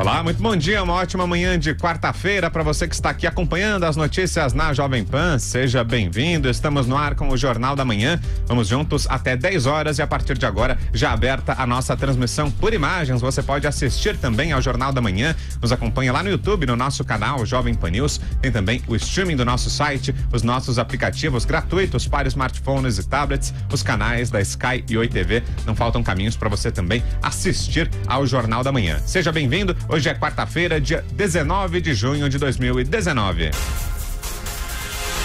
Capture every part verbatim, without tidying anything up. Olá, muito bom dia, uma ótima manhã de quarta-feira para você que está aqui acompanhando as notícias na Jovem Pan. Seja bem-vindo, estamos no ar com o Jornal da Manhã. Vamos juntos até dez horas e a partir de agora já aberta a nossa transmissão por imagens. Você pode assistir também ao Jornal da Manhã, nos acompanha lá no YouTube, no nosso canal Jovem Pan News. Tem também o streaming do nosso site, os nossos aplicativos gratuitos para smartphones e tablets, os canais da Sky e Oi T V. Não faltam caminhos para você também assistir ao Jornal da Manhã. Seja bem-vindo. Hoje é quarta-feira, dia dezenove de junho de dois mil e dezenove.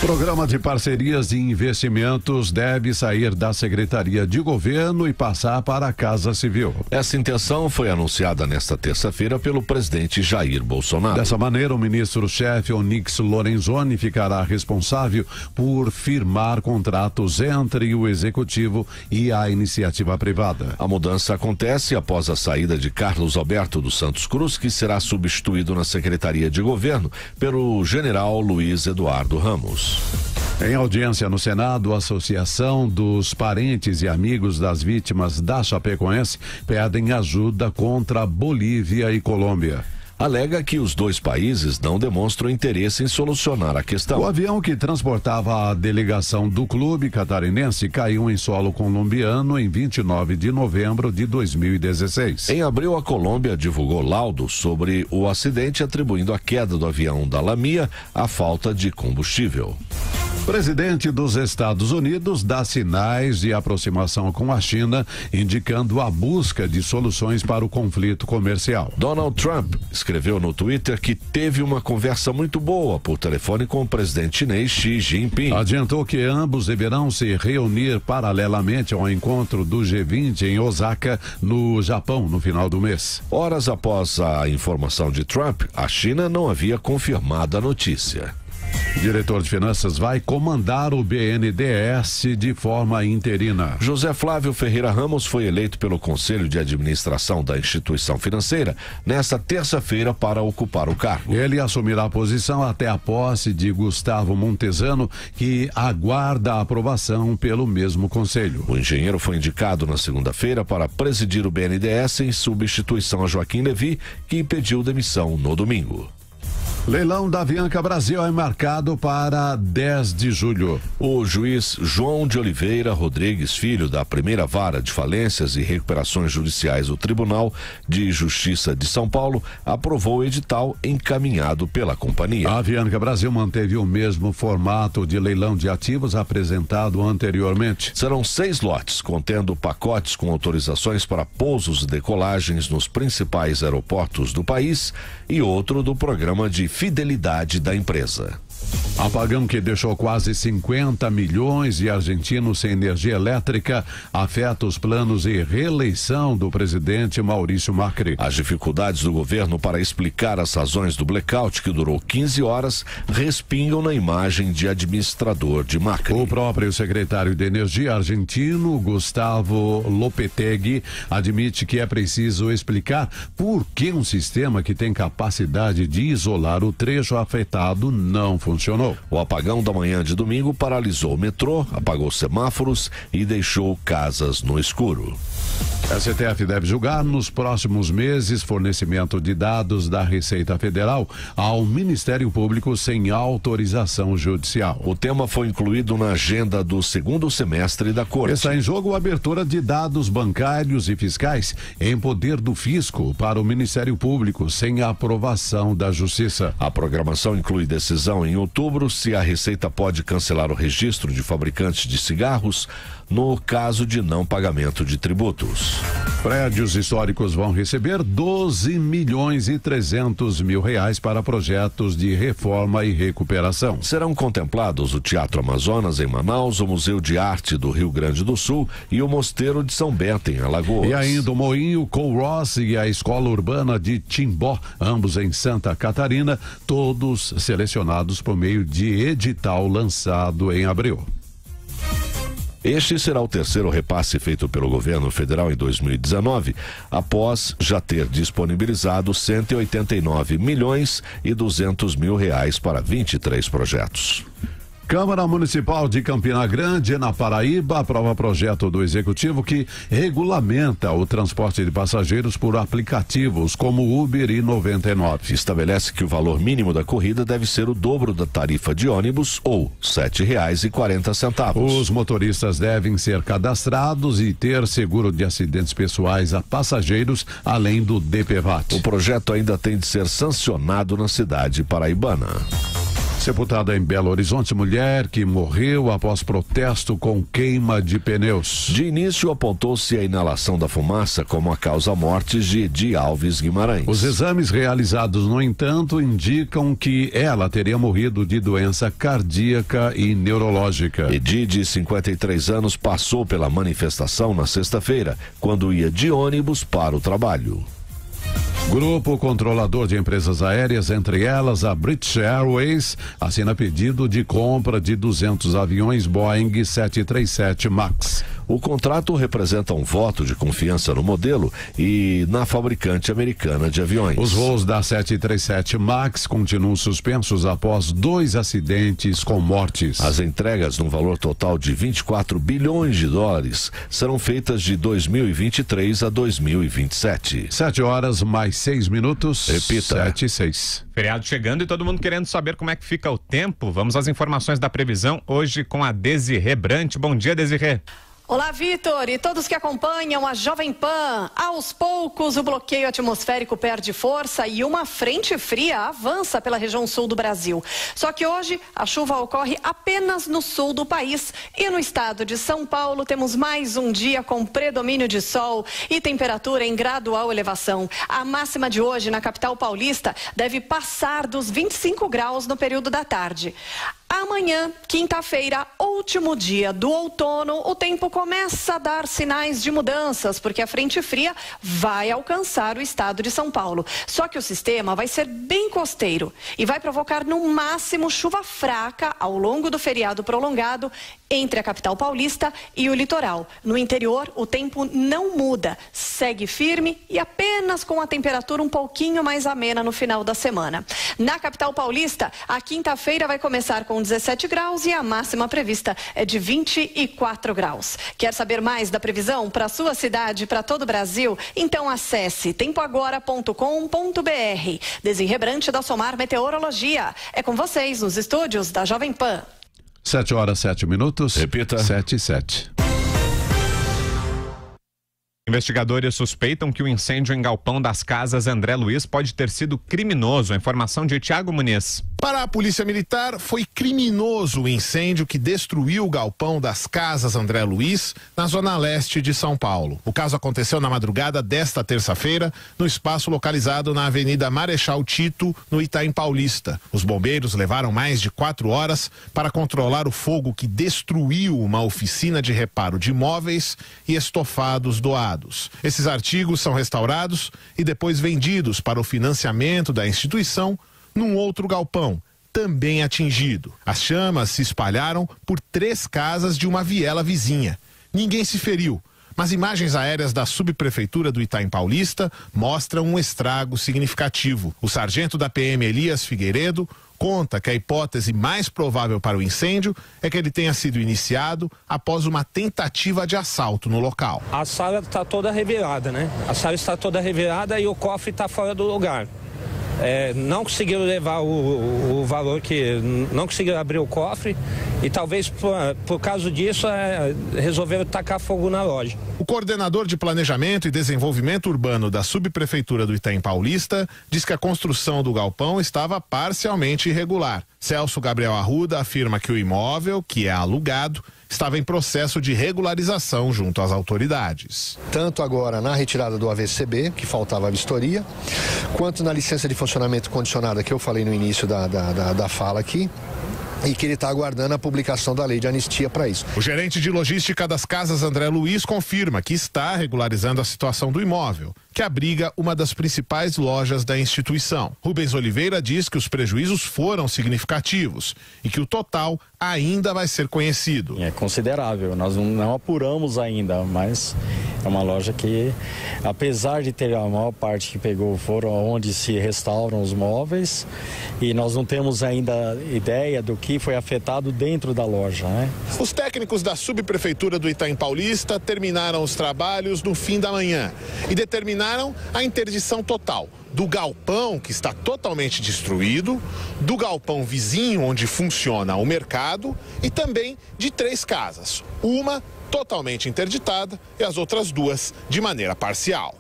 Programa de parcerias e investimentos deve sair da Secretaria de Governo e passar para a Casa Civil. Essa intenção foi anunciada nesta terça-feira pelo presidente Jair Bolsonaro. Dessa maneira, o ministro-chefe Onyx Lorenzoni ficará responsável por firmar contratos entre o Executivo e a iniciativa privada. A mudança acontece após a saída de Carlos Alberto dos Santos Cruz, que será substituído na Secretaria de Governo pelo general Luiz Eduardo Ramos. Em audiência no Senado, a Associação dos Parentes e Amigos das Vítimas da Chapecoense pedem ajuda contra Bolívia e Colômbia. Alega que os dois países não demonstram interesse em solucionar a questão. O avião que transportava a delegação do clube catarinense caiu em solo colombiano em vinte e nove de novembro de dois mil e dezesseis. Em abril, a Colômbia divulgou laudo sobre o acidente, atribuindo a queda do avião da Lamia à falta de combustível. Presidente dos Estados Unidos dá sinais de aproximação com a China, indicando a busca de soluções para o conflito comercial. Donald Trump escreveu no Twitter que teve uma conversa muito boa por telefone com o presidente chinês Xi Jinping. Adiantou que ambos deverão se reunir paralelamente ao encontro do G vinte em Osaka, no Japão, no final do mês. Horas após a informação de Trump, a China não havia confirmado a notícia. Diretor de Finanças vai comandar o B N D E S de forma interina. José Flávio Ferreira Ramos foi eleito pelo Conselho de Administração da instituição financeira nesta terça-feira para ocupar o cargo. Ele assumirá a posição até a posse de Gustavo Montezano, que aguarda a aprovação pelo mesmo conselho. O engenheiro foi indicado na segunda-feira para presidir o B N D E S em substituição a Joaquim Levi, que pediu demissão no domingo. Leilão da Avianca Brasil é marcado para dez de julho. O juiz João de Oliveira Rodrigues Filho, da primeira vara de falências e recuperações judiciais do Tribunal de Justiça de São Paulo, aprovou o edital encaminhado pela companhia. A Avianca Brasil manteve o mesmo formato de leilão de ativos apresentado anteriormente. Serão seis lotes, contendo pacotes com autorizações para pousos e decolagens nos principais aeroportos do país e outro do programa de fidelidade da empresa. Apagão que deixou quase cinquenta milhões de argentinos sem energia elétrica afeta os planos de reeleição do presidente Maurício Macri. As dificuldades do governo para explicar as razões do blackout, que durou quinze horas, respingam na imagem de administrador de Macri. O próprio secretário de Energia argentino, Gustavo Lopetegui, admite que é preciso explicar por que um sistema que tem capacidade de isolar o trecho afetado não funciona. Funcionou. O apagão da manhã de domingo paralisou o metrô, apagou semáforos e deixou casas no escuro. A S T F deve julgar nos próximos meses fornecimento de dados da Receita Federal ao Ministério Público sem autorização judicial. O tema foi incluído na agenda do segundo semestre da Corte. Está em jogo a abertura de dados bancários e fiscais em poder do fisco para o Ministério Público sem aprovação da Justiça. A programação inclui decisão em outubro se a Receita pode cancelar o registro de fabricantes de cigarros no caso de não pagamento de tributos. Prédios históricos vão receber doze milhões e trezentos mil reais para projetos de reforma e recuperação. Serão contemplados o Teatro Amazonas em Manaus, o Museu de Arte do Rio Grande do Sul e o Mosteiro de São Bento em Alagoas. E ainda o Moinho Colross e a Escola Urbana de Timbó, ambos em Santa Catarina, todos selecionados por meio de edital lançado em abril. Este será o terceiro repasse feito pelo governo federal em dois mil e dezenove, após já ter disponibilizado cento e oitenta e nove milhões e duzentos mil reais para vinte e três projetos. Câmara Municipal de Campina Grande, na Paraíba, aprova projeto do Executivo que regulamenta o transporte de passageiros por aplicativos como Uber e noventa e nove. Estabelece que o valor mínimo da corrida deve ser o dobro da tarifa de ônibus, ou sete reais e quarenta centavos. Os motoristas devem ser cadastrados e ter seguro de acidentes pessoais a passageiros, além do D P V A T. O projeto ainda tem de ser sancionado na cidade paraibana. Sepultada em Belo Horizonte, mulher que morreu após protesto com queima de pneus. De início, apontou-se a inalação da fumaça como a causa-morte de Edi Alves Guimarães. Os exames realizados, no entanto, indicam que ela teria morrido de doença cardíaca e neurológica. Edi, de cinquenta e três anos, passou pela manifestação na sexta-feira, quando ia de ônibus para o trabalho. Grupo controlador de empresas aéreas, entre elas a British Airways, assina pedido de compra de duzentos aviões Boeing sete três sete Max. O contrato representa um voto de confiança no modelo e na fabricante americana de aviões. Os voos da sete três sete Max continuam suspensos após dois acidentes com mortes. As entregas, num valor total de vinte e quatro bilhões de dólares, serão feitas de dois mil e vinte e três a dois mil e vinte e sete. sete horas mais seis minutos. Repita. sete e seis. Feriado chegando e todo mundo querendo saber como é que fica o tempo. Vamos às informações da previsão hoje com a Desirée Brandt. Bom dia, Desirée. Olá, Vitor, e todos que acompanham a Jovem Pan. Aos poucos, o bloqueio atmosférico perde força e uma frente fria avança pela região sul do Brasil. Só que hoje, a chuva ocorre apenas no sul do país. E no estado de São Paulo, temos mais um dia com predomínio de sol e temperatura em gradual elevação. A máxima de hoje na capital paulista deve passar dos vinte e cinco graus no período da tarde. Amanhã, quinta-feira, último dia do outono, o tempo começa a dar sinais de mudanças, porque a frente fria vai alcançar o estado de São Paulo. Só que o sistema vai ser bem costeiro e vai provocar no máximo chuva fraca ao longo do feriado prolongado entre a capital paulista e o litoral. No interior, o tempo não muda, segue firme e apenas com a temperatura um pouquinho mais amena no final da semana. Na capital paulista, a quinta-feira vai começar com dezessete graus e a máxima prevista é de vinte e quatro graus. Quer saber mais da previsão para a sua cidade e para todo o Brasil? Então acesse tempo agora ponto com ponto br. Desirée Brandt, da Somar Meteorologia. É com vocês nos estúdios da Jovem Pan. sete horas, sete minutos. Repita. sete e sete. Investigadores suspeitam que o incêndio em galpão das casas André Luiz pode ter sido criminoso. A informação de Tiago Muniz. Para a Polícia Militar, foi criminoso o incêndio que destruiu o galpão das casas André Luiz, na zona leste de São Paulo. O caso aconteceu na madrugada desta terça-feira, no espaço localizado na Avenida Marechal Tito, no Itaim Paulista. Os bombeiros levaram mais de quatro horas para controlar o fogo que destruiu uma oficina de reparo de móveis e estofados doados. Esses artigos são restaurados e depois vendidos para o financiamento da instituição num outro galpão, também atingido. As chamas se espalharam por três casas de uma viela vizinha. Ninguém se feriu, mas imagens aéreas da subprefeitura do Itaim Paulista mostram um estrago significativo. O sargento da P M, Elias Figueiredo, conta que a hipótese mais provável para o incêndio é que ele tenha sido iniciado após uma tentativa de assalto no local. A sala está toda revirada, né? A sala está toda revirada e o cofre está fora do lugar. É, não conseguiram levar o, o, o valor que... não conseguiram abrir o cofre e talvez por, por causa disso é, resolveram tacar fogo na loja. O coordenador de Planejamento e Desenvolvimento Urbano da subprefeitura do Itaim Paulista diz que a construção do galpão estava parcialmente irregular. Celso Gabriel Arruda afirma que o imóvel, que é alugado, estava em processo de regularização junto às autoridades. Tanto agora na retirada do A V C B, que faltava a vistoria, quanto na licença de funcionamento condicionada que eu falei no início da, da, da, da fala aqui, e que ele está aguardando a publicação da lei de anistia para isso. O gerente de logística das casas André Luiz confirma que está regularizando a situação do imóvel, que abriga uma das principais lojas da instituição. Rubens Oliveira diz que os prejuízos foram significativos e que o total ainda vai ser conhecido. É considerável, nós não apuramos ainda, mas é uma loja que, apesar de ter a maior parte que pegou, foram onde se restauram os móveis, e nós não temos ainda ideia do que foi afetado dentro da loja, né? Os técnicos da subprefeitura do Itaim Paulista terminaram os trabalhos no fim da manhã e determinaram a interdição total do galpão, que está totalmente destruído, do galpão vizinho, onde funciona o mercado, e também de três casas, uma totalmente interditada e as outras duas de maneira parcial.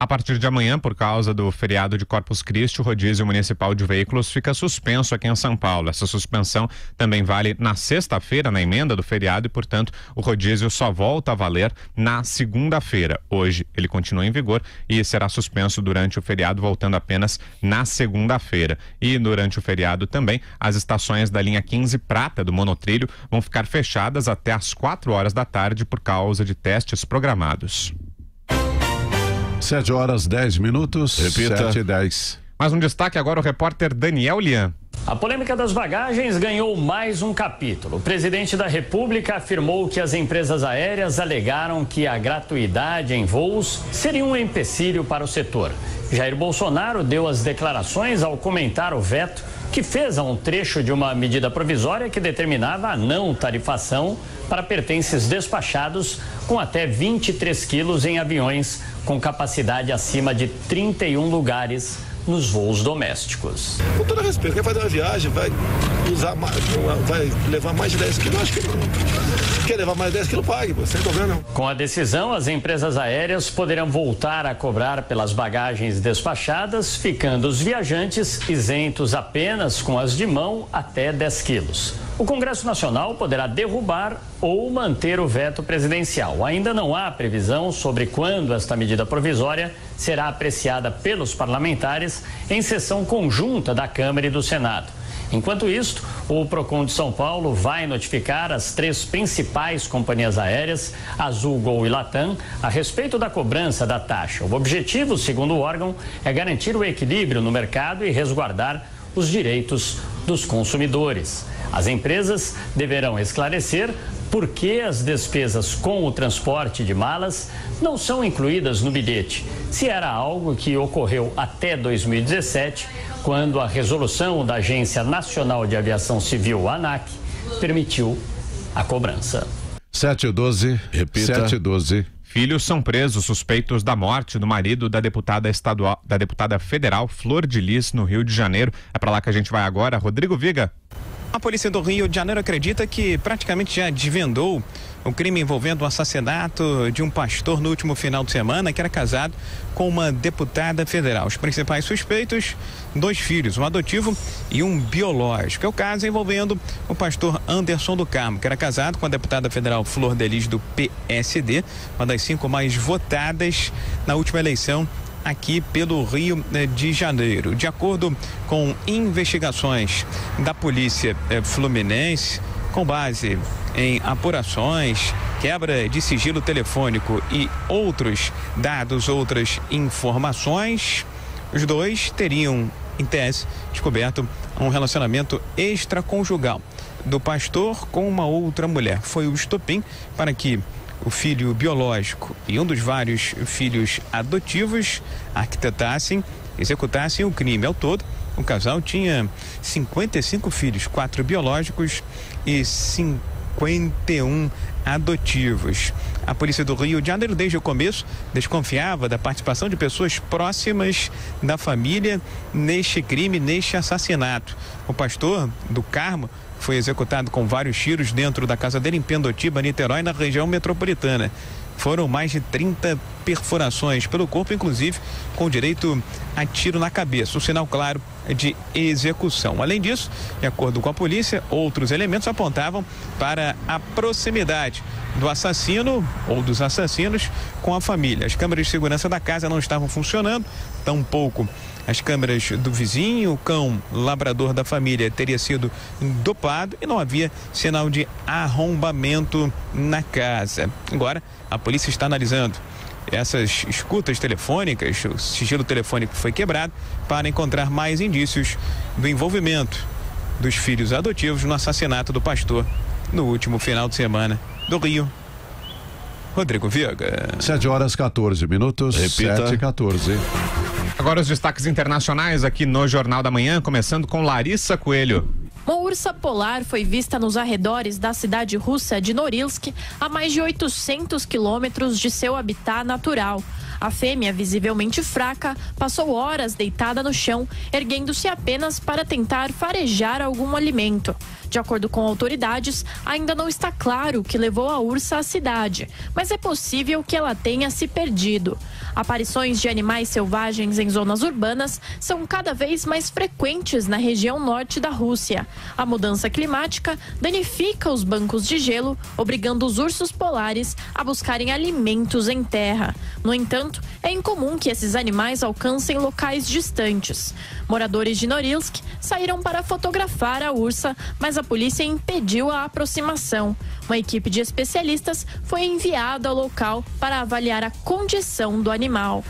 A partir de amanhã, por causa do feriado de Corpus Christi, o rodízio municipal de veículos fica suspenso aqui em São Paulo. Essa suspensão também vale na sexta-feira, na emenda do feriado, e, portanto, o rodízio só volta a valer na segunda-feira. Hoje ele continua em vigor e será suspenso durante o feriado, voltando apenas na segunda-feira. E durante o feriado também, as estações da linha quinze Prata do monotrilho vão ficar fechadas até às quatro horas da tarde por causa de testes programados. sete horas, dez minutos, repita, sete e dez. Mais um destaque agora, o repórter Daniel Lian. A polêmica das bagagens ganhou mais um capítulo. O presidente da República afirmou que as empresas aéreas alegaram que a gratuidade em voos seria um empecilho para o setor. Jair Bolsonaro deu as declarações ao comentar o veto que fez a um trecho de uma medida provisória que determinava a não tarifação para pertences despachados com até vinte e três quilos em aviões com capacidade acima de trinta e um lugares nos voos domésticos. Com todo respeito, quer fazer uma viagem, vai, usar, vai levar mais de dez quilos, acho que não. Quer levar mais de dez quilos, pague, sem problema não. Com a decisão, as empresas aéreas poderão voltar a cobrar pelas bagagens despachadas, ficando os viajantes isentos apenas com as de mão até dez quilos. O Congresso Nacional poderá derrubar ou manter o veto presidencial. Ainda não há previsão sobre quando esta medida provisória será apreciada pelos parlamentares em sessão conjunta da Câmara e do Senado. Enquanto isso, o PROCON de São Paulo vai notificar as três principais companhias aéreas, Azul, Gol e Latam, a respeito da cobrança da taxa. O objetivo, segundo o órgão, é garantir o equilíbrio no mercado e resguardar os direitos dos consumidores. As empresas deverão esclarecer por que as despesas com o transporte de malas não são incluídas no bilhete, se era algo que ocorreu até dois mil e dezessete, quando a resolução da Agência Nacional de Aviação Civil, ANAC, permitiu a cobrança. sete e doze, repita. sete e doze. Filhos são presos suspeitos da morte do marido da deputada estadual, da deputada federal Flor de Lis, no Rio de Janeiro. É para lá que a gente vai agora. Rodrigo Viga. A polícia do Rio de Janeiro acredita que praticamente já desvendou o crime envolvendo o assassinato de um pastor no último final de semana, que era casado com uma deputada federal. Os principais suspeitos, dois filhos, um adotivo e um biológico. É o caso envolvendo o pastor Anderson do Carmo, que era casado com a deputada federal Flor de Lis, do P S D, uma das cinco mais votadas na última eleição aqui pelo Rio de Janeiro. De acordo com investigações da polícia fluminense, com base em apurações, quebra de sigilo telefônico e outros dados, outras informações, os dois teriam, em tese, descoberto um relacionamento extraconjugal do pastor com uma outra mulher. Foi o estopim para que o filho biológico e um dos vários filhos adotivos arquitetassem, executassem o crime. Ao todo, o casal tinha cinquenta e cinco filhos, quatro biológicos e cinquenta e um adotivos. A polícia do Rio de Janeiro, desde o começo, desconfiava da participação de pessoas próximas da família neste crime, neste assassinato. O pastor do Carmo foi executado com vários tiros dentro da casa dele em Pendotiba, Niterói, na região metropolitana. Foram mais de trinta perfurações pelo corpo, inclusive com direito a tiro na cabeça, um sinal claro de execução. Além disso, de acordo com a polícia, outros elementos apontavam para a proximidade do assassino ou dos assassinos com a família. As câmeras de segurança da casa não estavam funcionando, tampouco as câmeras do vizinho. O cão labrador da família teria sido dopado e não havia sinal de arrombamento na casa. Agora, a polícia está analisando essas escutas telefônicas, o sigilo telefônico foi quebrado para encontrar mais indícios do envolvimento dos filhos adotivos no assassinato do pastor no último final de semana do Rio. Rodrigo Viega. sete horas quatorze minutos. Repita. sete e quatorze. Agora os destaques internacionais aqui no Jornal da Manhã, começando com Larissa Coelho. Uma ursa polar foi vista nos arredores da cidade russa de Norilsk, a mais de oitocentos quilômetros de seu habitat natural. A fêmea, visivelmente fraca, passou horas deitada no chão, erguendo-se apenas para tentar farejar algum alimento. De acordo com autoridades, ainda não está claro o que levou a ursa à cidade, mas é possível que ela tenha se perdido. Aparições de animais selvagens em zonas urbanas são cada vez mais frequentes na região norte da Rússia. A mudança climática danifica os bancos de gelo, obrigando os ursos polares a buscarem alimentos em terra. No entanto, é incomum que esses animais alcancem locais distantes. Moradores de Norilsk saíram para fotografar a ursa, mas a polícia impediu a aproximação. Uma equipe de especialistas foi enviada ao local para avaliar a condição do animal.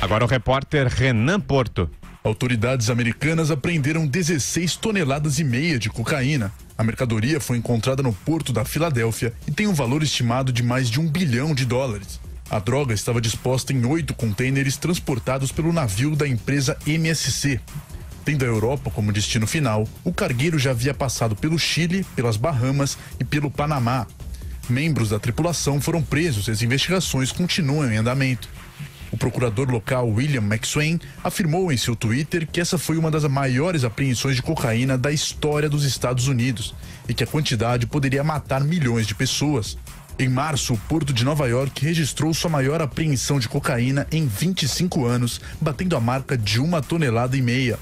Agora o repórter Renan Porto. Autoridades americanas apreenderam dezesseis toneladas e meia de cocaína. A mercadoria foi encontrada no porto da Filadélfia e tem um valor estimado de mais de um bilhão de dólares. A droga estava disposta em oito contêineres transportados pelo navio da empresa M S C. Tendo a Europa como destino final, o cargueiro já havia passado pelo Chile, pelas Bahamas e pelo Panamá. Membros da tripulação foram presos e as investigações continuam em andamento. O procurador local William McSwain afirmou em seu Twitter que essa foi uma das maiores apreensões de cocaína da história dos Estados Unidos e que a quantidade poderia matar milhões de pessoas. Em março, o porto de Nova York registrou sua maior apreensão de cocaína em vinte e cinco anos, batendo a marca de uma tonelada e meia.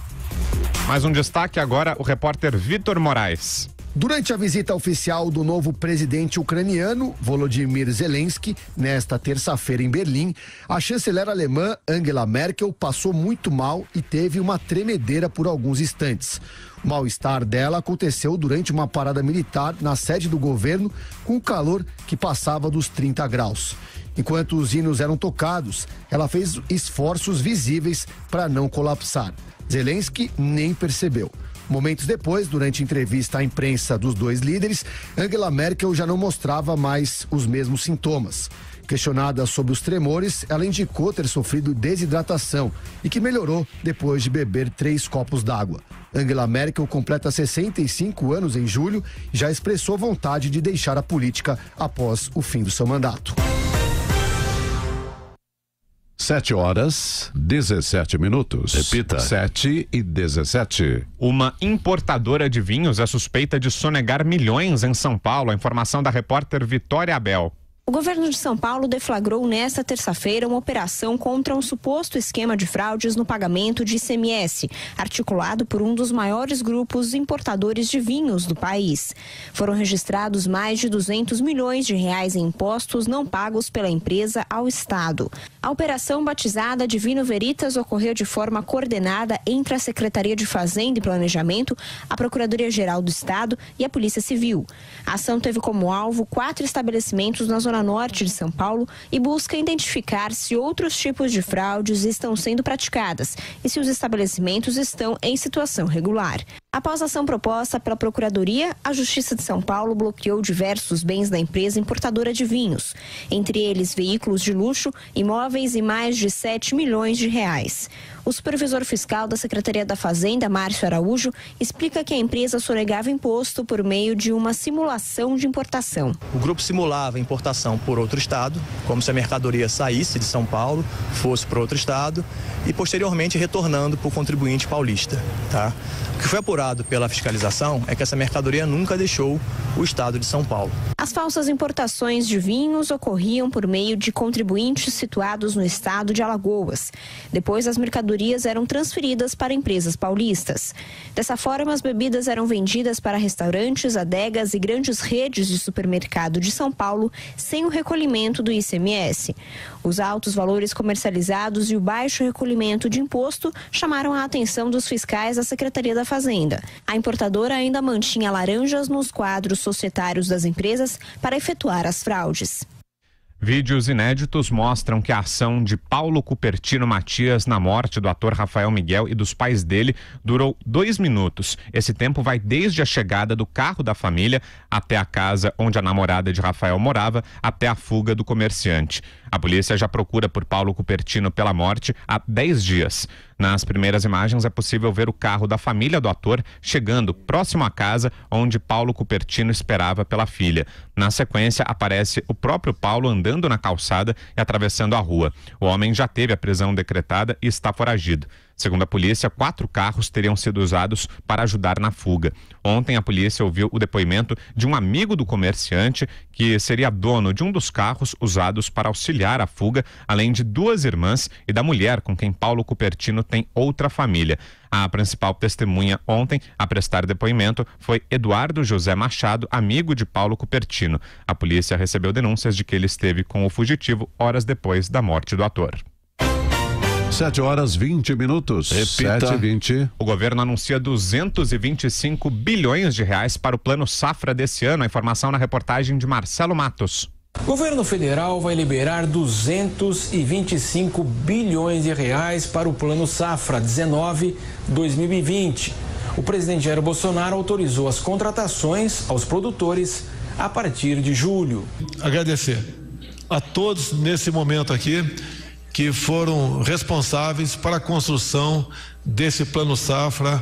Mais um destaque agora, o repórter Vitor Moraes. Durante a visita oficial do novo presidente ucraniano, Volodymyr Zelensky, nesta terça-feira em Berlim, a chanceler alemã Angela Merkel passou muito mal e teve uma tremedeira por alguns instantes. O mal-estar dela aconteceu durante uma parada militar na sede do governo, com calor que passava dos trinta graus. Enquanto os hinos eram tocados, ela fez esforços visíveis para não colapsar. Zelensky nem percebeu. Momentos depois, durante entrevista à imprensa dos dois líderes, Angela Merkel já não mostrava mais os mesmos sintomas. Questionada sobre os tremores, ela indicou ter sofrido desidratação e que melhorou depois de beber três copos d'água. Angela Merkel completa sessenta e cinco anos em julho e já expressou vontade de deixar a política após o fim do seu mandato. sete horas, dezessete minutos. Repita. sete e dezessete. Uma importadora de vinhos é suspeita de sonegar milhões em São Paulo. A informação da repórter Vitória Abel. O governo de São Paulo deflagrou nesta terça-feira uma operação contra um suposto esquema de fraudes no pagamento de I C M S, articulado por um dos maiores grupos importadores de vinhos do país. Foram registrados mais de duzentos milhões de reais em impostos não pagos pela empresa ao Estado. A operação, batizada de Vino Veritas, ocorreu de forma coordenada entre a Secretaria de Fazenda e Planejamento, a Procuradoria-Geral do Estado e a Polícia Civil. A ação teve como alvo quatro estabelecimentos na zona norte de São Paulo e busca identificar se outros tipos de fraudes estão sendo praticadas e se os estabelecimentos estão em situação regular. Após a ação proposta pela Procuradoria, a Justiça de São Paulo bloqueou diversos bens da empresa importadora de vinhos, entre eles veículos de luxo, imóveis e mais de sete milhões de reais. O supervisor fiscal da Secretaria da Fazenda, Márcio Araújo, explica que a empresa sonegava imposto por meio de uma simulação de importação. O grupo simulava importação por outro estado, como se a mercadoria saísse de São Paulo, fosse para outro estado e posteriormente retornando para o contribuinte paulista. Tá? O que foi apurado pela fiscalização é que essa mercadoria nunca deixou o estado de São Paulo. As falsas importações de vinhos ocorriam por meio de contribuintes situados no estado de Alagoas. Depois, as mercadorias eram transferidas para empresas paulistas. Dessa forma, as bebidas eram vendidas para restaurantes, adegas e grandes redes de supermercado de São Paulo, sem o recolhimento do I C M S. Os altos valores comercializados e o baixo recolhimento de imposto chamaram a atenção dos fiscais da Secretaria da Fazenda. A importadora ainda mantinha laranjas nos quadros societários das empresas para efetuar as fraudes. Vídeos inéditos mostram que a ação de Paulo Cupertino Matias na morte do ator Rafael Miguel e dos pais dele durou dois minutos. Esse tempo vai desde a chegada do carro da família até a casa onde a namorada de Rafael morava, até a fuga do comerciante. A polícia já procura por Paulo Cupertino pela morte há dez dias. Nas primeiras imagens é possível ver o carro da família do ator chegando próximo à casa onde Paulo Cupertino esperava pela filha. Na sequência aparece o próprio Paulo andando na calçada e atravessando a rua. O homem já teve a prisão decretada e está foragido. Segundo a polícia, quatro carros teriam sido usados para ajudar na fuga. Ontem, a polícia ouviu o depoimento de um amigo do comerciante que seria dono de um dos carros usados para auxiliar a fuga, além de duas irmãs e da mulher com quem Paulo Cupertino tem outra família. A principal testemunha ontem a prestar depoimento foi Eduardo José Machado, amigo de Paulo Cupertino. A polícia recebeu denúncias de que ele esteve com o fugitivo horas depois da morte do ator. sete horas e vinte minutos. Repita. sete e vinte. O governo anuncia duzentos e vinte e cinco bilhões de reais para o Plano Safra desse ano. A informação na reportagem de Marcelo Matos. O governo federal vai liberar duzentos e vinte e cinco bilhões de reais para o Plano Safra dezenove a dois mil e vinte. O presidente Jair Bolsonaro autorizou as contratações aos produtores a partir de julho. Agradecer a todos nesse momento aqui que foram responsáveis para a construção desse Plano Safra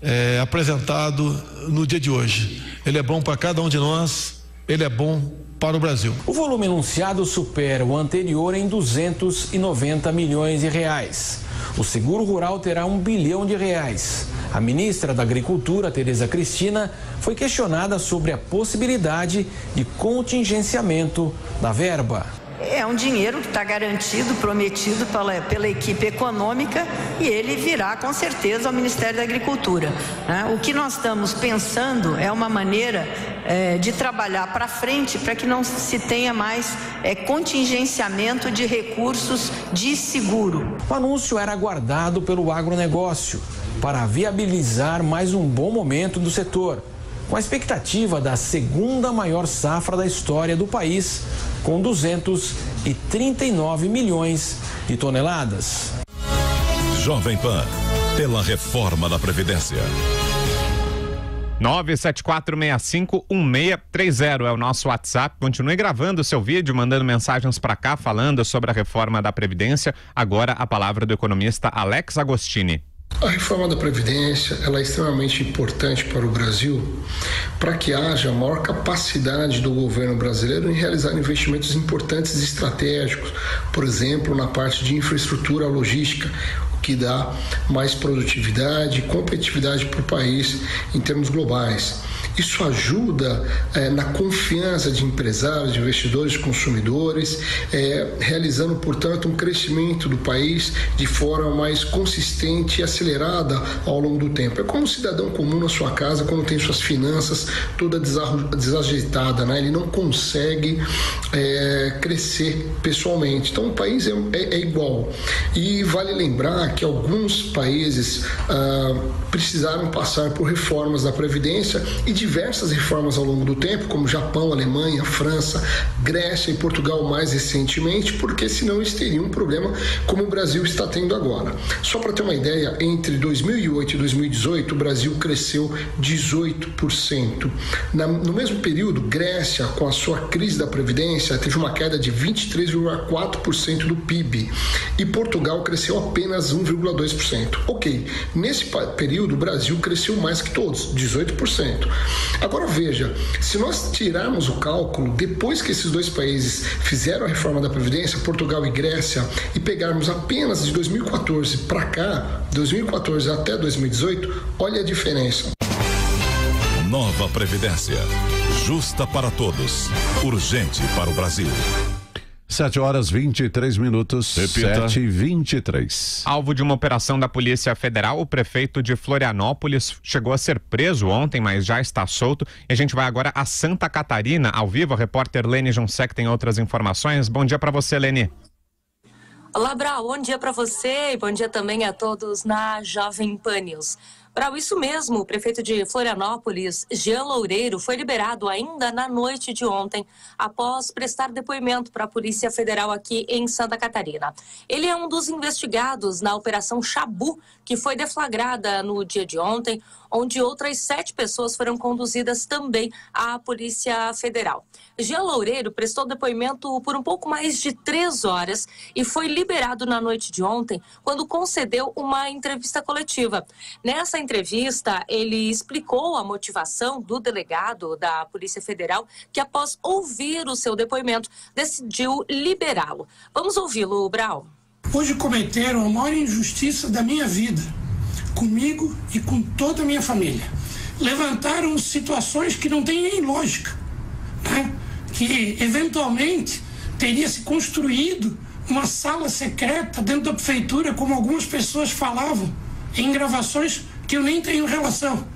é, apresentado no dia de hoje. Ele é bom para cada um de nós, ele é bom para o Brasil. O volume anunciado supera o anterior em duzentos e noventa milhões de reais. O seguro rural terá um bilhão de reais. A ministra da Agricultura, Tereza Cristina, foi questionada sobre a possibilidade de contingenciamento da verba. É um dinheiro que está garantido, prometido pela, pela equipe econômica, e ele virá com certeza ao Ministério da Agricultura, né? O que nós estamos pensando é uma maneira é, de trabalhar para frente para que não se tenha mais é, contingenciamento de recursos de seguro. O anúncio era aguardado pelo agronegócio para viabilizar mais um bom momento do setor, com a expectativa da segunda maior safra da história do país, com duzentos e trinta e nove milhões de toneladas. Jovem Pan, pela reforma da Previdência. nove sete quatro seis cinco um seis três zero é o nosso WhatsApp. Continue gravando o seu vídeo, mandando mensagens para cá, falando sobre a reforma da Previdência. Agora a palavra do economista Alex Agostini. A reforma da Previdência, ela é extremamente importante para o Brasil, para que haja maior capacidade do governo brasileiro em realizar investimentos importantes e estratégicos, por exemplo, na parte de infraestrutura logística, o que dá mais produtividade e competitividade para o país em termos globais. Isso ajuda é, na confiança de empresários, de investidores, de consumidores, é, realizando, portanto, um crescimento do país de forma mais consistente e acelerada ao longo do tempo. É como um cidadão comum na sua casa, quando tem suas finanças toda desajeitada, né? Ele não consegue é, crescer pessoalmente. Então, o país é, é, é igual. E vale lembrar que alguns países ah, precisaram passar por reformas da Previdência e de diversas reformas ao longo do tempo, como Japão, Alemanha, França, Grécia e Portugal mais recentemente, porque senão eles teriam um problema como o Brasil está tendo agora. Só para ter uma ideia, entre dois mil e oito e dois mil e dezoito, o Brasil cresceu dezoito por cento. Na, no mesmo período, Grécia, com a sua crise da Previdência, teve uma queda de vinte e três vírgula quatro por cento do P I B, e Portugal cresceu apenas um vírgula dois por cento. Ok, nesse período o Brasil cresceu mais que todos, dezoito por cento. Agora veja, se nós tirarmos o cálculo, depois que esses dois países fizeram a reforma da Previdência, Portugal e Grécia, e pegarmos apenas de dois mil e quatorze para cá, dois mil e quatorze até dois mil e dezoito, olha a diferença. Nova Previdência, justa para todos, urgente para o Brasil. sete horas e vinte e três minutos. Repita. sete e vinte e três. Alvo de uma operação da Polícia Federal, o prefeito de Florianópolis chegou a ser preso ontem, mas já está solto. E a gente vai agora a Santa Catarina, ao vivo. A repórter Lene Jonsec tem outras informações. Bom dia para você, Lene. Olá, Brau. Bom dia para você e bom dia também a todos na Jovem Pan News. Para isso mesmo, o prefeito de Florianópolis, Gean Loureiro, foi liberado ainda na noite de ontem, após prestar depoimento para a Polícia Federal aqui em Santa Catarina. Ele é um dos investigados na Operação Xabu, que foi deflagrada no dia de ontem, onde outras sete pessoas foram conduzidas também à Polícia Federal. Gean Loureiro prestou depoimento por um pouco mais de três horas e foi liberado na noite de ontem, quando concedeu uma entrevista coletiva. Nessa entrevista, ele explicou a motivação do delegado da Polícia Federal, que após ouvir o seu depoimento, decidiu liberá-lo. Vamos ouvi-lo, Brau. Hoje cometeram a maior injustiça da minha vida, comigo e com toda a minha família. Levantaram situações que não têm nem lógica, né? Que eventualmente teria se construído uma sala secreta dentro da prefeitura, como algumas pessoas falavam, em gravações que eu nem tenho relação.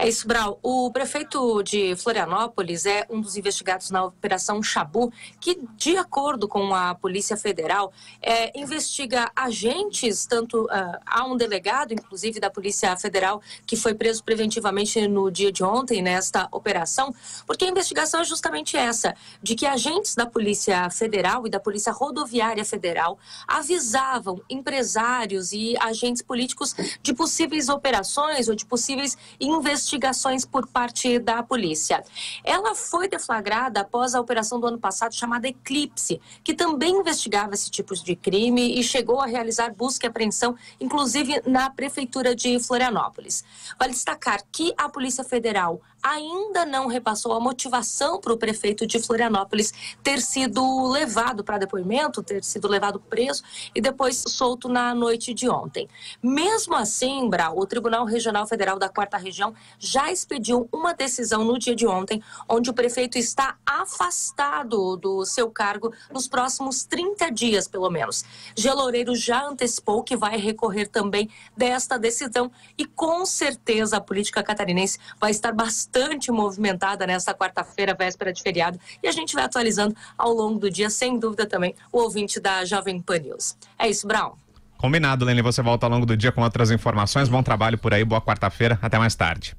É isso, Brau. O prefeito de Florianópolis é um dos investigados na Operação Xabu, que, de acordo com a Polícia Federal, é, investiga agentes, tanto uh, há um delegado, inclusive, da Polícia Federal, que foi preso preventivamente no dia de ontem, nesta operação, porque a investigação é justamente essa, de que agentes da Polícia Federal e da Polícia Rodoviária Federal avisavam empresários e agentes políticos de possíveis operações ou de possíveis investigações investigações por parte da polícia. Ela foi deflagrada após a operação do ano passado chamada Eclipse, que também investigava esse tipo de crime e chegou a realizar busca e apreensão, inclusive na prefeitura de Florianópolis. Vale destacar que a Polícia Federal ainda não repassou a motivação para o prefeito de Florianópolis ter sido levado para depoimento, ter sido levado preso e depois solto na noite de ontem. Mesmo assim, Brau, o Tribunal Regional Federal da quarta Região já expediu uma decisão no dia de ontem, onde o prefeito está afastado do seu cargo nos próximos trinta dias, pelo menos. Gean Loureiro já antecipou que vai recorrer também desta decisão e com certeza a política catarinense vai estar bastante bastante movimentada nesta quarta-feira, véspera de feriado, e a gente vai atualizando ao longo do dia, sem dúvida também, o ouvinte da Jovem Pan News. É isso, Brown. Combinado, Lene, você volta ao longo do dia com outras informações. Bom trabalho por aí, boa quarta-feira, até mais tarde.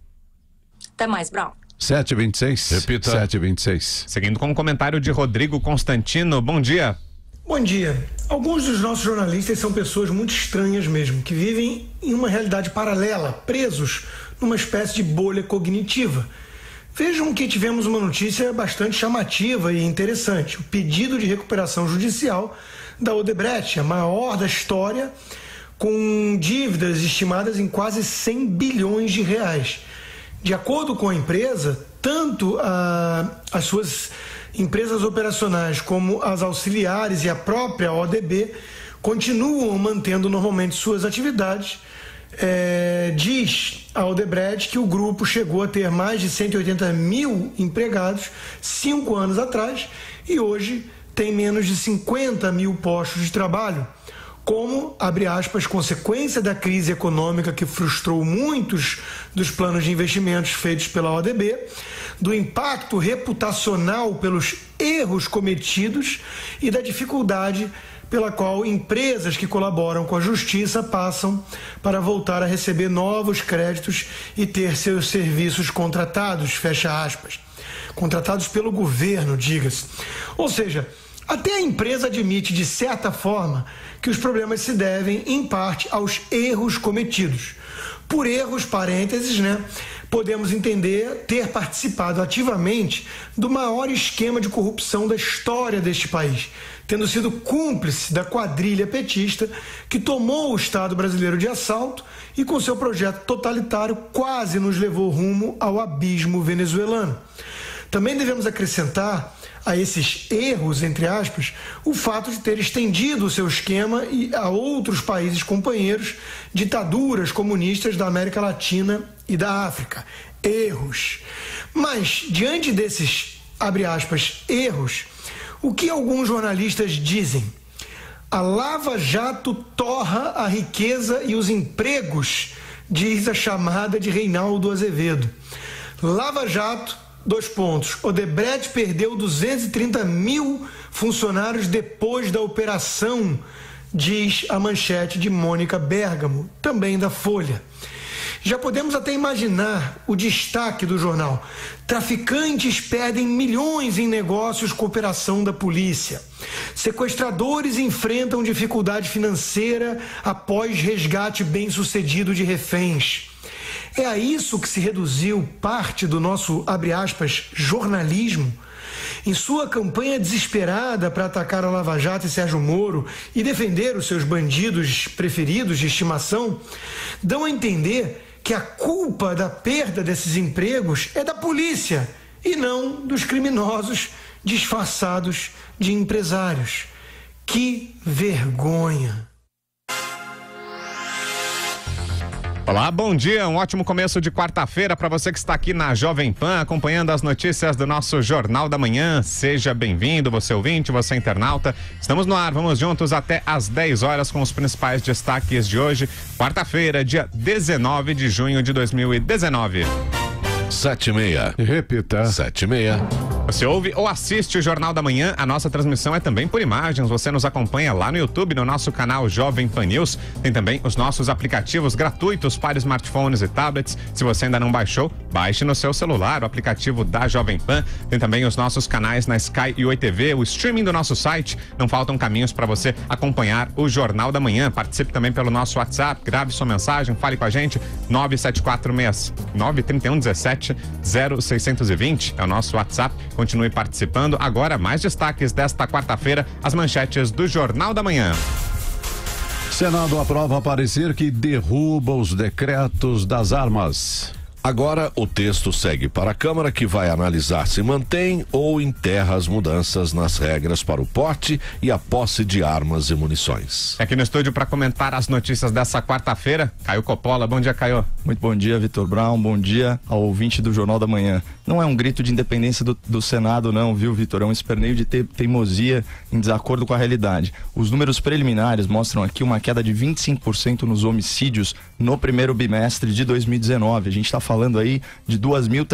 Até mais, Brown. sete e vinte e seis. Repita. sete e vinte e seis. Seguindo com o comentário de Rodrigo Constantino, bom dia. Bom dia. Alguns dos nossos jornalistas são pessoas muito estranhas mesmo, que vivem em uma realidade paralela, presos numa espécie de bolha cognitiva. Vejam que tivemos uma notícia bastante chamativa e interessante. O pedido de recuperação judicial da Odebrecht, a maior da história, com dívidas estimadas em quase cem bilhões de reais. De acordo com a empresa, tanto a, as suas empresas operacionais como as auxiliares e a própria O D B continuam mantendo normalmente suas atividades. É, diz a Odebrecht que o grupo chegou a ter mais de cento e oitenta mil empregados cinco anos atrás e hoje tem menos de cinquenta mil postos de trabalho. Como, abre aspas, consequência da crise econômica que frustrou muitos dos planos de investimentos feitos pela O D B, do impacto reputacional pelos erros cometidos e da dificuldade pela qual empresas que colaboram com a justiça passam para voltar a receber novos créditos e ter seus serviços contratados, fecha aspas. Contratados pelo governo, diga-se. Ou seja, até a empresa admite, de certa forma, que os problemas se devem, em parte, aos erros cometidos. Por erros, parênteses, né, podemos entender ter participado ativamente do maior esquema de corrupção da história deste país, tendo sido cúmplice da quadrilha petista que tomou o Estado brasileiro de assalto e, com seu projeto totalitário, quase nos levou rumo ao abismo venezuelano. Também devemos acrescentar a esses erros, entre aspas, o fato de ter estendido o seu esquema a outros países companheiros, ditaduras comunistas da América Latina e da África. Erros. Mas, diante desses, abre aspas, erros, o que alguns jornalistas dizem? A Lava Jato torra a riqueza e os empregos, diz a chamada de Reinaldo Azevedo. Lava Jato... Dois pontos. Odebrecht perdeu duzentos e trinta mil funcionários depois da operação, diz a manchete de Mônica Bergamo, também da Folha. Já podemos até imaginar o destaque do jornal. Traficantes perdem milhões em negócios com operação da polícia. Sequestradores enfrentam dificuldade financeira após resgate bem-sucedido de reféns. É a isso que se reduziu parte do nosso, abre aspas, jornalismo? Em sua campanha desesperada para atacar a Lava Jato e Sérgio Moro e defender os seus bandidos preferidos de estimação, dão a entender que a culpa da perda desses empregos é da polícia e não dos criminosos disfarçados de empresários. Que vergonha! Olá, bom dia, um ótimo começo de quarta-feira para você que está aqui na Jovem Pan, acompanhando as notícias do nosso Jornal da Manhã. Seja bem-vindo, você ouvinte, você internauta. Estamos no ar, vamos juntos até às dez horas com os principais destaques de hoje, quarta-feira, dia dezenove de junho de dois mil e dezenove. sete e meia. Repita. sete e meia. Você ouve ou assiste o Jornal da Manhã. A nossa transmissão é também por imagens. Você nos acompanha lá no YouTube, no nosso canal Jovem Pan News. Tem também os nossos aplicativos gratuitos para smartphones e tablets. Se você ainda não baixou, baixe no seu celular o aplicativo da Jovem Pan. Tem também os nossos canais na Sky e Oi T V, o streaming do nosso site. Não faltam caminhos para você acompanhar o Jornal da Manhã. Participe também pelo nosso WhatsApp, grave sua mensagem, fale com a gente. nove sete quatro seis nove três um um sete zero seis dois zero é o nosso WhatsApp. Continue participando. Agora, mais destaques desta quarta-feira, as manchetes do Jornal da Manhã. Senado aprova parecer que derruba os decretos das armas. Agora, o texto segue para a Câmara, que vai analisar se mantém ou enterra as mudanças nas regras para o porte e a posse de armas e munições. Aqui no estúdio para comentar as notícias dessa quarta-feira, Caio Coppola. Bom dia, Caio. Muito bom dia, Vitor Brown. Bom dia ao ouvinte do Jornal da Manhã. Não é um grito de independência do, do Senado, não, viu, Vitor? É um esperneio de te, teimosia em desacordo com a realidade. Os números preliminares mostram aqui uma queda de vinte e cinco por cento nos homicídios no primeiro bimestre de dois mil e dezenove. A gente está falando aí de duas mil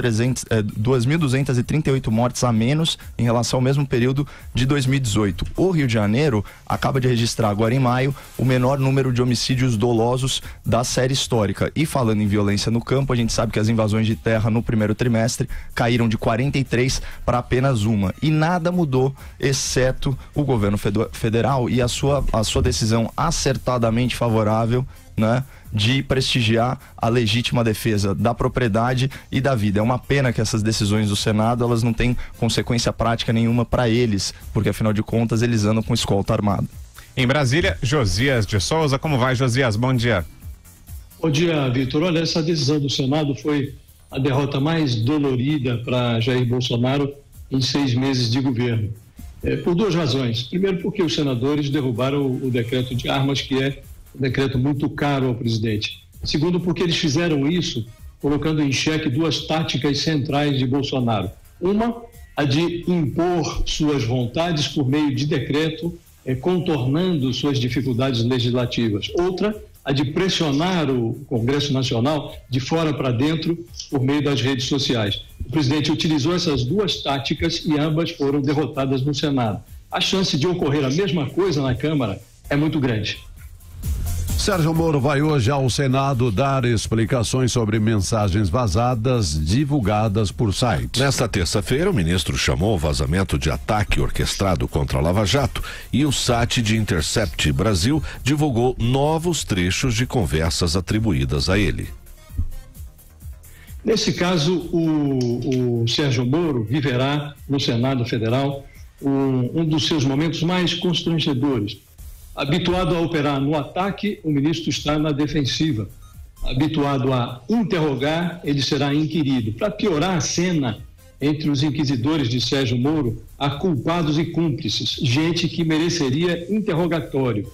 duzentas e trinta e oito mortes a menos em relação ao mesmo período de dois mil e dezoito. O Rio de Janeiro acaba de registrar agora em maio o menor número de homicídios dolosos da série histórica. E falando em violência no campo, a gente sabe que as invasões de terra no primeiro trimestre caíram de quarenta e três para apenas uma. E nada mudou, exceto o governo federal e a sua, a sua decisão acertadamente favorável, né, de prestigiar a legítima defesa da propriedade e da vida. É uma pena que essas decisões do Senado, elas não têm consequência prática nenhuma para eles, porque afinal de contas eles andam com escolta armada. Em Brasília, Josias de Souza. Como vai, Josias? Bom dia. Bom dia, Vitor. Olha, essa decisão do Senado foi a derrota mais dolorida para Jair Bolsonaro em seis meses de governo. É, por duas razões. Primeiro, porque os senadores derrubaram o, o decreto de armas, que é um decreto muito caro ao presidente. Segundo, porque eles fizeram isso colocando em xeque duas táticas centrais de Bolsonaro. Uma, a de impor suas vontades por meio de decreto, é, contornando suas dificuldades legislativas. Outra, a de pressionar o Congresso Nacional de fora para dentro por meio das redes sociais. O presidente utilizou essas duas táticas e ambas foram derrotadas no Senado. A chance de ocorrer a mesma coisa na Câmara é muito grande. Sérgio Moro vai hoje ao Senado dar explicações sobre mensagens vazadas divulgadas por sites. Nesta terça-feira, o ministro chamou o vazamento de ataque orquestrado contra a Lava Jato, e o site de Intercept Brasil divulgou novos trechos de conversas atribuídas a ele. Nesse caso, o, o Sérgio Moro viverá no Senado Federal um, um dos seus momentos mais constrangedores. Habituado a operar no ataque, o ministro está na defensiva. Habituado a interrogar, ele será inquirido. Para piorar a cena entre os inquisidores de Sérgio Moro, há culpados e cúmplices, gente que mereceria interrogatório.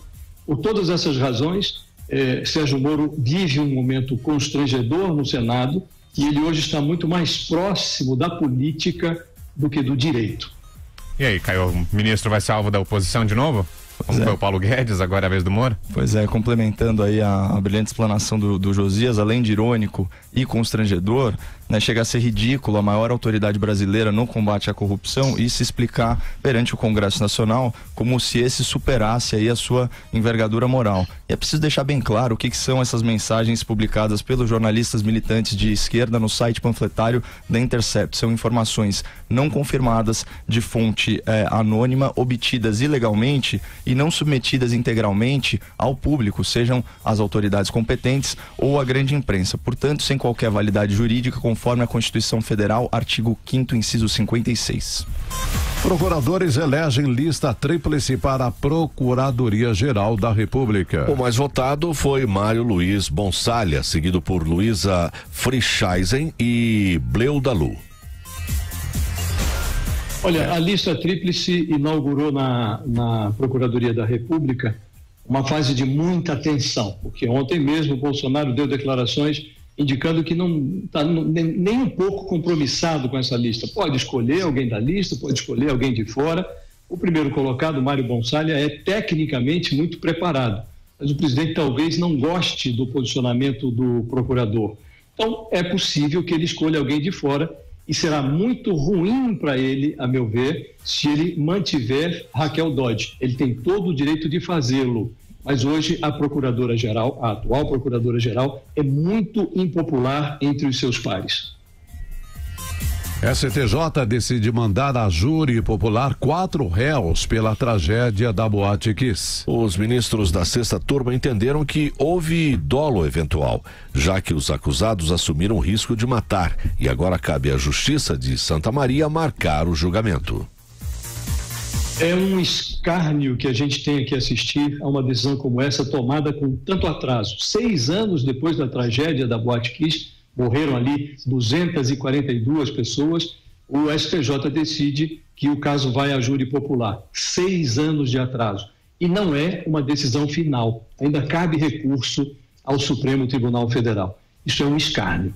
Por todas essas razões, eh, Sérgio Moro vive um momento constrangedor no Senado, e ele hoje está muito mais próximo da política do que do direito. E aí, Caio, o ministro vai ser alvo da oposição de novo? Como foi o Paulo Guedes, agora é a vez do Moro? Pois é, complementando aí a, a brilhante explanação do, do Josias, além de irônico e constrangedor, né, chega a ser ridículo a maior autoridade brasileira no combate à corrupção e se explicar perante o Congresso Nacional como se esse superasse aí a sua envergadura moral. E é preciso deixar bem claro o que, que são essas mensagens publicadas pelos jornalistas militantes de esquerda no site panfletário da Intercept. São informações não confirmadas, de fonte eh, anônima, obtidas ilegalmente e não submetidas integralmente ao público, sejam as autoridades competentes ou a grande imprensa. Portanto, sem qualquer validade jurídica, conforme a Constituição Federal, artigo quinto, inciso cinquenta e seis. Procuradores elegem lista tríplice para a Procuradoria-Geral da República. O mais votado foi Mário Luiz Bonsalha, seguido por Luísa Frischeisen e Bleudalu. Olha, a lista tríplice inaugurou na, na Procuradoria da República uma fase de muita tensão, porque ontem mesmo o Bolsonaro deu declarações indicando que não está nem, nem um pouco compromissado com essa lista. Pode escolher alguém da lista, pode escolher alguém de fora. O primeiro colocado, Mário Bonsalha, é tecnicamente muito preparado, mas o presidente talvez não goste do posicionamento do procurador. Então, é possível que ele escolha alguém de fora e será muito ruim para ele, a meu ver, se ele mantiver Raquel Dodge. Ele tem todo o direito de fazê-lo. Mas hoje a procuradora-geral, a atual procuradora-geral, é muito impopular entre os seus pares. S T J decide mandar a júri popular quatro réus pela tragédia da Boate Kiss. Os ministros da sexta turma entenderam que houve dolo eventual, já que os acusados assumiram o risco de matar, e agora cabe à Justiça de Santa Maria marcar o julgamento. É um escárnio que a gente tenha que assistir a uma decisão como essa tomada com tanto atraso. Seis anos depois da tragédia da Boate Kiss, morreram ali duzentas e quarenta e duas pessoas, o S T J decide que o caso vai a júri popular. Seis anos de atraso. E não é uma decisão final. Ainda cabe recurso ao Supremo Tribunal Federal. Isso é um escárnio.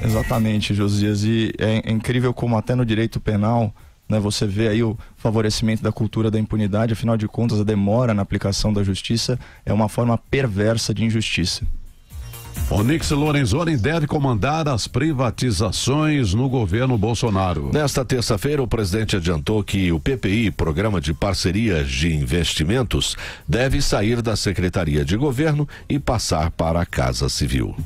Exatamente, Josias. E é incrível como até no direito penal, você vê aí o favorecimento da cultura da impunidade. Afinal de contas, a demora na aplicação da justiça é uma forma perversa de injustiça. Onyx Lorenzoni deve comandar as privatizações no governo Bolsonaro. Nesta terça-feira, o presidente adiantou que o P P I, Programa de Parcerias de Investimentos, deve sair da Secretaria de Governo e passar para a Casa Civil.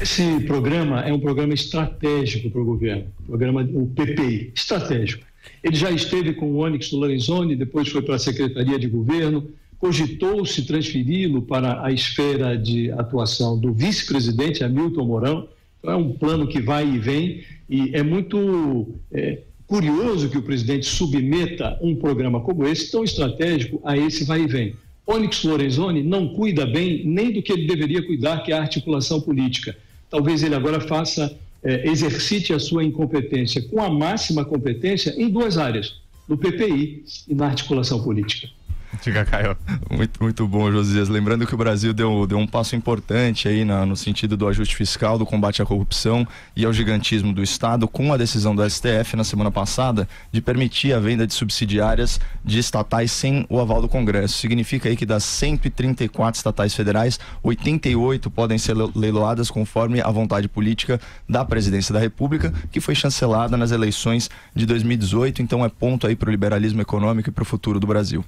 Esse programa é um programa estratégico para o governo, o programa, o P P I, estratégico. Ele já esteve com o Onyx Lorenzoni, depois foi para a Secretaria de Governo, cogitou-se transferi-lo para a esfera de atuação do vice-presidente, Hamilton Mourão. Então é um plano que vai e vem, e é muito é, curioso que o presidente submeta um programa como esse, tão estratégico, a esse vai e vem. Onyx Lorenzoni não cuida bem nem do que ele deveria cuidar, que é a articulação política. Talvez ele agora faça, eh, exercite a sua incompetência com a máxima competência em duas áreas, no P P I e na articulação política. Diga, Caio. Muito, muito bom, Josias. Lembrando que o Brasil deu, deu um passo importante aí na, no sentido do ajuste fiscal, do combate à corrupção e ao gigantismo do Estado, com a decisão do S T F na semana passada de permitir a venda de subsidiárias de estatais sem o aval do Congresso. Significa aí que das cento e trinta e quatro estatais federais, oitenta e oito podem ser leiloadas conforme a vontade política da Presidência da República, que foi chancelada nas eleições de dois mil e dezoito. Então é ponto aí para o liberalismo econômico e para o futuro do Brasil.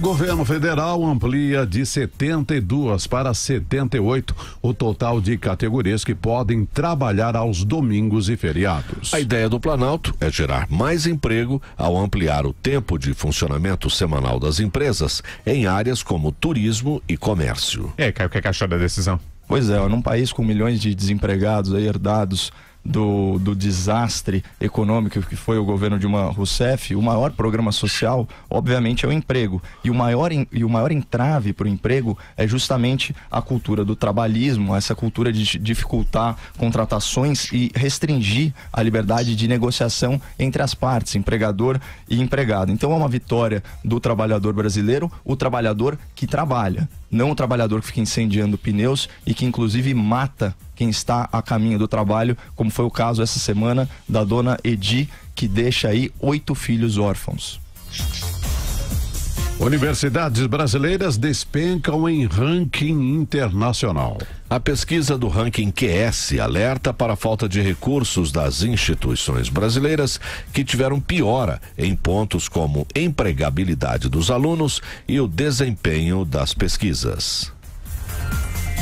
Governo federal amplia de setenta e duas para setenta e oito o total de categorias que podem trabalhar aos domingos e feriados. A ideia do Planalto é gerar mais emprego ao ampliar o tempo de funcionamento semanal das empresas em áreas como turismo e comércio. É, Caio, o que é que achou da decisão? Pois é, num país com milhões de desempregados aí herdados Do, do desastre econômico que foi o governo Dilma Rousseff, o maior programa social, obviamente, é o emprego. E o maior, e o maior entrave para o emprego é justamente a cultura do trabalhismo, essa cultura de dificultar contratações e restringir a liberdade de negociação entre as partes, empregador e empregado. Então é uma vitória do trabalhador brasileiro, o trabalhador que trabalha, não o trabalhador que fica incendiando pneus e que inclusive mata quem está a caminho do trabalho, como foi o caso essa semana da dona Edi, que deixa aí oito filhos órfãos. Universidades brasileiras despencam em ranking internacional. A pesquisa do ranking Q S alerta para a falta de recursos das instituições brasileiras que tiveram piora em pontos como empregabilidade dos alunos e o desempenho das pesquisas.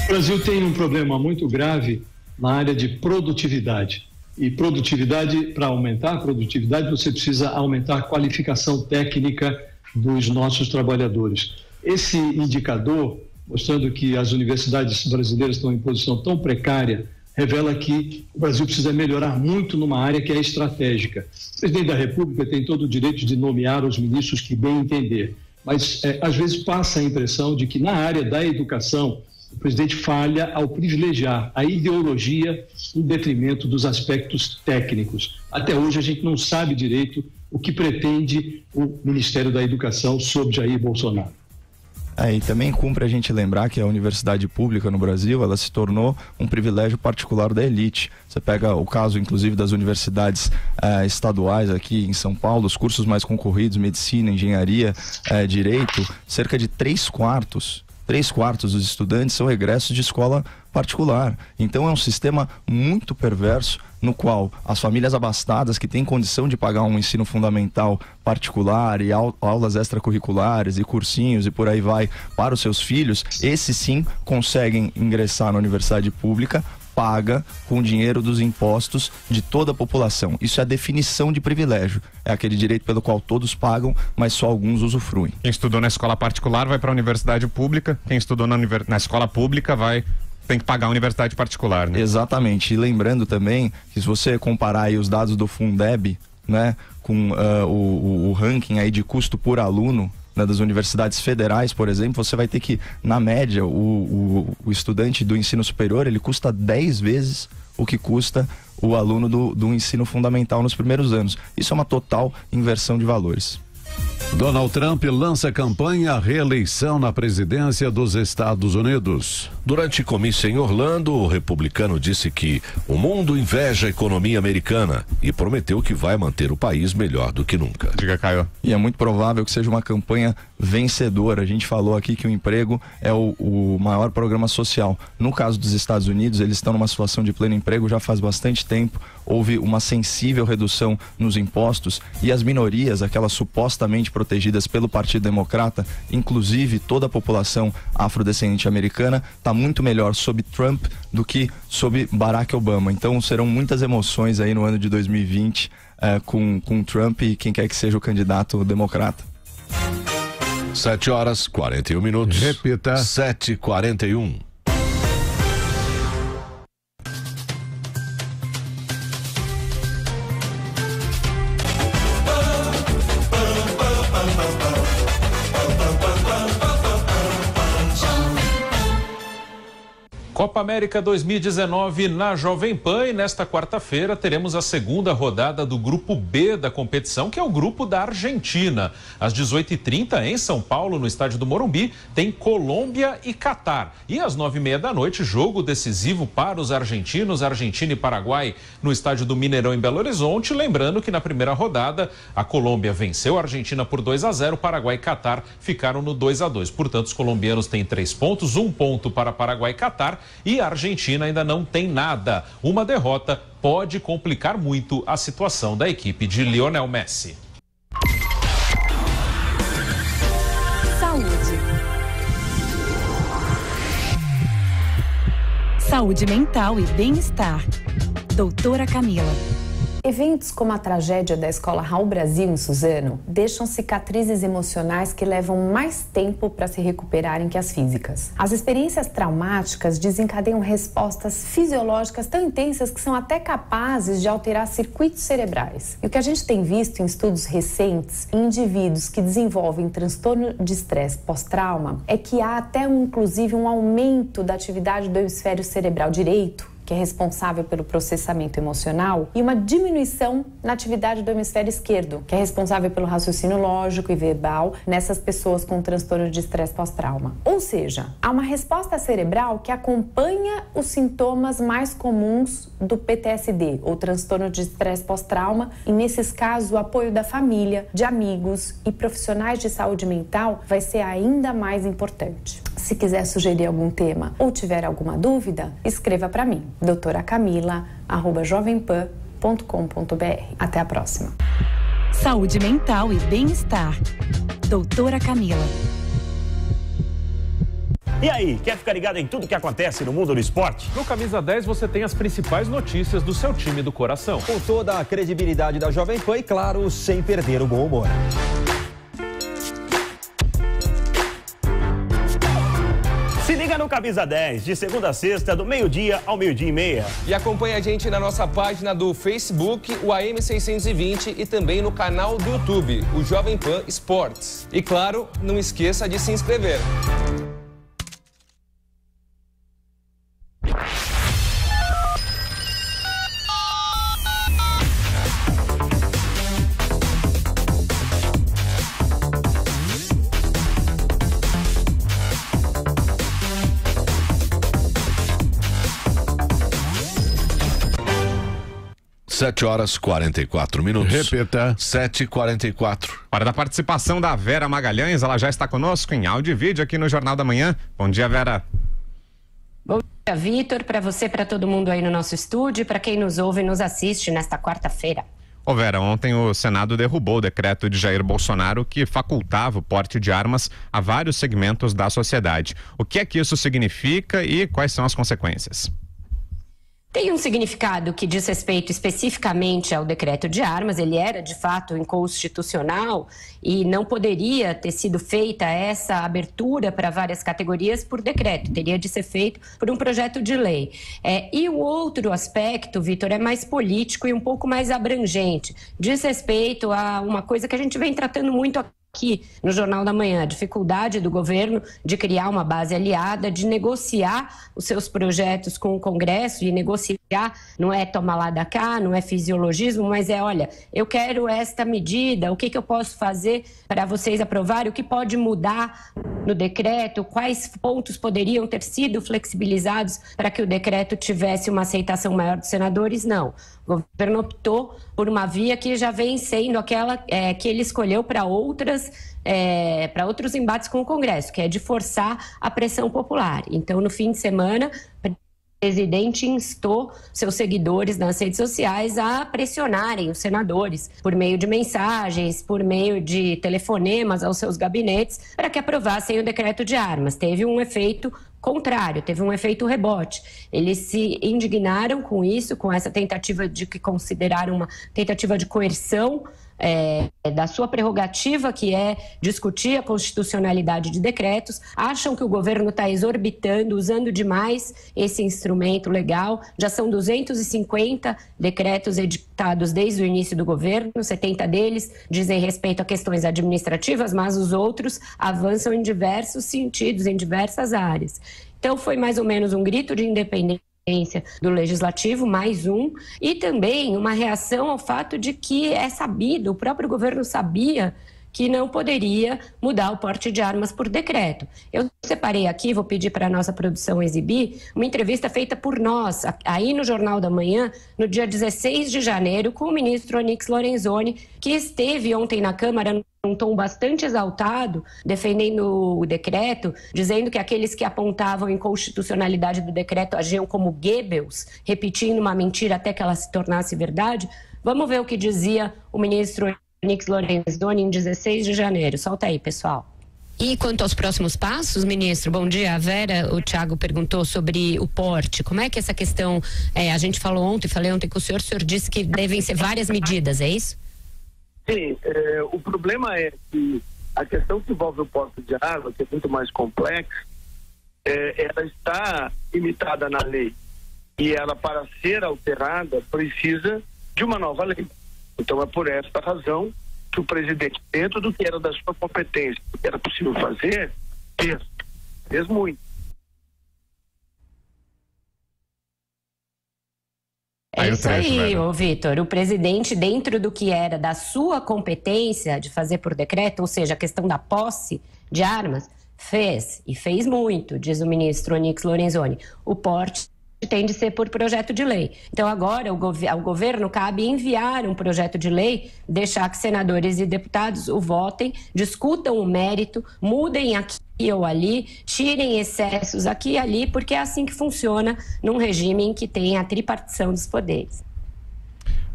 O Brasil tem um problema muito grave na área de produtividade. E produtividade, para aumentar a produtividade, você precisa aumentar a qualificação técnica dos nossos trabalhadores. Esse indicador, mostrando que as universidades brasileiras estão em posição tão precária, revela que o Brasil precisa melhorar muito numa área que é estratégica. O presidente da República tem todo o direito de nomear os ministros que bem entender, mas é, às vezes passa a impressão de que na área da educação o presidente falha ao privilegiar a ideologia em detrimento dos aspectos técnicos. Até hoje a gente não sabe direito o que pretende o Ministério da Educação sob Jair Bolsonaro. É, e também cumpre a gente lembrar que a universidade pública no Brasil, ela se tornou um privilégio particular da elite. Você pega o caso, inclusive, das universidades eh, estaduais aqui em São Paulo, os cursos mais concorridos, medicina, engenharia, eh, direito, cerca de três quartos, três quartos dos estudantes são egressos de escola particular. Então é um sistema muito perverso, no qual as famílias abastadas que têm condição de pagar um ensino fundamental particular e aulas extracurriculares e cursinhos e por aí vai para os seus filhos, esses sim conseguem ingressar na universidade pública, paga com o dinheiro dos impostos de toda a população. Isso é a definição de privilégio. É aquele direito pelo qual todos pagam, mas só alguns usufruem. Quem estudou na escola particular vai para a universidade pública, quem estudou na, univers... na escola pública vai... tem que pagar a universidade particular, né? Exatamente. E lembrando também que se você comparar aí os dados do Fundeb, né, com uh, o, o ranking aí de custo por aluno, né, das universidades federais, por exemplo, você vai ter que, na média, o, o, o estudante do ensino superior, ele custa dez vezes o que custa o aluno do, do ensino fundamental nos primeiros anos. Isso é uma total inversão de valores. Donald Trump lança campanha à reeleição na presidência dos Estados Unidos. Durante comício em Orlando, o republicano disse que o mundo inveja a economia americana e prometeu que vai manter o país melhor do que nunca. Diga, Caio. E é muito provável que seja uma campanha vencedora. A gente falou aqui que o emprego é o, o maior programa social. No caso dos Estados Unidos, eles estão numa situação de pleno emprego já faz bastante tempo. Houve uma sensível redução nos impostos e as minorias, aquelas supostamente protegidas pelo Partido Democrata, inclusive toda a população afrodescendente americana, está muito melhor sob Trump do que sob Barack Obama. Então serão muitas emoções aí no ano de dois mil e vinte eh, com, com Trump e quem quer que seja o candidato democrata. sete horas e quarenta e um minutos. Repita. sete e quarenta e um. Copa América dois mil e dezenove na Jovem Pan, e nesta quarta-feira teremos a segunda rodada do Grupo B da competição, que é o grupo da Argentina. Às dezoito e trinta, em São Paulo, no estádio do Morumbi, tem Colômbia e Catar. E às nove e meia da noite, jogo decisivo para os argentinos, Argentina e Paraguai, no estádio do Mineirão, em Belo Horizonte. Lembrando que na primeira rodada, a Colômbia venceu a Argentina por dois a zero, Paraguai e Catar ficaram no dois a dois. Portanto, os colombianos têm três pontos, um ponto para Paraguai e Catar. E a Argentina ainda não tem nada. Uma derrota pode complicar muito a situação da equipe de Lionel Messi. Saúde. Saúde mental e bem-estar. Doutora Camila. Eventos como a tragédia da escola Raul Brasil, em Suzano, deixam cicatrizes emocionais que levam mais tempo para se recuperarem que as físicas. As experiências traumáticas desencadeiam respostas fisiológicas tão intensas que são até capazes de alterar circuitos cerebrais. E o que a gente tem visto em estudos recentes em indivíduos que desenvolvem transtorno de estresse pós-trauma é que há até um, inclusive um aumento da atividade do hemisfério cerebral direito, que é responsável pelo processamento emocional, e uma diminuição na atividade do hemisfério esquerdo, que é responsável pelo raciocínio lógico e verbal nessas pessoas com transtorno de estresse pós-trauma. Ou seja, há uma resposta cerebral que acompanha os sintomas mais comuns do P T S D, ou transtorno de estresse pós-trauma, e nesses casos o apoio da família, de amigos e profissionais de saúde mental vai ser ainda mais importante. se quiser sugerir algum tema ou tiver alguma dúvida, escreva para mim, doutora camila arroba jovem pan ponto com ponto br. Até a próxima. Saúde mental e bem-estar. Doutora Camila. E aí, quer ficar ligado em tudo que acontece no mundo do esporte? No Camisa dez você tem as principais notícias do seu time do coração. Com toda a credibilidade da Jovem Pan e, claro, sem perder o bom humor. Se liga no Camisa dez, de segunda a sexta, do meio-dia ao meio-dia e meia. E acompanhe a gente na nossa página do Facebook, o A M seiscentos e vinte, e também no canal do YouTube, o Jovem Pan Esportes. E claro, não esqueça de se inscrever. sete horas e quarenta e quatro minutos. Repita. sete e quarenta e quatro. Hora da participação da Vera Magalhães. Ela já está conosco em áudio e vídeo aqui no Jornal da Manhã. Bom dia, Vera. Bom dia, Vitor. Para você, para todo mundo aí no nosso estúdio, para quem nos ouve e nos assiste nesta quarta-feira. Ô Vera, ontem o Senado derrubou o decreto de Jair Bolsonaro que facultava o porte de armas a vários segmentos da sociedade. O que é que isso significa e quais são as consequências? Tem um significado que diz respeito especificamente ao decreto de armas. Ele era, de fato, inconstitucional e não poderia ter sido feita essa abertura para várias categorias por decreto. Teria de ser feito por um projeto de lei. É, e o outro aspecto, Vitor, é mais político e um pouco mais abrangente. Diz respeito a uma coisa que a gente vem tratando muito aqui. Aqui no Jornal da Manhã, a dificuldade do governo de criar uma base aliada, de negociar os seus projetos com o Congresso, e negociar não é tomar lá da cá, não é fisiologismo, mas é, olha, eu quero esta medida, o que, que eu posso fazer para vocês aprovarem, o que pode mudar no decreto, quais pontos poderiam ter sido flexibilizados para que o decreto tivesse uma aceitação maior dos senadores? Não. O governo optou por uma via que já vem sendo aquela é, que ele escolheu para outras, é, para outros embates com o Congresso, que é de forçar a pressão popular. Então, no fim de semana, o presidente instou seus seguidores nas redes sociais a pressionarem os senadores por meio de mensagens, por meio de telefonemas aos seus gabinetes, para que aprovassem o decreto de armas. Teve um efeito contrário, teve um efeito rebote. Eles se indignaram com isso, com essa tentativa de que consideraram uma tentativa de coerção é, da sua prerrogativa, que é discutir a constitucionalidade de decretos. Acham que o governo está exorbitando, usando demais esse instrumento legal. Já são duzentos e cinquenta decretos editados desde o início do governo, setenta deles dizem respeito a questões administrativas, mas os outros avançam em diversos sentidos, em diversas áreas. Então, foi mais ou menos um grito de independência do Legislativo, mais um, e também uma reação ao fato de que é sabido, o próprio governo sabia que não poderia mudar o porte de armas por decreto. Eu separei aqui, vou pedir para a nossa produção exibir, uma entrevista feita por nós, aí no Jornal da Manhã, no dia dezesseis de janeiro, com o ministro Onyx Lorenzoni, que esteve ontem na Câmara num tom bastante exaltado, defendendo o decreto, dizendo que aqueles que apontavam a inconstitucionalidade do decreto agiam como Goebbels, repetindo uma mentira até que ela se tornasse verdade. Vamos ver o que dizia o ministro Onyx Lorenzoni em dezesseis de janeiro. Solta aí, pessoal. E quanto aos próximos passos, ministro, bom dia. A Vera, o Thiago perguntou sobre o porte. Como é que essa questão, é, a gente falou ontem, falei ontem com o senhor, o senhor disse que devem ser várias medidas, é isso? Sim, é, o problema é que a questão que envolve o porte de arma, que é muito mais complexa, é, ela está limitada na lei. E ela, para ser alterada, precisa de uma nova lei. Então é por esta razão que o presidente, dentro do que era da sua competência, do que era possível fazer, fez, fez muito. É isso aí, ô Vitor. O presidente, dentro do que era da sua competência de fazer por decreto, ou seja, a questão da posse de armas, fez, e fez muito, diz o ministro Onyx Lorenzoni. O porte tem de ser por projeto de lei. Então, agora, ao gov- ao governo cabe enviar um projeto de lei, deixar que senadores e deputados o votem, discutam o mérito, mudem aqui ou ali, tirem excessos aqui e ali, porque é assim que funciona num regime em que tem a tripartição dos poderes.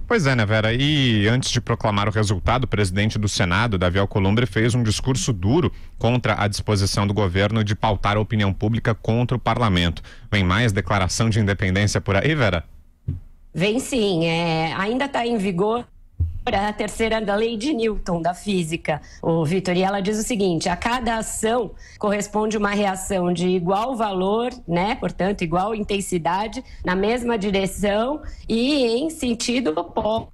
Pois é, né, Vera? E antes de proclamar o resultado, o presidente do Senado, Davi Alcolumbre, fez um discurso duro contra a disposição do governo de pautar a opinião pública contra o parlamento. Vem mais declaração de independência por aí, Vera? Vem sim. É, ainda está em vigor a terceira da lei de Newton, da física, o Vitor, e ela diz o seguinte: a cada ação corresponde uma reação de igual valor, né, portanto, igual intensidade, na mesma direção e em sentido oposto.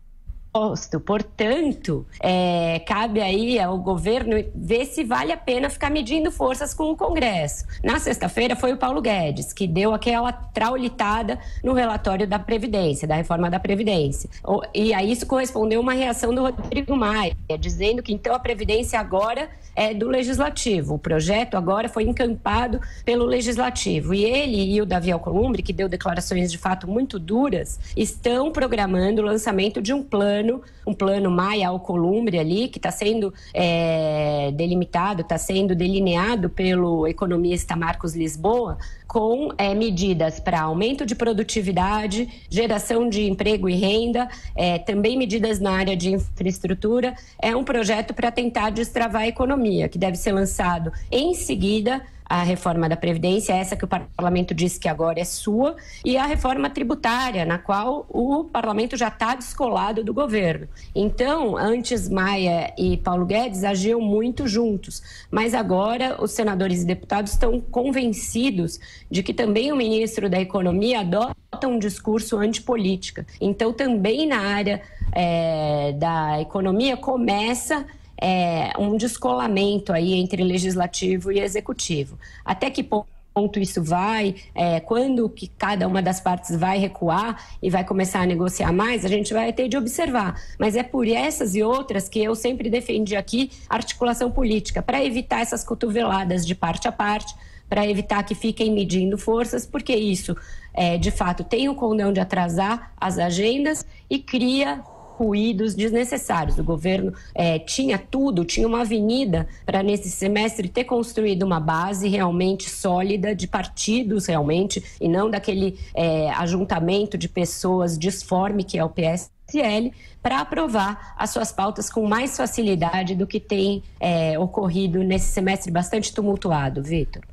Portanto, é, cabe aí ao governo ver se vale a pena ficar medindo forças com o Congresso. Na sexta-feira foi o Paulo Guedes que deu aquela traulitada no relatório da Previdência, da reforma da Previdência. E a isso correspondeu uma reação do Rodrigo Maia, dizendo que então a Previdência agora é do Legislativo. O projeto agora foi encampado pelo Legislativo. E ele e o Davi Alcolumbre, que deu declarações de fato muito duras, estão programando o lançamento de um plano um plano Maia Alcolumbre ali, que está sendo é, delimitado, está sendo delineado pelo economista Marcos Lisboa, com é, medidas para aumento de produtividade, geração de emprego e renda, é, também medidas na área de infraestrutura. É um projeto para tentar destravar a economia, que deve ser lançado em seguida a reforma da Previdência, essa que o Parlamento disse que agora é sua, e a reforma tributária, na qual o Parlamento já está descolado do governo. Então, antes Maia e Paulo Guedes agiam muito juntos, mas agora os senadores e deputados estão convencidos de que também o ministro da Economia adota um discurso antipolítica. Então, também na área é, da economia começa É, um descolamento aí entre legislativo e executivo. Até que ponto isso vai, é, quando que cada uma das partes vai recuar e vai começar a negociar mais, a gente vai ter de observar. Mas é por essas e outras que eu sempre defendi aqui articulação política, para evitar essas cotoveladas de parte a parte, para evitar que fiquem medindo forças, porque isso, é, de fato, tem o condão de atrasar as agendas e cria ruídos desnecessários. O governo é, tinha tudo, tinha uma avenida para nesse semestre ter construído uma base realmente sólida de partidos realmente, e não daquele é, ajuntamento de pessoas disforme que é o P S L, para aprovar as suas pautas com mais facilidade do que tem é, ocorrido nesse semestre bastante tumultuado, Vitor.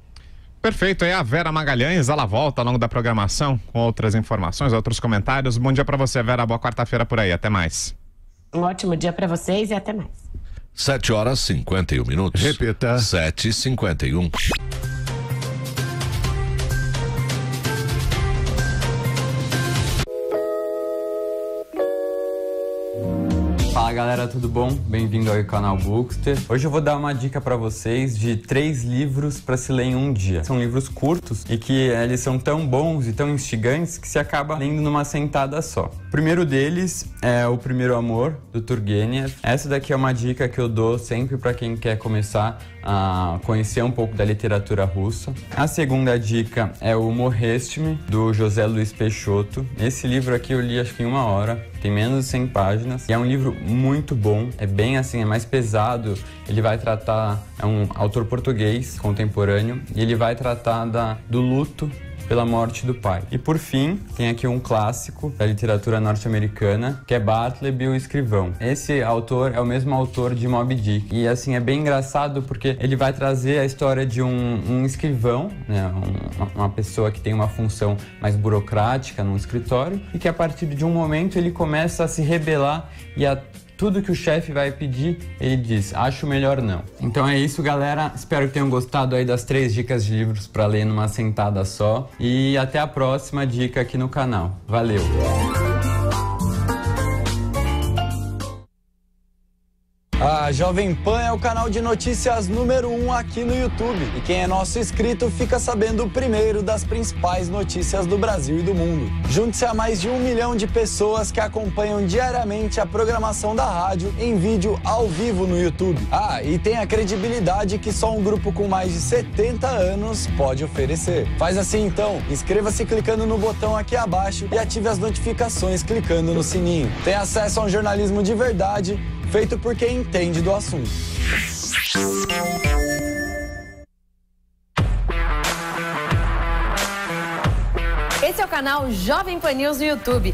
Perfeito, é a Vera Magalhães, ela volta ao longo da programação com outras informações, outros comentários. Bom dia para você, Vera, boa quarta-feira por aí, até mais. Um ótimo dia para vocês e até mais. sete horas e cinquenta e um minutos. Repita. sete e cinquenta e um. Fala galera, tudo bom? Bem-vindo ao canal Bookster. Hoje eu vou dar uma dica pra vocês de três livros pra se ler em um dia. São livros curtos e que eles são tão bons e tão instigantes que se acaba lendo numa sentada só. O primeiro deles é O Primeiro Amor, do Turgenev. Essa daqui é uma dica que eu dou sempre pra quem quer começar a conhecer um pouco da literatura russa. A segunda dica é O Morreste-me, do José Luiz Peixoto. Esse livro aqui eu li acho que em uma hora, tem menos de cem páginas e é um livro muito bom, é bem assim, é mais pesado. Ele vai tratar, é um autor português contemporâneo, e ele vai tratar da, do luto pela morte do pai. E por fim, tem aqui um clássico da literatura norte-americana, que é Bartleby o Escrivão. Esse autor é o mesmo autor de Moby Dick. E assim, é bem engraçado porque ele vai trazer a história de um, um escrivão, né? uma, uma pessoa que tem uma função mais burocrática num escritório, e que a partir de um momento ele começa a se rebelar e a tudo que o chefe vai pedir, ele diz, acho melhor não. Então é isso, galera. Espero que tenham gostado aí das três dicas de livros para ler numa sentada só. E até a próxima dica aqui no canal. Valeu! Ah. A Jovem Pan é o canal de notícias número um aqui no YouTube. E quem é nosso inscrito fica sabendo primeiro das principais notícias do Brasil e do mundo. Junte-se a mais de um milhão de pessoas que acompanham diariamente a programação da rádio em vídeo ao vivo no YouTube. Ah, e tem a credibilidade que só um grupo com mais de setenta anos pode oferecer. Faz assim então, inscreva-se clicando no botão aqui abaixo e ative as notificações clicando no sininho. Tem acesso a um jornalismo de verdade, feito por quem entende do assunto. Esse é o canal Jovem Pan News no YouTube.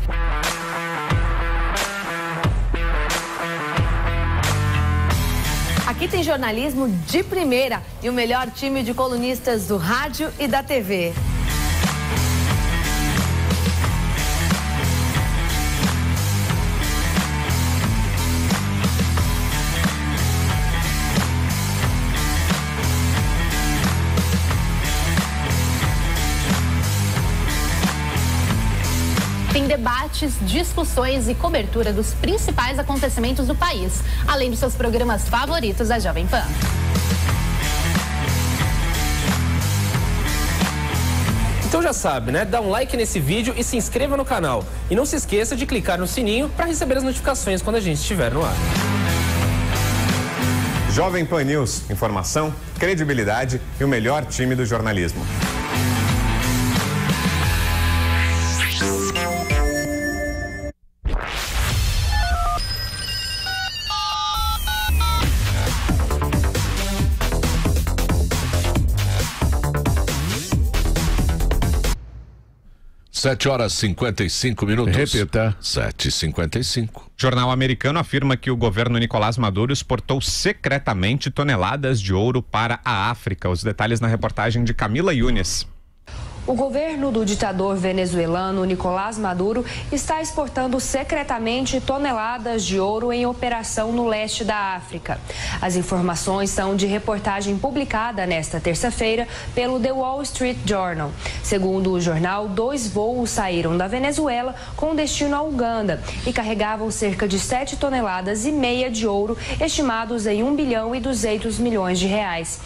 Aqui tem jornalismo de primeira e o melhor time de colunistas do rádio e da tê vê. Debates, discussões e cobertura dos principais acontecimentos do país, além dos seus programas favoritos da Jovem Pan. Então já sabe, né? Dá um like nesse vídeo e se inscreva no canal. E não se esqueça de clicar no sininho para receber as notificações quando a gente estiver no ar. Jovem Pan News, informação, credibilidade e o melhor time do jornalismo. sete horas e cinquenta e cinco minutos. Repita. sete e cinquenta e cinco. Jornal americano afirma que o governo Nicolás Maduro exportou secretamente toneladas de ouro para a África. Os detalhes na reportagem de Camila Yunes. O governo do ditador venezuelano Nicolás Maduro está exportando secretamente toneladas de ouro em operação no leste da África. As informações são de reportagem publicada nesta terça-feira pelo The Wall Street Journal. Segundo o jornal, dois voos saíram da Venezuela com destino à Uganda e carregavam cerca de sete toneladas e meia de ouro, estimados em um bilhão e duzentos milhões de reais.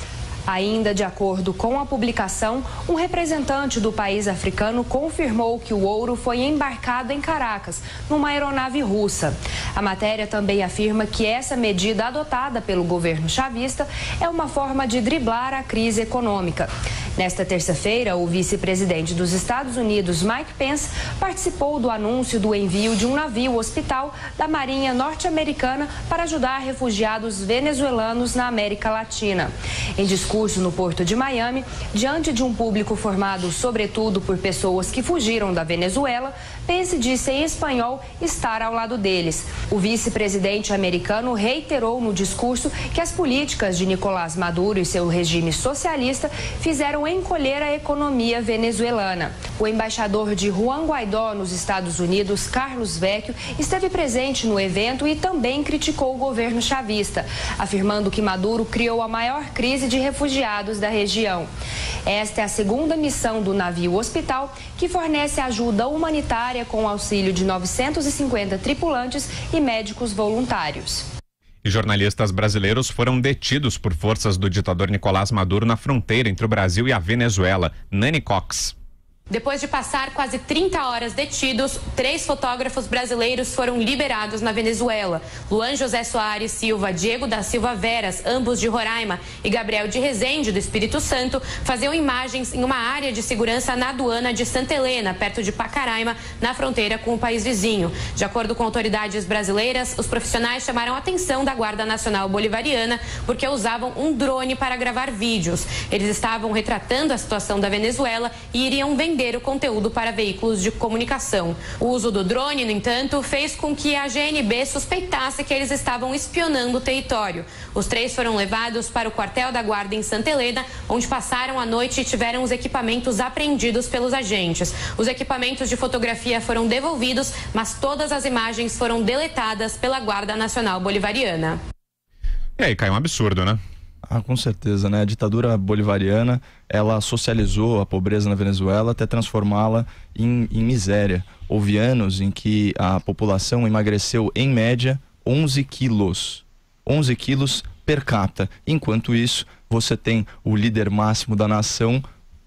Ainda de acordo com a publicação, um representante do país africano confirmou que o ouro foi embarcado em Caracas, numa aeronave russa. A matéria também afirma que essa medida adotada pelo governo chavista é uma forma de driblar a crise econômica. Nesta terça-feira, o vice-presidente dos Estados Unidos, Mike Pence, participou do anúncio do envio de um navio hospital da Marinha norte-americana para ajudar refugiados venezuelanos na América Latina. Em discurso no porto de Miami, diante de um público formado sobretudo por pessoas que fugiram da Venezuela, Pence disse em espanhol estar ao lado deles. O vice-presidente americano reiterou no discurso que as políticas de Nicolás Maduro e seu regime socialista fizeram encolher a economia venezuelana. O embaixador de Juan Guaidó nos Estados Unidos, Carlos Vecchio, esteve presente no evento e também criticou o governo chavista, afirmando que Maduro criou a maior crise de refugiados da região. Esta é a segunda missão do navio hospital, que fornece ajuda humanitária com o auxílio de novecentos e cinquenta tripulantes e médicos voluntários. E jornalistas brasileiros foram detidos por forças do ditador Nicolás Maduro na fronteira entre o Brasil e a Venezuela. Nani Cox. Depois de passar quase trinta horas detidos, três fotógrafos brasileiros foram liberados na Venezuela. Luan José Soares Silva, Diego da Silva Veras, ambos de Roraima, e Gabriel de Rezende, do Espírito Santo, faziam imagens em uma área de segurança na aduana de Santa Helena, perto de Pacaraima, na fronteira com o país vizinho. De acordo com autoridades brasileiras, os profissionais chamaram a atenção da Guarda Nacional Bolivariana porque usavam um drone para gravar vídeos. Eles estavam retratando a situação da Venezuela e iriam vender o conteúdo para veículos de comunicação. O uso do drone, no entanto, fez com que a G N B suspeitasse que eles estavam espionando o território. Os três foram levados para o quartel da guarda em Santa Helena, onde passaram a noite e tiveram os equipamentos apreendidos pelos agentes. Os equipamentos de fotografia foram devolvidos, mas todas as imagens foram deletadas pela Guarda Nacional Bolivariana. E aí, cai um absurdo, né? Ah, com certeza, né? A ditadura bolivariana, ela socializou a pobreza na Venezuela até transformá-la em, em miséria. Houve anos em que a população emagreceu, em média, onze quilos. onze quilos per capita. Enquanto isso, você tem o líder máximo da nação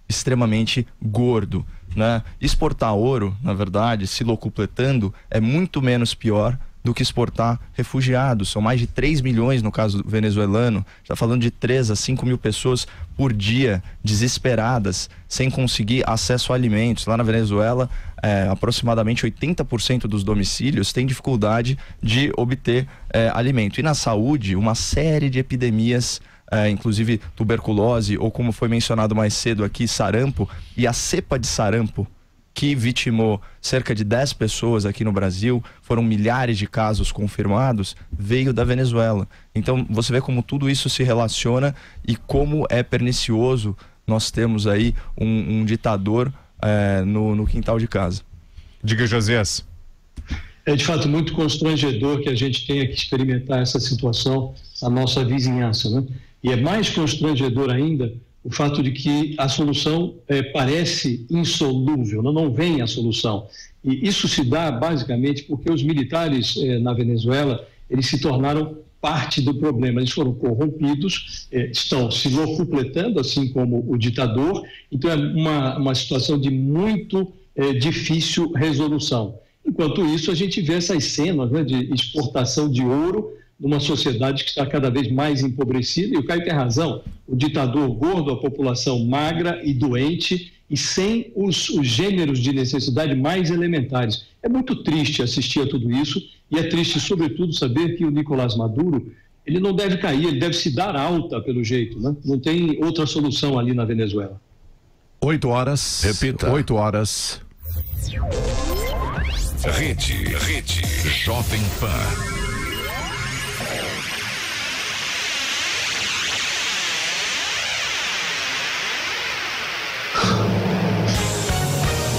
extremamente gordo, né? Exportar ouro, na verdade, se locupletando, é muito menos pior do que exportar refugiados. São mais de três milhões, no caso venezuelano. Está falando de três a cinco mil pessoas por dia, desesperadas, sem conseguir acesso a alimentos. Lá na Venezuela, é, aproximadamente oitenta por cento dos domicílios têm dificuldade de obter é, alimento. E na saúde, uma série de epidemias, é, inclusive tuberculose, ou como foi mencionado mais cedo aqui, sarampo, e a cepa de sarampo, que vitimou cerca de dez pessoas aqui no Brasil, foram milhares de casos confirmados, veio da Venezuela. Então você vê como tudo isso se relaciona e como é pernicioso nós temos aí um, um ditador é, no, no quintal de casa. Diga, Josias. É de fato muito constrangedor que a gente tenha que experimentar essa situação na nossa vizinhança, né? E é mais constrangedor ainda o fato de que a solução é, parece insolúvel, não, não vem a solução. E isso se dá basicamente porque os militares é, na Venezuela, eles se tornaram parte do problema. Eles foram corrompidos, é, estão se locupletando, assim como o ditador. Então é uma, uma situação de muito é, difícil resolução. Enquanto isso, a gente vê essas cenas, né, de exportação de ouro, numa sociedade que está cada vez mais empobrecida, e o Caio tem razão, o ditador gordo, a população magra e doente, e sem os, os gêneros de necessidade mais elementares. É muito triste assistir a tudo isso, e é triste, sobretudo, saber que o Nicolás Maduro, ele não deve cair, ele deve se dar alta pelo jeito, né? Não tem outra solução ali na Venezuela. Oito horas. Repita. Oito horas. Rede, Rede, Jovem Pan.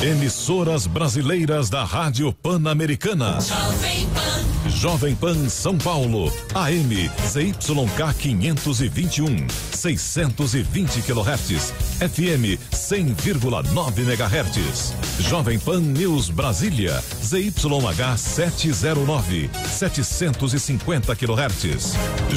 Emissoras brasileiras da Rádio Pan-Americana. Jovem Pan. Jovem Pan São Paulo. A M Z Y K quinhentos e vinte e um, seiscentos e vinte quilohertz. F M cem vírgula nove megahertz. Jovem Pan News Brasília. Z Y H setecentos e nove, setecentos e cinquenta quilohertz.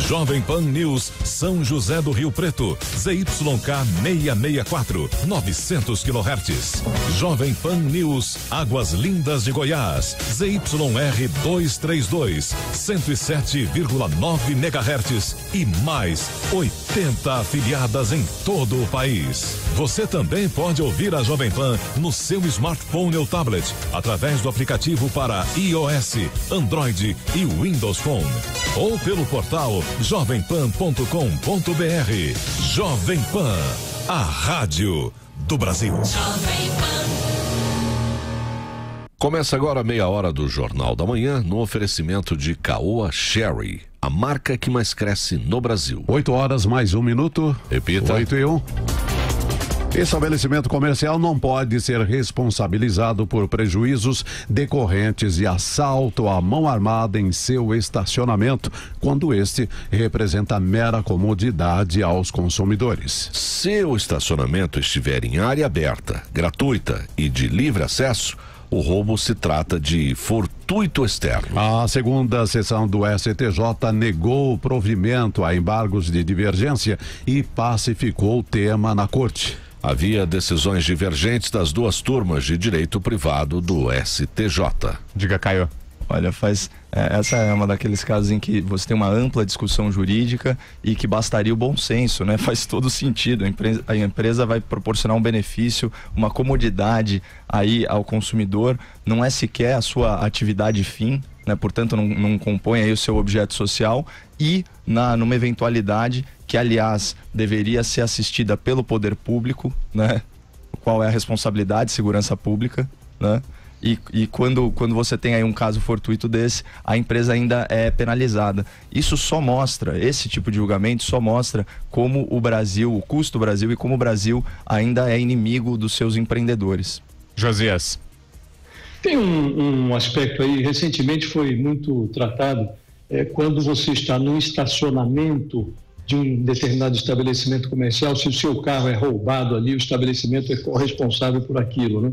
Jovem Pan News São José do Rio Preto. Z Y K seiscentos e sessenta e quatro, novecentos quilohertz. Jovem Pan News Águas Lindas de Goiás, Z Y R duzentos e trinta e dois, cento e sete vírgula nove megahertz, e mais oitenta afiliadas em todo o país. Você também pode ouvir a Jovem Pan no seu smartphone ou tablet, através do aplicativo para iOS, Android e Windows Phone, ou pelo portal jovem pan ponto com ponto br. Jovem Pan, a rádio do Brasil. Começa agora a meia hora do Jornal da Manhã, no oferecimento de Caoa Sherry, a marca que mais cresce no Brasil. Oito horas, mais um minuto. Repita. Oito e um. Estabelecimento comercial não pode ser responsabilizado por prejuízos decorrentes de assalto à mão armada em seu estacionamento, quando este representa mera comodidade aos consumidores. Se o estacionamento estiver em área aberta, gratuita e de livre acesso, o roubo se trata de fortuito externo. A segunda sessão do S T J negou o provimento a embargos de divergência e pacificou o tema na corte. Havia decisões divergentes das duas turmas de direito privado do S T J. Diga, Caio. Olha, faz, é, essa é uma daqueles casos em que você tem uma ampla discussão jurídica e que bastaria o bom senso, né? Faz todo sentido. A empresa, a empresa vai proporcionar um benefício, uma comodidade aí ao consumidor. Não é sequer a sua atividade fim, né? Portanto, não, não compõe aí o seu objeto social. E na, numa eventualidade que, aliás, deveria ser assistida pelo poder público, né? Qual é a responsabilidade de segurança pública, né? E, e quando, quando você tem aí um caso fortuito desse, a empresa ainda é penalizada. Isso só mostra, esse tipo de julgamento só mostra como o Brasil, o custo do Brasil e como o Brasil ainda é inimigo dos seus empreendedores. Josias. Tem um, um aspecto aí, recentemente foi muito tratado, é, quando você está num estacionamento de um determinado estabelecimento comercial, se o seu carro é roubado ali, o estabelecimento é corresponsável por aquilo, né?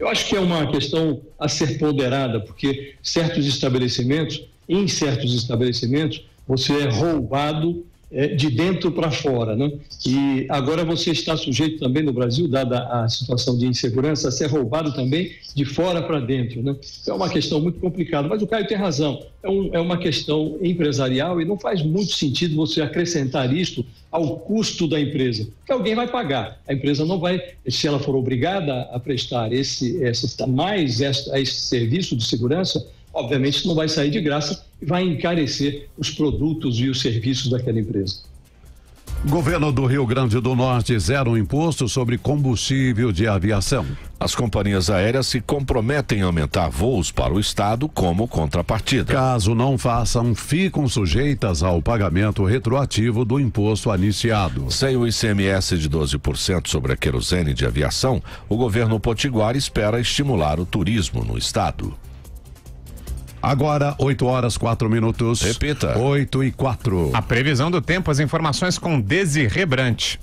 Eu acho que é uma questão a ser ponderada, porque certos estabelecimentos, em certos estabelecimentos, você é roubado é, de dentro para fora, né? E agora você está sujeito também no Brasil, dada a situação de insegurança, a ser roubado também de fora para dentro, né? É uma questão muito complicada, mas o Caio tem razão, é, um, é uma questão empresarial e não faz muito sentido você acrescentar isto ao custo da empresa, que alguém vai pagar. A empresa não vai, se ela for obrigada a prestar esse, essa, mais essa, esse serviço de segurança, obviamente isso não vai sair de graça e vai encarecer os produtos e os serviços daquela empresa. Governo do Rio Grande do Norte zera o imposto sobre combustível de aviação. As companhias aéreas se comprometem a aumentar voos para o estado como contrapartida. Caso não façam, ficam sujeitas ao pagamento retroativo do imposto anistiado. Sem o I C M S de doze por cento sobre a querosene de aviação, o governo potiguar espera estimular o turismo no estado. Agora, oito horas, quatro minutos. Repita. oito e quatro. A previsão do tempo, as informações com Desirée Brandt.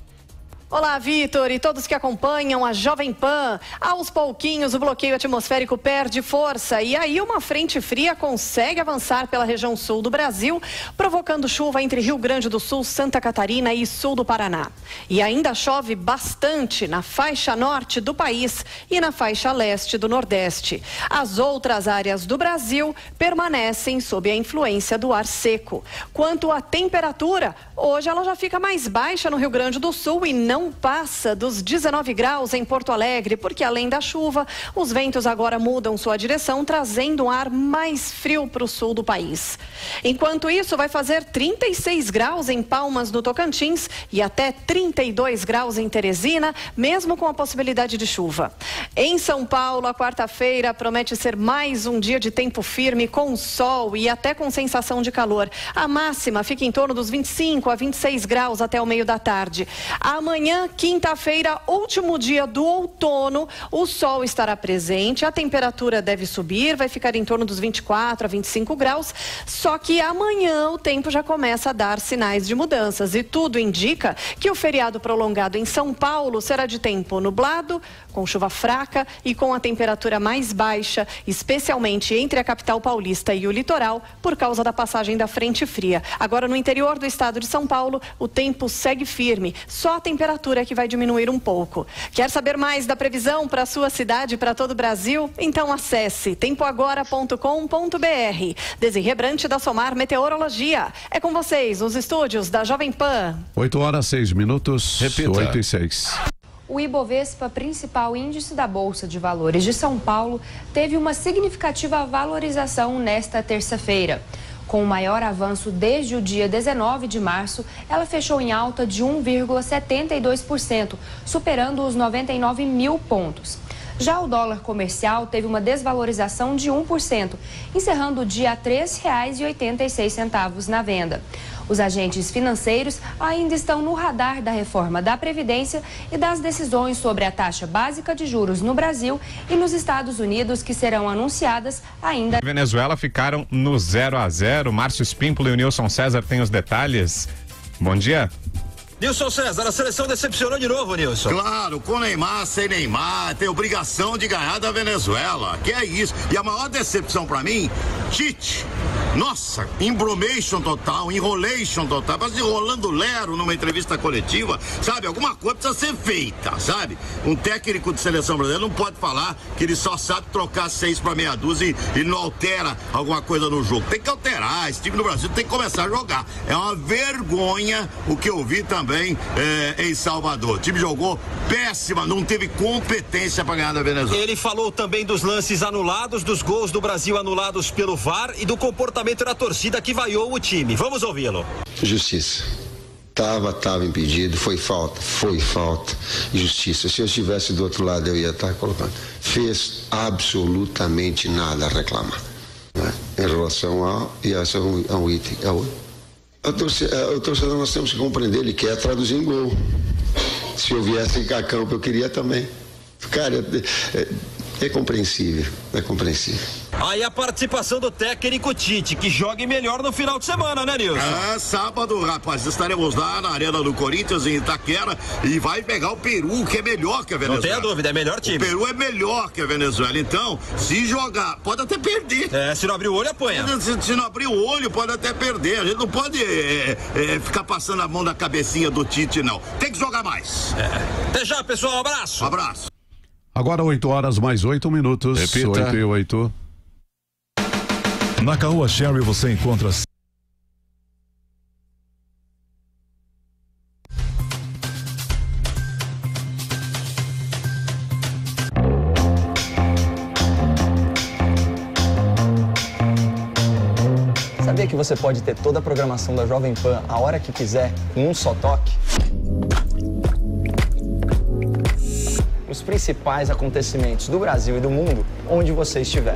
Olá, Vitor e todos que acompanham a Jovem Pan. Aos pouquinhos, o bloqueio atmosférico perde força e aí uma frente fria consegue avançar pela região sul do Brasil, provocando chuva entre Rio Grande do Sul, Santa Catarina e sul do Paraná. E ainda chove bastante na faixa norte do país e na faixa leste do Nordeste. As outras áreas do Brasil permanecem sob a influência do ar seco. Quanto à temperatura, hoje ela já fica mais baixa no Rio Grande do Sul e não passa dos dezenove graus em Porto Alegre, porque além da chuva, os ventos agora mudam sua direção, trazendo um ar mais frio para o sul do país. Enquanto isso, vai fazer trinta e seis graus em Palmas do Tocantins e até trinta e dois graus em Teresina, mesmo com a possibilidade de chuva. Em São Paulo, a quarta-feira promete ser mais um dia de tempo firme, com sol e até com sensação de calor. A máxima fica em torno dos vinte e cinco a vinte e seis graus até o meio da tarde. Amanhã Amanhã, quinta-feira, último dia do outono, o sol estará presente, a temperatura deve subir, vai ficar em torno dos vinte e quatro a vinte e cinco graus, só que amanhã o tempo já começa a dar sinais de mudanças e tudo indica que o feriado prolongado em São Paulo será de tempo nublado, com chuva fraca e com a temperatura mais baixa, especialmente entre a capital paulista e o litoral, por causa da passagem da frente fria. Agora, no interior do estado de São Paulo, o tempo segue firme, só a temperatura que vai diminuir um pouco. Quer saber mais da previsão para a sua cidade e para todo o Brasil? Então acesse tempo agora ponto com ponto br. Desirée Brandt da Somar Meteorologia. É com vocês, os estúdios da Jovem Pan. oito horas, seis minutos. Repita. oito e seis. O Ibovespa, principal índice da Bolsa de Valores de São Paulo, teve uma significativa valorização nesta terça-feira. Com o maior avanço desde o dia dezenove de março, ela fechou em alta de um vírgula setenta e dois por cento, superando os noventa e nove mil pontos. Já o dólar comercial teve uma desvalorização de um por cento, encerrando o dia a três reais e oitenta e seis centavos na venda. Os agentes financeiros ainda estão no radar da reforma da Previdência e das decisões sobre a taxa básica de juros no Brasil e nos Estados Unidos, que serão anunciadas ainda. A Venezuela ficaram no zero a zero. Márcio Espímpolo e o Nilson César têm os detalhes. Bom dia. Nilson César, a seleção decepcionou de novo, Nilson. Claro, com Neymar, sem Neymar, tem obrigação de ganhar da Venezuela, que é isso. E a maior decepção pra mim, Tite. Nossa, embromation total, enrolation total, mas enrolando lero numa entrevista coletiva, sabe? Alguma coisa precisa ser feita, sabe? Um técnico de seleção brasileira não pode falar que ele só sabe trocar seis para meia dúzia e, e não altera alguma coisa no jogo. Tem que alterar, esse time do Brasil tem que começar a jogar. É uma vergonha o que eu vi também é, em Salvador. O time jogou péssima, não teve competência para ganhar da Venezuela. Ele falou também dos lances anulados, dos gols do Brasil anulados pelo V A R e do comportamento da torcida que vaiou o time. Vamos ouvi-lo. Justiça. Tava, tava impedido, foi falta, foi falta. Justiça. Se eu estivesse do outro lado, eu ia estar colocando. Fez absolutamente nada a reclamar, né? Em relação ao, e a, a um item. A, a torcida, a torcida, nós temos que compreender, ele quer traduzir em gol. Se eu viesse em campo, eu queria também. Cara, é, é, é compreensível, é compreensível. Aí a participação do técnico Tite, que jogue melhor no final de semana, né, Nilson? É, sábado, rapaz, estaremos lá na Arena do Corinthians, em Itaquera, e vai pegar o Peru, que é melhor que a Venezuela. Não tenha dúvida, é melhor time. O Peru é melhor que a Venezuela, então, se jogar, pode até perder. É, se não abrir o olho, apanha. Se, se não abrir o olho, pode até perder. A gente não pode é, é, ficar passando a mão na cabecinha do Tite, não. Tem que jogar mais. É. Até já, pessoal, um abraço. Um abraço. Agora oito horas mais oito minutos. Repita. oito e oito. Na Caoa Sherry você encontra... Sabia que você pode ter toda a programação da Jovem Pan a hora que quiser, em um só toque? Os principais acontecimentos do Brasil e do mundo, onde você estiver.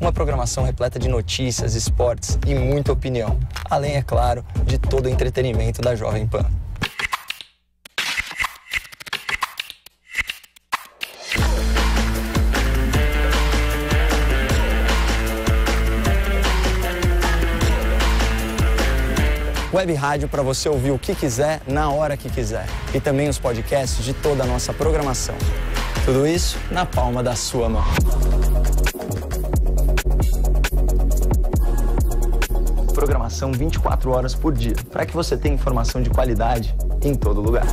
Uma programação repleta de notícias, esportes e muita opinião. Além, é claro, de todo o entretenimento da Jovem Pan. Web rádio para você ouvir o que quiser, na hora que quiser. E também os podcasts de toda a nossa programação. Tudo isso na palma da sua mão. Programação vinte e quatro horas por dia, para que você tenha informação de qualidade em todo lugar.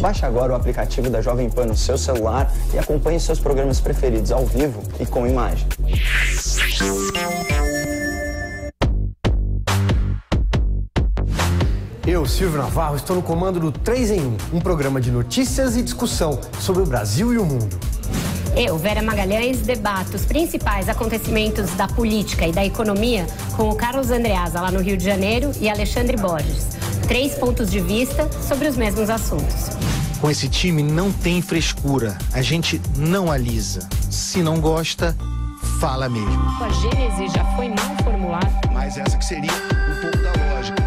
Baixe agora o aplicativo da Jovem Pan no seu celular e acompanhe seus programas preferidos ao vivo e com imagem. Eu, Silvio Navarro, estou no comando do três em um, um programa de notícias e discussão sobre o Brasil e o mundo. Eu, Vera Magalhães, debato os principais acontecimentos da política e da economia com o Carlos Andreasa, lá no Rio de Janeiro, e Alexandre Borges. Três pontos de vista sobre os mesmos assuntos. Com esse time não tem frescura, a gente não alisa. Se não gosta, fala mesmo. A gênese já foi mal formulada. Mas essa que seria um pouco da lógica.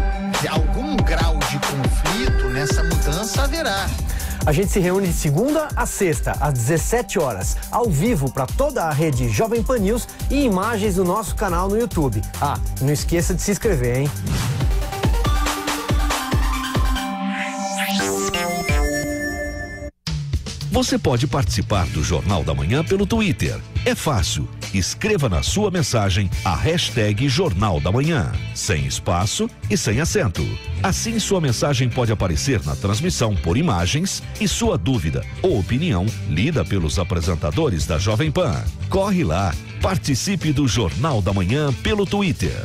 Algum grau de conflito nessa mudança haverá. A gente se reúne de segunda a sexta, às dezessete horas, ao vivo para toda a rede Jovem Pan News e imagens do nosso canal no YouTube. Ah, não esqueça de se inscrever, hein? Você pode participar do Jornal da Manhã pelo Twitter. É fácil. Escreva na sua mensagem a hashtag Jornal da Manhã, sem espaço e sem acento. Assim, sua mensagem pode aparecer na transmissão por imagens e sua dúvida ou opinião lida pelos apresentadores da Jovem Pan. Corre lá, participe do Jornal da Manhã pelo Twitter.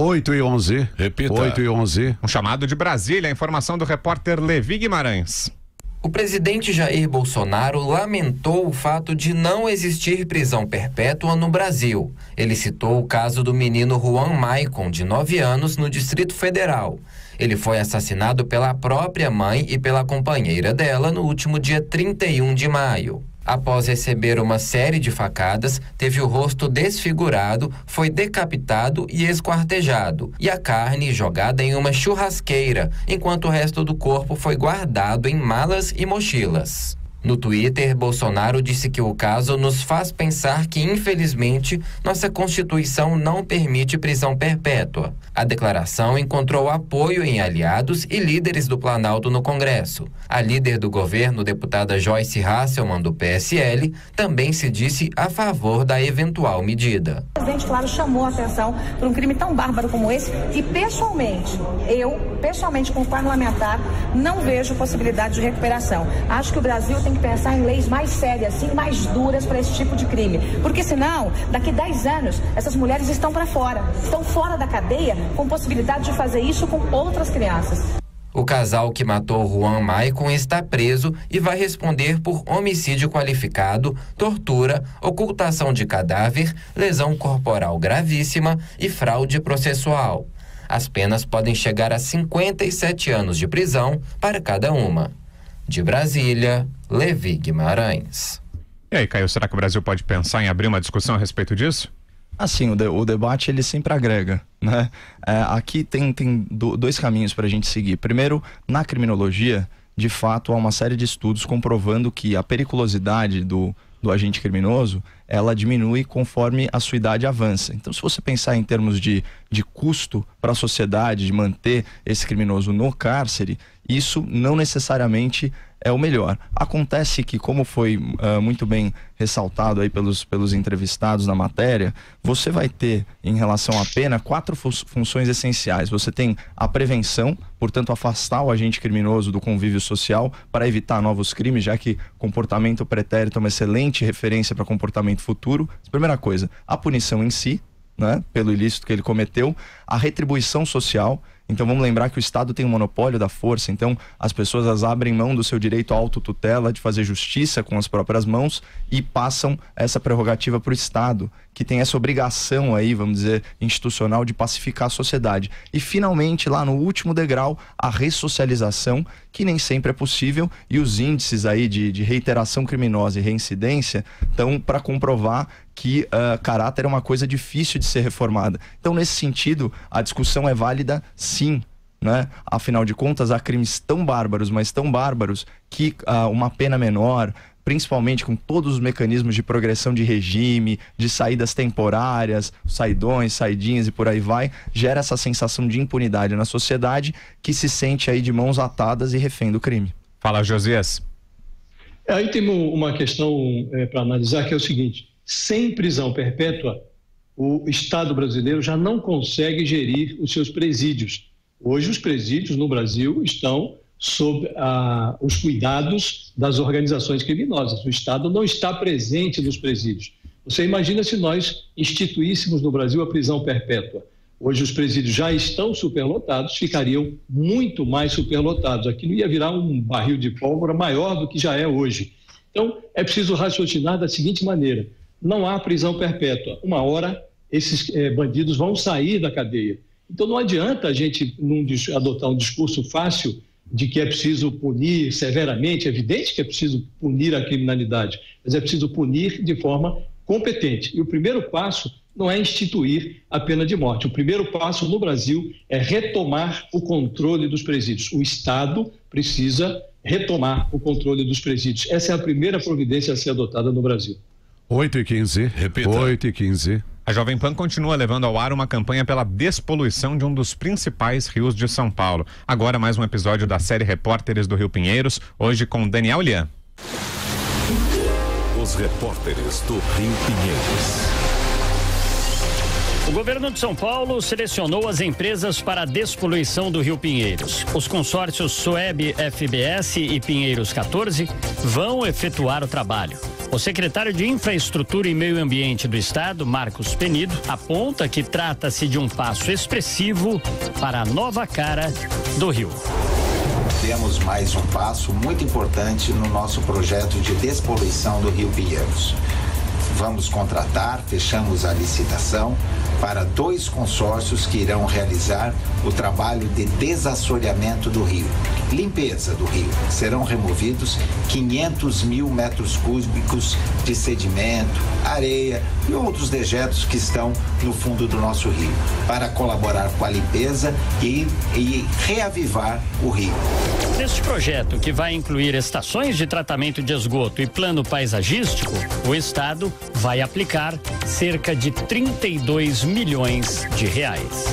oito e onze. Repita. oito e onze. Um chamado de Brasília, a informação do repórter Levi Guimarães. O presidente Jair Bolsonaro lamentou o fato de não existir prisão perpétua no Brasil. Ele citou o caso do menino Juan Maicon, de nove anos, no Distrito Federal. Ele foi assassinado pela própria mãe e pela companheira dela no último dia trinta e um de maio. Após receber uma série de facadas, teve o rosto desfigurado, foi decapitado e esquartejado, e a carne jogada em uma churrasqueira, enquanto o resto do corpo foi guardado em malas e mochilas. No Twitter, Bolsonaro disse que o caso nos faz pensar que, infelizmente, nossa Constituição não permite prisão perpétua. A declaração encontrou apoio em aliados e líderes do Planalto no Congresso. A líder do governo, deputada Joyce Hasselmann, do P S L, também se disse a favor da eventual medida. O presidente, claro, chamou a atenção para um crime tão bárbaro como esse e, pessoalmente, eu, pessoalmente, como parlamentar, não vejo possibilidade de recuperação. Acho que o Brasil tem que pensar em leis mais sérias, sim, mais duras para esse tipo de crime. Porque senão, daqui dez anos, essas mulheres estão para fora. Estão fora da cadeia com possibilidade de fazer isso com outras crianças. O casal que matou Juan Maicon está preso e vai responder por homicídio qualificado, tortura, ocultação de cadáver, lesão corporal gravíssima e fraude processual. As penas podem chegar a cinquenta e sete anos de prisão para cada uma. De Brasília, Levi Guimarães. E aí, Caio, será que o Brasil pode pensar em abrir uma discussão a respeito disso? Assim, o, de, o debate ele sempre agrega, né? É, aqui tem, tem do, dois caminhos para a gente seguir. Primeiro, na criminologia, de fato, há uma série de estudos comprovando que a periculosidade do, do agente criminoso, ela diminui conforme a sua idade avança. Então, se você pensar em termos de, de custo para a sociedade, de manter esse criminoso no cárcere, isso não necessariamente é o melhor. Acontece que, como foi uh, muito bem ressaltado aí pelos, pelos entrevistados na matéria, você vai ter, em relação à pena, quatro fu funções essenciais. Você tem a prevenção, portanto, afastar o agente criminoso do convívio social para evitar novos crimes, já que comportamento pretérito é uma excelente referência para comportamento futuro. Primeira coisa, a punição em si, né, pelo ilícito que ele cometeu, a retribuição social. Então vamos lembrar que o Estado tem um monopólio da força, então as pessoas elas abrem mão do seu direito à autotutela, de fazer justiça com as próprias mãos e passam essa prerrogativa para o Estado, que tem essa obrigação aí, vamos dizer, institucional de pacificar a sociedade. E finalmente, lá no último degrau, a ressocialização, que nem sempre é possível, e os índices aí de, de reiteração criminosa e reincidência estão para comprovar que uh, caráter é uma coisa difícil de ser reformada. Então, nesse sentido, a discussão é válida sim, né? Afinal de contas, há crimes tão bárbaros, mas tão bárbaros, que uh, uma pena menor, principalmente com todos os mecanismos de progressão de regime, de saídas temporárias, saidões, saidinhas e por aí vai, gera essa sensação de impunidade na sociedade que se sente aí de mãos atadas e refém do crime. Fala, Josias. Aí tem uma questão é, para analisar, que é o seguinte: sem prisão perpétua, o Estado brasileiro já não consegue gerir os seus presídios. Hoje, os presídios no Brasil estão sob ah, os cuidados das organizações criminosas. O Estado não está presente nos presídios. Você imagina se nós instituíssemos no Brasil a prisão perpétua. Hoje, os presídios já estão superlotados, ficariam muito mais superlotados. Aquilo ia virar um barril de pólvora maior do que já é hoje. Então, é preciso raciocinar da seguinte maneira: não há prisão perpétua. Uma hora, esses eh, bandidos vão sair da cadeia. Então, não adianta a gente num, adotar um discurso fácil de que é preciso punir severamente. É evidente que é preciso punir a criminalidade, mas é preciso punir de forma competente. E o primeiro passo não é instituir a pena de morte. O primeiro passo no Brasil é retomar o controle dos presídios. O Estado precisa retomar o controle dos presídios. Essa é a primeira providência a ser adotada no Brasil. oito e quinze, repita. oito e quinze. A Jovem Pan continua levando ao ar uma campanha pela despoluição de um dos principais rios de São Paulo. Agora mais um episódio da série Repórteres do Rio Pinheiros, hoje com Daniel Lian. Os repórteres do Rio Pinheiros. O governo de São Paulo selecionou as empresas para a despoluição do Rio Pinheiros. Os consórcios Soeb F B S e Pinheiros quatorze vão efetuar o trabalho. O secretário de Infraestrutura e Meio Ambiente do Estado, Marcos Penido, aponta que trata-se de um passo expressivo para a nova cara do rio. Temos mais um passo muito importante no nosso projeto de despoluição do Rio Pinheiros. Vamos contratar, fechamos a licitação para dois consórcios que irão realizar o trabalho de desassoreamento do rio. Limpeza do rio. Serão removidos quinhentos mil metros cúbicos de sedimento, areia e outros dejetos que estão no fundo do nosso rio, para colaborar com a limpeza e, e reavivar o rio. Neste projeto, que vai incluir estações de tratamento de esgoto e plano paisagístico, o Estado vai aplicar cerca de trinta e dois milhões de reais.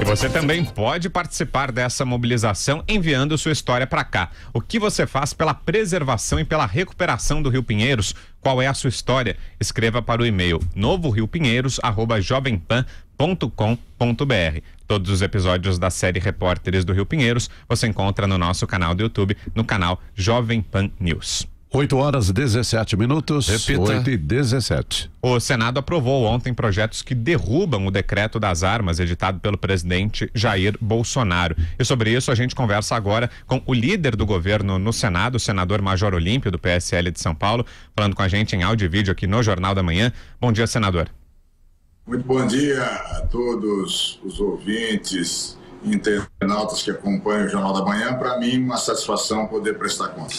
E você também pode participar dessa mobilização enviando sua história para cá. O que você faz pela preservação e pela recuperação do Rio Pinheiros? Qual é a sua história? Escreva para o e-mail novo rio pinheiros arroba jovem pan ponto com ponto br. Todos os episódios da série Repórteres do Rio Pinheiros você encontra no nosso canal do YouTube, no canal Jovem Pan News. oito horas e dezessete minutos. Repita. oito e dezessete. O Senado aprovou ontem projetos que derrubam o decreto das armas editado pelo presidente Jair Bolsonaro. E sobre isso a gente conversa agora com o líder do governo no Senado, o senador Major Olímpio, do P S L de São Paulo, falando com a gente em áudio e vídeo aqui no Jornal da Manhã. Bom dia, senador. Muito bom dia a todos os ouvintes internautas que acompanham o Jornal da Manhã. Para mim, uma satisfação poder prestar conta.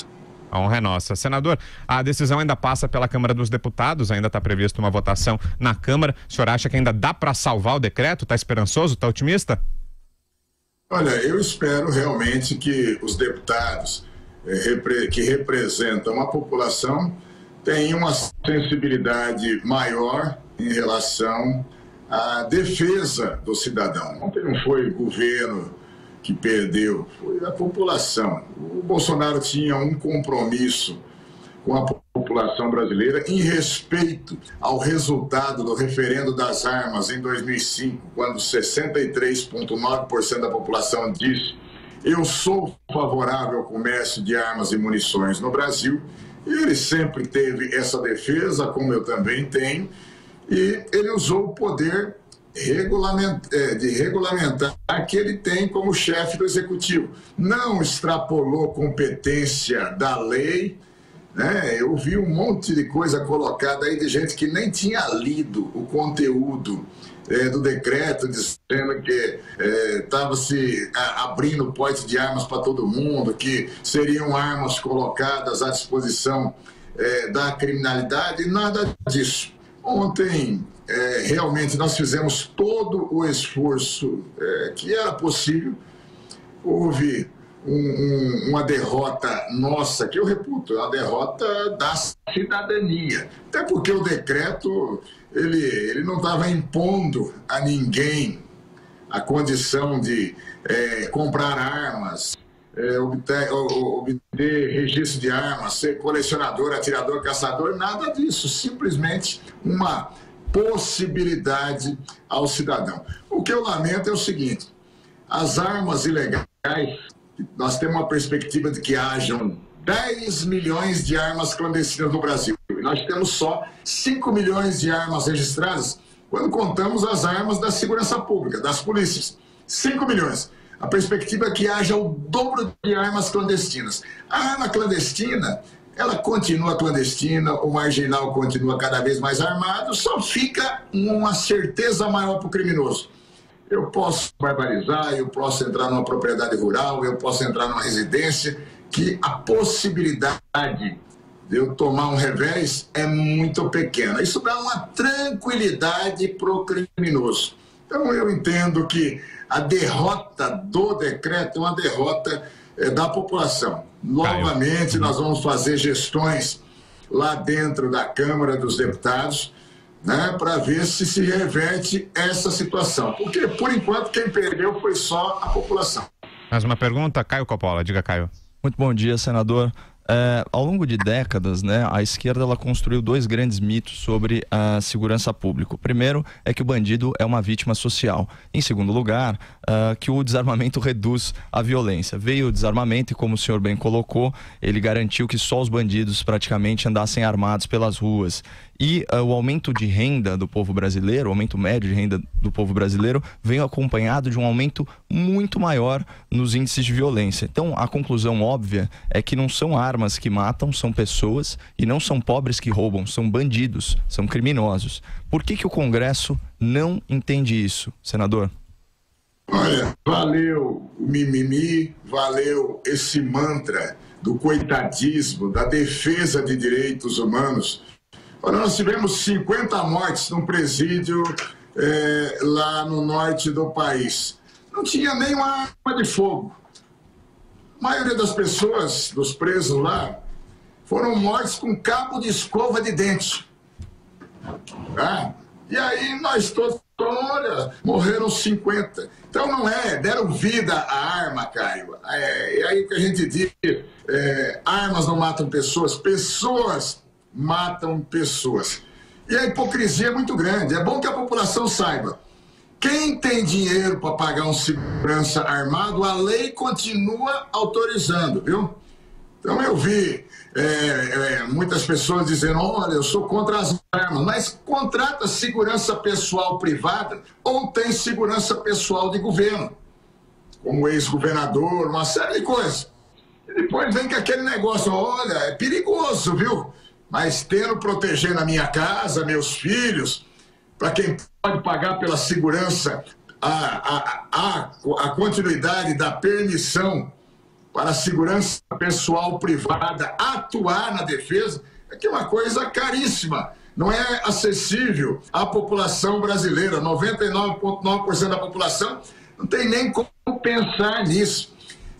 A honra é nossa. Senador, a decisão ainda passa pela Câmara dos Deputados, ainda está prevista uma votação na Câmara. O senhor acha que ainda dá para salvar o decreto? Está esperançoso? Está otimista? Olha, eu espero realmente que os deputados eh, que representam a população tenham uma sensibilidade maior em relação à defesa do cidadão. Ontem não foi o governo que perdeu, foi a população. O Bolsonaro tinha um compromisso com a população brasileira em respeito ao resultado do referendo das armas em dois mil e cinco, quando sessenta e três vírgula nove por cento da população disse: eu sou favorável ao comércio de armas e munições no Brasil. E ele sempre teve essa defesa, como eu também tenho, e ele usou o poder de regulamentar que ele tem como chefe do Executivo. Não extrapolou competência da lei, né? Eu vi um monte de coisa colocada aí de gente que nem tinha lido o conteúdo é, do decreto, dizendo que estava é, se abrindo pote de armas para todo mundo, que seriam armas colocadas à disposição é, da criminalidade, e nada disso. Ontem, é, realmente, nós fizemos todo o esforço é, que era possível. Houve um, um, uma derrota nossa, que eu reputo, a derrota da cidadania. Até porque o decreto, ele, ele não estava impondo a ninguém a condição de é, comprar armas, é, obter, obter registro de armas, ser colecionador, atirador, caçador, nada disso. Simplesmente uma possibilidade ao cidadão. O que eu lamento é o seguinte: as armas ilegais, nós temos uma perspectiva de que hajam dez milhões de armas clandestinas no Brasil. E nós temos só cinco milhões de armas registradas quando contamos as armas da segurança pública, das polícias. cinco milhões. A perspectiva é que haja o dobro de armas clandestinas. A arma clandestina, ela continua clandestina, o marginal continua cada vez mais armado, só fica uma certeza maior para o criminoso. Eu posso barbarizar, eu posso entrar numa propriedade rural, eu posso entrar numa residência, que a possibilidade de eu tomar um revés é muito pequena. Isso dá uma tranquilidade para o criminoso. Então, eu entendo que a derrota do decreto é uma derrota é, da população. Novamente, nós vamos fazer gestões lá dentro da Câmara dos Deputados, né, para ver se se reverte essa situação. Porque, por enquanto, quem perdeu foi só a população. Mais uma pergunta, Caio Coppola. Diga, Caio. Muito bom dia, senador. É, ao longo de décadas, né, a esquerda ela construiu dois grandes mitos sobre a segurança pública. O primeiro é que o bandido é uma vítima social. Em segundo lugar, uh, que o desarmamento reduz a violência. Veio o desarmamento e, como o senhor bem colocou, ele garantiu que só os bandidos praticamente andassem armados pelas ruas. E uh, o aumento de renda do povo brasileiro, o aumento médio de renda do povo brasileiro, veio acompanhado de um aumento muito maior nos índices de violência. Então, a conclusão óbvia é que não são armas que matam, são pessoas, e não são pobres que roubam, são bandidos, são criminosos. Por que que o Congresso não entende isso, senador? Olha, valeu o mimimi, valeu esse mantra do coitadismo, da defesa de direitos humanos. Olha, nós tivemos cinquenta mortes num presídio é, lá no norte do país. Não tinha nenhuma arma de fogo. A maioria das pessoas, dos presos lá, foram mortos com cabo de escova de dente. Tá? E aí nós todos, olha, morreram cinquenta. Então não é, deram vida à arma, Caio. É, e aí o que a gente diz, é, armas não matam pessoas, pessoas matam pessoas. E a hipocrisia é muito grande. É bom que a população saiba. Quem tem dinheiro para pagar um segurança armado, a lei continua autorizando, viu? Então eu vi é, é, muitas pessoas dizendo, olha, eu sou contra as armas, mas contrata segurança pessoal privada ou tem segurança pessoal de governo, como ex-governador, uma série de coisas. E depois vem com aquele negócio, olha, é perigoso, viu? Mas tendo protegendo a minha casa, meus filhos, para quem pode pagar pela segurança a, a, a, a continuidade da permissão para a segurança pessoal privada atuar na defesa, é que é uma coisa caríssima, não é acessível à população brasileira. noventa e nove vírgula nove por cento da população não tem nem como pensar nisso.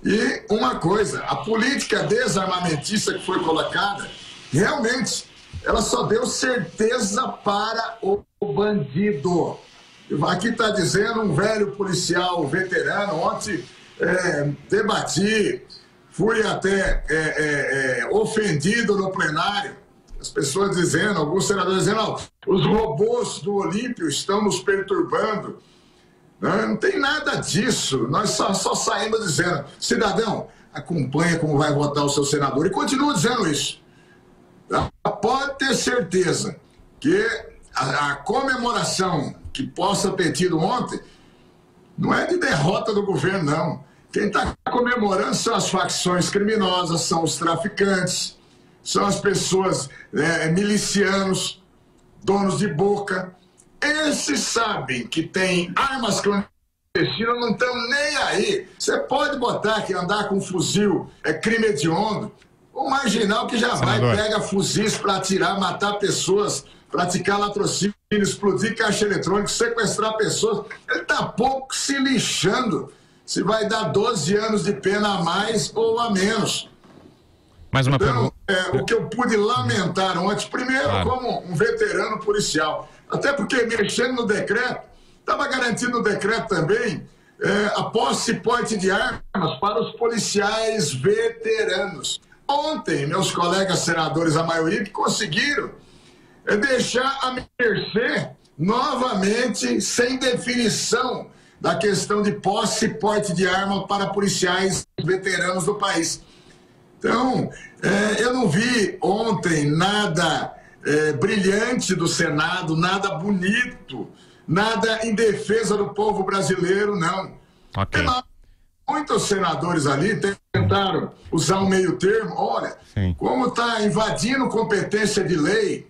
E uma coisa, a política desarmamentista que foi colocada, realmente, ela só deu certeza para o bandido. Aqui está dizendo um velho policial veterano, ontem... É, debati, fui até é, é, é, ofendido no plenário, as pessoas dizendo, alguns senadores dizendo, não, os robôs do Olímpio estão nos perturbando. Não, não tem nada disso, nós só, só saímos dizendo, cidadão, acompanha como vai votar o seu senador, e continua dizendo isso. Pode ter certeza que a, a comemoração que possa ter tido ontem não é de derrota do governo, não. Quem está comemorando são as facções criminosas, são os traficantes, são as pessoas é, milicianos, donos de boca. Esses sabem que tem armas clandestinas, não estão nem aí. Você pode botar que andar com fuzil é crime hediondo, o marginal que já vai, pega fuzis para atirar, matar pessoas, praticar latrocínio, explodir caixa eletrônico, sequestrar pessoas, ele está pouco se lixando se vai dar doze anos de pena a mais ou a menos. Mais uma então, pergunta. É, o que eu pude lamentar ontem, primeiro claro. Como um veterano policial, até porque mexendo no decreto, estava garantido no decreto também é, a posse e porte de armas para os policiais veteranos. Ontem, meus colegas senadores, a maioria que conseguiram, é deixar a mercê novamente sem definição da questão de posse e porte de arma para policiais veteranos do país. Então, é, eu não vi ontem nada é, brilhante do Senado, nada bonito, nada em defesa do povo brasileiro, não. Okay. Muitos senadores ali tentaram usar um meio termo, olha, sim, como está invadindo competência de lei.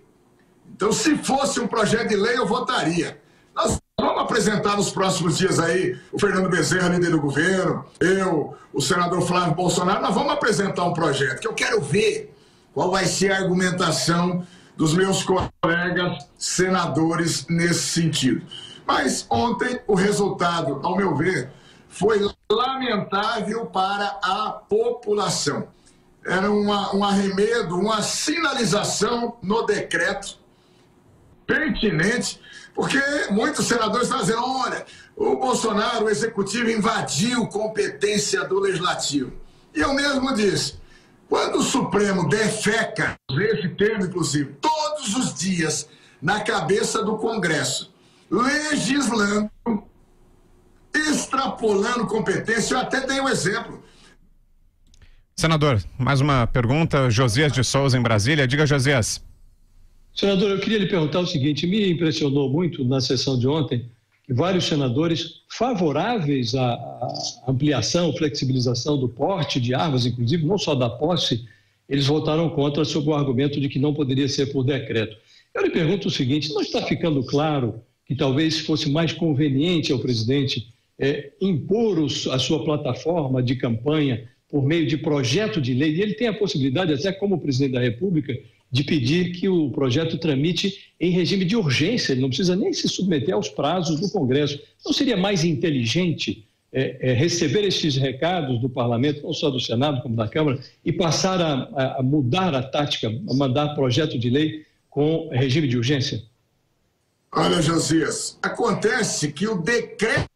Então, se fosse um projeto de lei, eu votaria. Nós vamos apresentar nos próximos dias aí o Fernando Bezerra, líder do governo, eu, o senador Flávio Bolsonaro, nós vamos apresentar um projeto que eu quero ver qual vai ser a argumentação dos meus colegas senadores nesse sentido. Mas ontem o resultado, ao meu ver, foi lamentável para a população. Era uma, um arremedo, uma sinalização no decreto pertinente, porque muitos senadores estão dizendo, olha, o Bolsonaro, o executivo, invadiu competência do legislativo. E eu mesmo disse, quando o Supremo defeca, esse termo inclusive, todos os dias na cabeça do Congresso, legislando, extrapolando competência, eu até dei um exemplo. Senador, mais uma pergunta, Josias de Souza, em Brasília. Diga, Josias. Senador, eu queria lhe perguntar o seguinte, me impressionou muito na sessão de ontem que vários senadores favoráveis à ampliação, flexibilização do porte de armas, inclusive não só da posse, eles votaram contra sob o argumento de que não poderia ser por decreto. Eu lhe pergunto o seguinte, não está ficando claro que talvez fosse mais conveniente ao presidente é, impor os, a sua plataforma de campanha por meio de projeto de lei, e ele tem a possibilidade, até como presidente da República, de pedir que o projeto tramite em regime de urgência, ele não precisa nem se submeter aos prazos do Congresso. Não seria mais inteligente é, é, receber esses recados do Parlamento, não só do Senado como da Câmara, e passar a, a mudar a tática, a mandar projeto de lei com regime de urgência? Olha, Josias, acontece que o decreto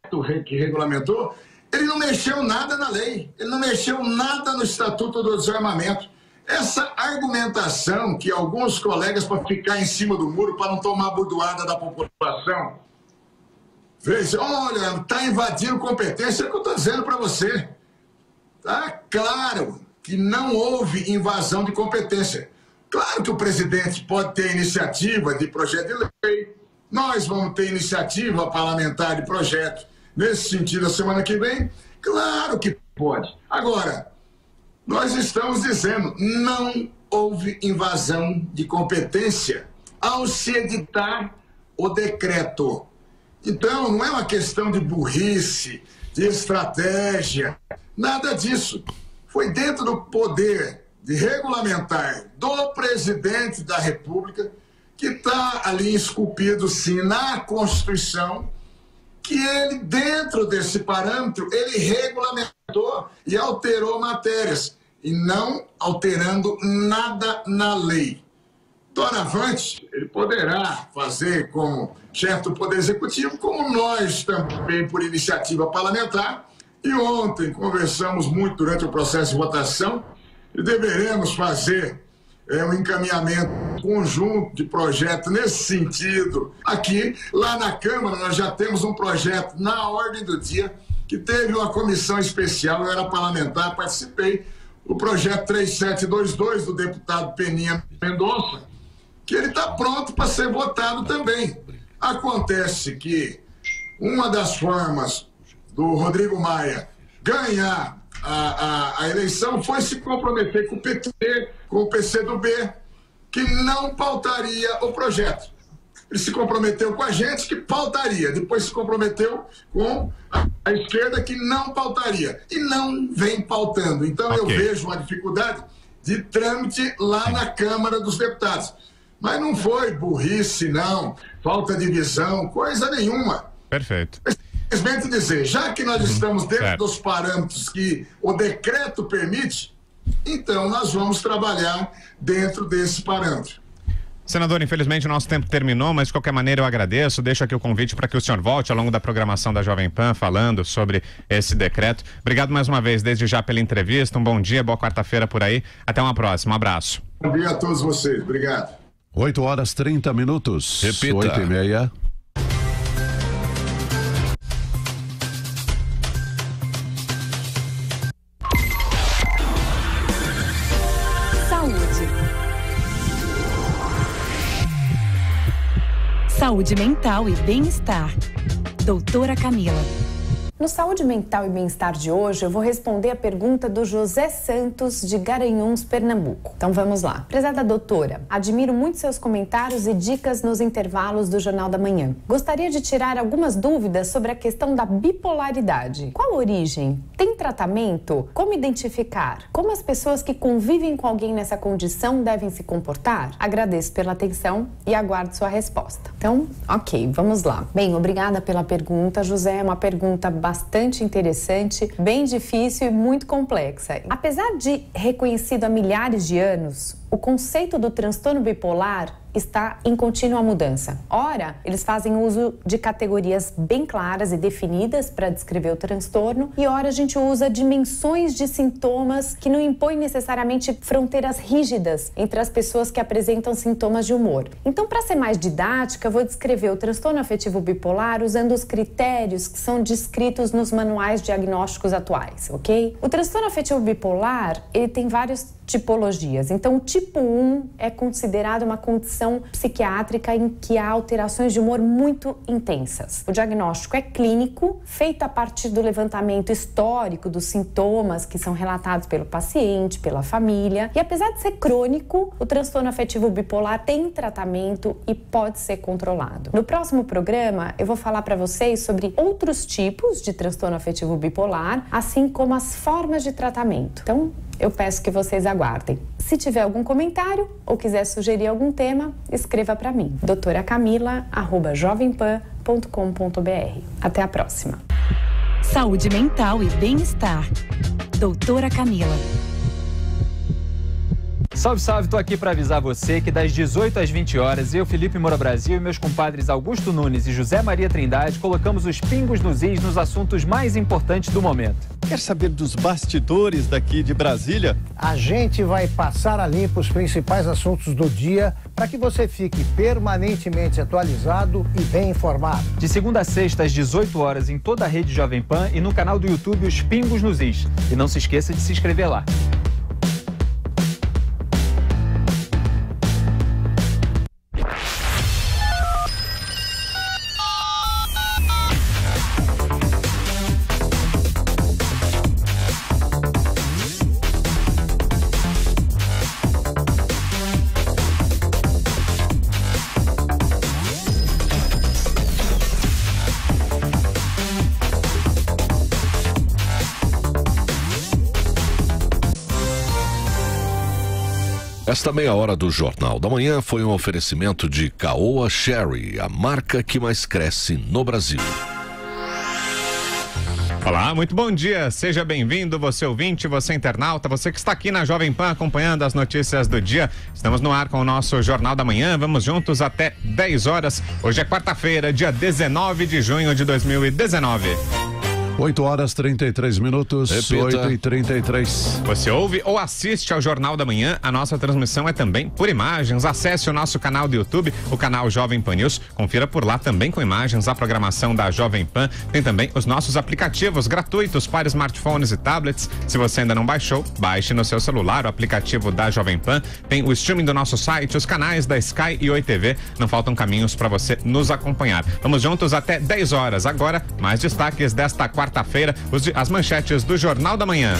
que regulamentou, ele não mexeu nada na lei, ele não mexeu nada no Estatuto do Desarmamento. Essa argumentação que alguns colegas, para ficar em cima do muro, para não tomar a bordoada da população, veja, olha, está invadindo competência, é o que eu estou dizendo para você. Está claro que não houve invasão de competência. Claro que o presidente pode ter iniciativa de projeto de lei, nós vamos ter iniciativa parlamentar de projeto nesse sentido a semana que vem, claro que pode. Agora, nós estamos dizendo, não houve invasão de competência ao se editar o decreto. Então, não é uma questão de burrice, de estratégia, nada disso. Foi dentro do poder de regulamentar do presidente da República, que está ali esculpido, sim, na Constituição, que ele, dentro desse parâmetro, ele regulamentou e alterou matérias, e não alterando nada na lei. Doravante, ele poderá fazer como chefe do Poder Executivo, como nós também, por iniciativa parlamentar, e ontem conversamos muito durante o processo de votação, e deveremos fazer é, um encaminhamento conjunto de projeto nesse sentido. Aqui, lá na Câmara, nós já temos um projeto na ordem do dia, que teve uma comissão especial, eu era parlamentar, participei, o projeto três sete dois dois do deputado Peninha Mendonça, que ele está pronto para ser votado também. Acontece que uma das formas do Rodrigo Maia ganhar A, a, a eleição foi se comprometer com o P T, com o P C do B, que não pautaria o projeto. Ele se comprometeu com a gente, que pautaria. Depois se comprometeu com a, a esquerda, que não pautaria. E não vem pautando. Então okay. Eu vejo uma dificuldade de trâmite lá na Câmara dos Deputados. Mas não foi burrice, não, falta de visão, coisa nenhuma. Perfeito. Simplesmente dizer, já que nós estamos dentro certo. Dos parâmetros que o decreto permite, então nós vamos trabalhar dentro desse parâmetro. Senador, infelizmente o nosso tempo terminou, mas de qualquer maneira eu agradeço, deixo aqui o convite para que o senhor volte ao longo da programação da Jovem Pan falando sobre esse decreto. Obrigado mais uma vez desde já pela entrevista, um bom dia, boa quarta-feira por aí, até uma próxima, um abraço. Bom dia a todos vocês, obrigado. oito horas e trinta minutos. Repita. oito e meia. Saúde mental e bem-estar. Doutora Camila. No Saúde Mental e Bem-Estar de hoje, eu vou responder a pergunta do José Santos, de Garanhuns, Pernambuco. Então vamos lá. Prezada doutora, admiro muito seus comentários e dicas nos intervalos do Jornal da Manhã. Gostaria de tirar algumas dúvidas sobre a questão da bipolaridade. Qual a origem? Tem tratamento? Como identificar? Como as pessoas que convivem com alguém nessa condição devem se comportar? Agradeço pela atenção e aguardo sua resposta. Então, ok, vamos lá. Bem, obrigada pela pergunta, José. É uma pergunta bastante... bastante interessante, bem difícil e muito complexa. Apesar de reconhecido há milhares de anos, o conceito do transtorno bipolar está em contínua mudança. Ora, eles fazem uso de categorias bem claras e definidas para descrever o transtorno, e ora a gente usa dimensões de sintomas que não impõem necessariamente fronteiras rígidas entre as pessoas que apresentam sintomas de humor. Então, para ser mais didática, vou descrever o transtorno afetivo bipolar usando os critérios que são descritos nos manuais diagnósticos atuais, ok? O transtorno afetivo bipolar, ele tem vários tipologias. Então, o tipo um é considerado uma condição psiquiátrica em que há alterações de humor muito intensas. O diagnóstico é clínico, feito a partir do levantamento histórico dos sintomas que são relatados pelo paciente, pela família. E apesar de ser crônico, o transtorno afetivo bipolar tem tratamento e pode ser controlado. No próximo programa, eu vou falar para vocês sobre outros tipos de transtorno afetivo bipolar, assim como as formas de tratamento. Então, eu peço que vocês aguardem. Se tiver algum comentário ou quiser sugerir algum tema, escreva para mim. doutora camila arroba jovem pan ponto com ponto br. Até a próxima. Saúde mental e bem-estar. Doutora Camila. Salve, salve, tô aqui para avisar você que das dezoito às vinte horas, eu, Felipe Moura Brasil e meus compadres Augusto Nunes e José Maria Trindade colocamos os pingos nos is nos assuntos mais importantes do momento. Quer saber dos bastidores daqui de Brasília? A gente vai passar a limpo os principais assuntos do dia para que você fique permanentemente atualizado e bem informado. De segunda a sexta às dezoito horas em toda a rede Jovem Pan e no canal do YouTube Os Pingos nos Is. E não se esqueça de se inscrever lá. Esta meia hora do Jornal da Manhã foi um oferecimento de Caoa Sherry, a marca que mais cresce no Brasil. Olá, muito bom dia, seja bem-vindo, você ouvinte, você internauta, você que está aqui na Jovem Pan acompanhando as notícias do dia. Estamos no ar com o nosso Jornal da Manhã, vamos juntos até dez horas. Hoje é quarta-feira, dia dezenove de junho de dois mil e dezenove. oito horas e trinta e três minutos, oito e trinta e três. Você ouve ou assiste ao Jornal da Manhã, a nossa transmissão é também por imagens. Acesse o nosso canal do YouTube, o canal Jovem Pan News. Confira por lá também com imagens a programação da Jovem Pan. Tem também os nossos aplicativos gratuitos para smartphones e tablets. Se você ainda não baixou, baixe no seu celular o aplicativo da Jovem Pan. Tem o streaming do nosso site, os canais da Sky e Oi T V. Não faltam caminhos para você nos acompanhar. Vamos juntos até dez horas. Agora, mais destaques desta quarta. Quarta-feira, as manchetes do Jornal da Manhã.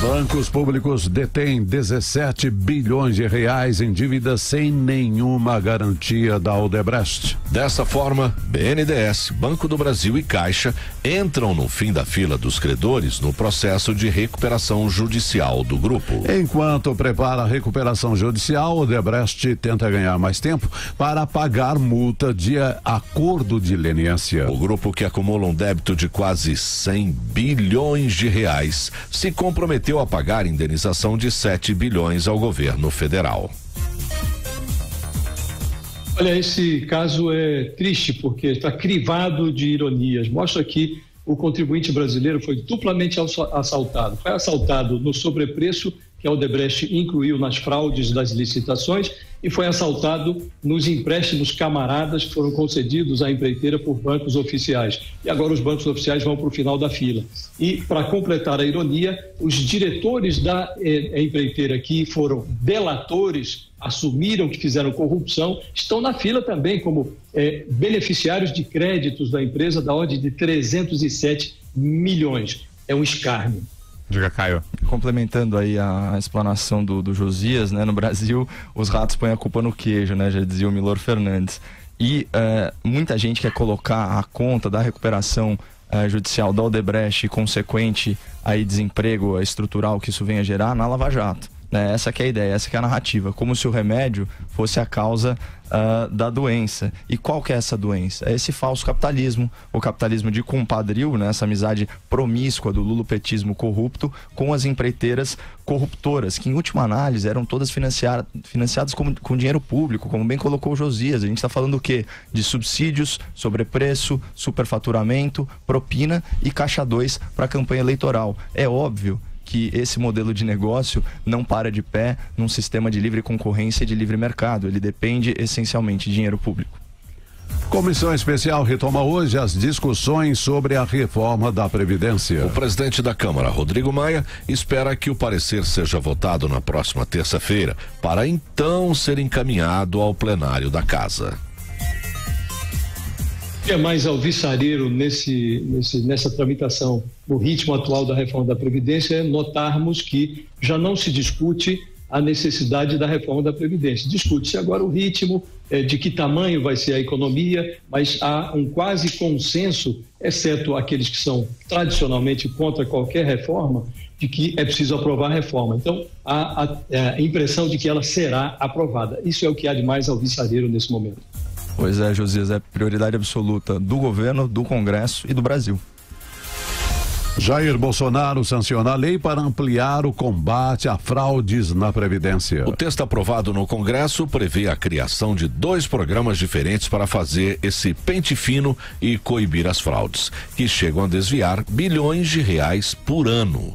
Bancos públicos detêm dezessete bilhões de reais em dívidas sem nenhuma garantia da Odebrecht. Dessa forma, B N D E S, Banco do Brasil e Caixa entram no fim da fila dos credores no processo de recuperação judicial do grupo. Enquanto prepara a recuperação judicial, Odebrecht tenta ganhar mais tempo para pagar multa de acordo de leniência. O grupo, que acumula um débito de quase cem bilhões de reais, se comprometeu a pagar indenização de sete bilhões ao governo federal. Olha, esse caso é triste porque está crivado de ironias. Mostra que o contribuinte brasileiro foi duplamente assaltado. Foi assaltado no sobrepreço que a Odebrecht incluiu nas fraudes das licitações e foi assaltado nos empréstimos camaradas que foram concedidos à empreiteira por bancos oficiais. E agora os bancos oficiais vão para o final da fila. E, para completar a ironia, os diretores da eh, empreiteira que foram delatores, assumiram que fizeram corrupção, estão na fila também como eh, beneficiários de créditos da empresa da ordem de trezentos e sete milhões. É um escárnio. Diga, Caio. Complementando aí a explanação do, do Josias, né? No Brasil, os ratos põem a culpa no queijo, né? Já dizia o Milor Fernandes. E é, muita gente quer colocar a conta da recuperação é, judicial da Odebrecht e consequente aí desemprego estrutural que isso venha a gerar na Lava Jato. Né? Essa que é a ideia, essa que é a narrativa. Como se o remédio fosse a causa Uh, da doença. E qual que é essa doença? É esse falso capitalismo, o capitalismo de compadril, né? Essa amizade promíscua do lulopetismo corrupto com as empreiteiras corruptoras, que em última análise eram todas financiar, financiadas com, com dinheiro público, como bem colocou o Josias. A gente está falando o quê? De subsídios, sobrepreço, superfaturamento, propina e caixa dois para a campanha eleitoral. É óbvio que esse modelo de negócio não para de pé num sistema de livre concorrência e de livre mercado. Ele depende essencialmente de dinheiro público. Comissão Especial retoma hoje as discussões sobre a reforma da Previdência. O presidente da Câmara, Rodrigo Maia, espera que o parecer seja votado na próxima terça-feira, para então ser encaminhado ao plenário da Casa. É mais alvissareiro nesse, nesse, nessa tramitação, no ritmo atual da reforma da Previdência, é notarmos que já não se discute a necessidade da reforma da Previdência. Discute-se agora o ritmo, eh, de que tamanho vai ser a economia, mas há um quase consenso, exceto aqueles que são tradicionalmente contra qualquer reforma, de que é preciso aprovar a reforma. Então, há a, a impressão de que ela será aprovada. Isso é o que há de mais alvissareiro nesse momento. Pois é, Josias, é prioridade absoluta do governo, do Congresso e do Brasil. Jair Bolsonaro sanciona a lei para ampliar o combate a fraudes na Previdência. O texto aprovado no Congresso prevê a criação de dois programas diferentes para fazer esse pente fino e coibir as fraudes, que chegam a desviar bilhões de reais por ano.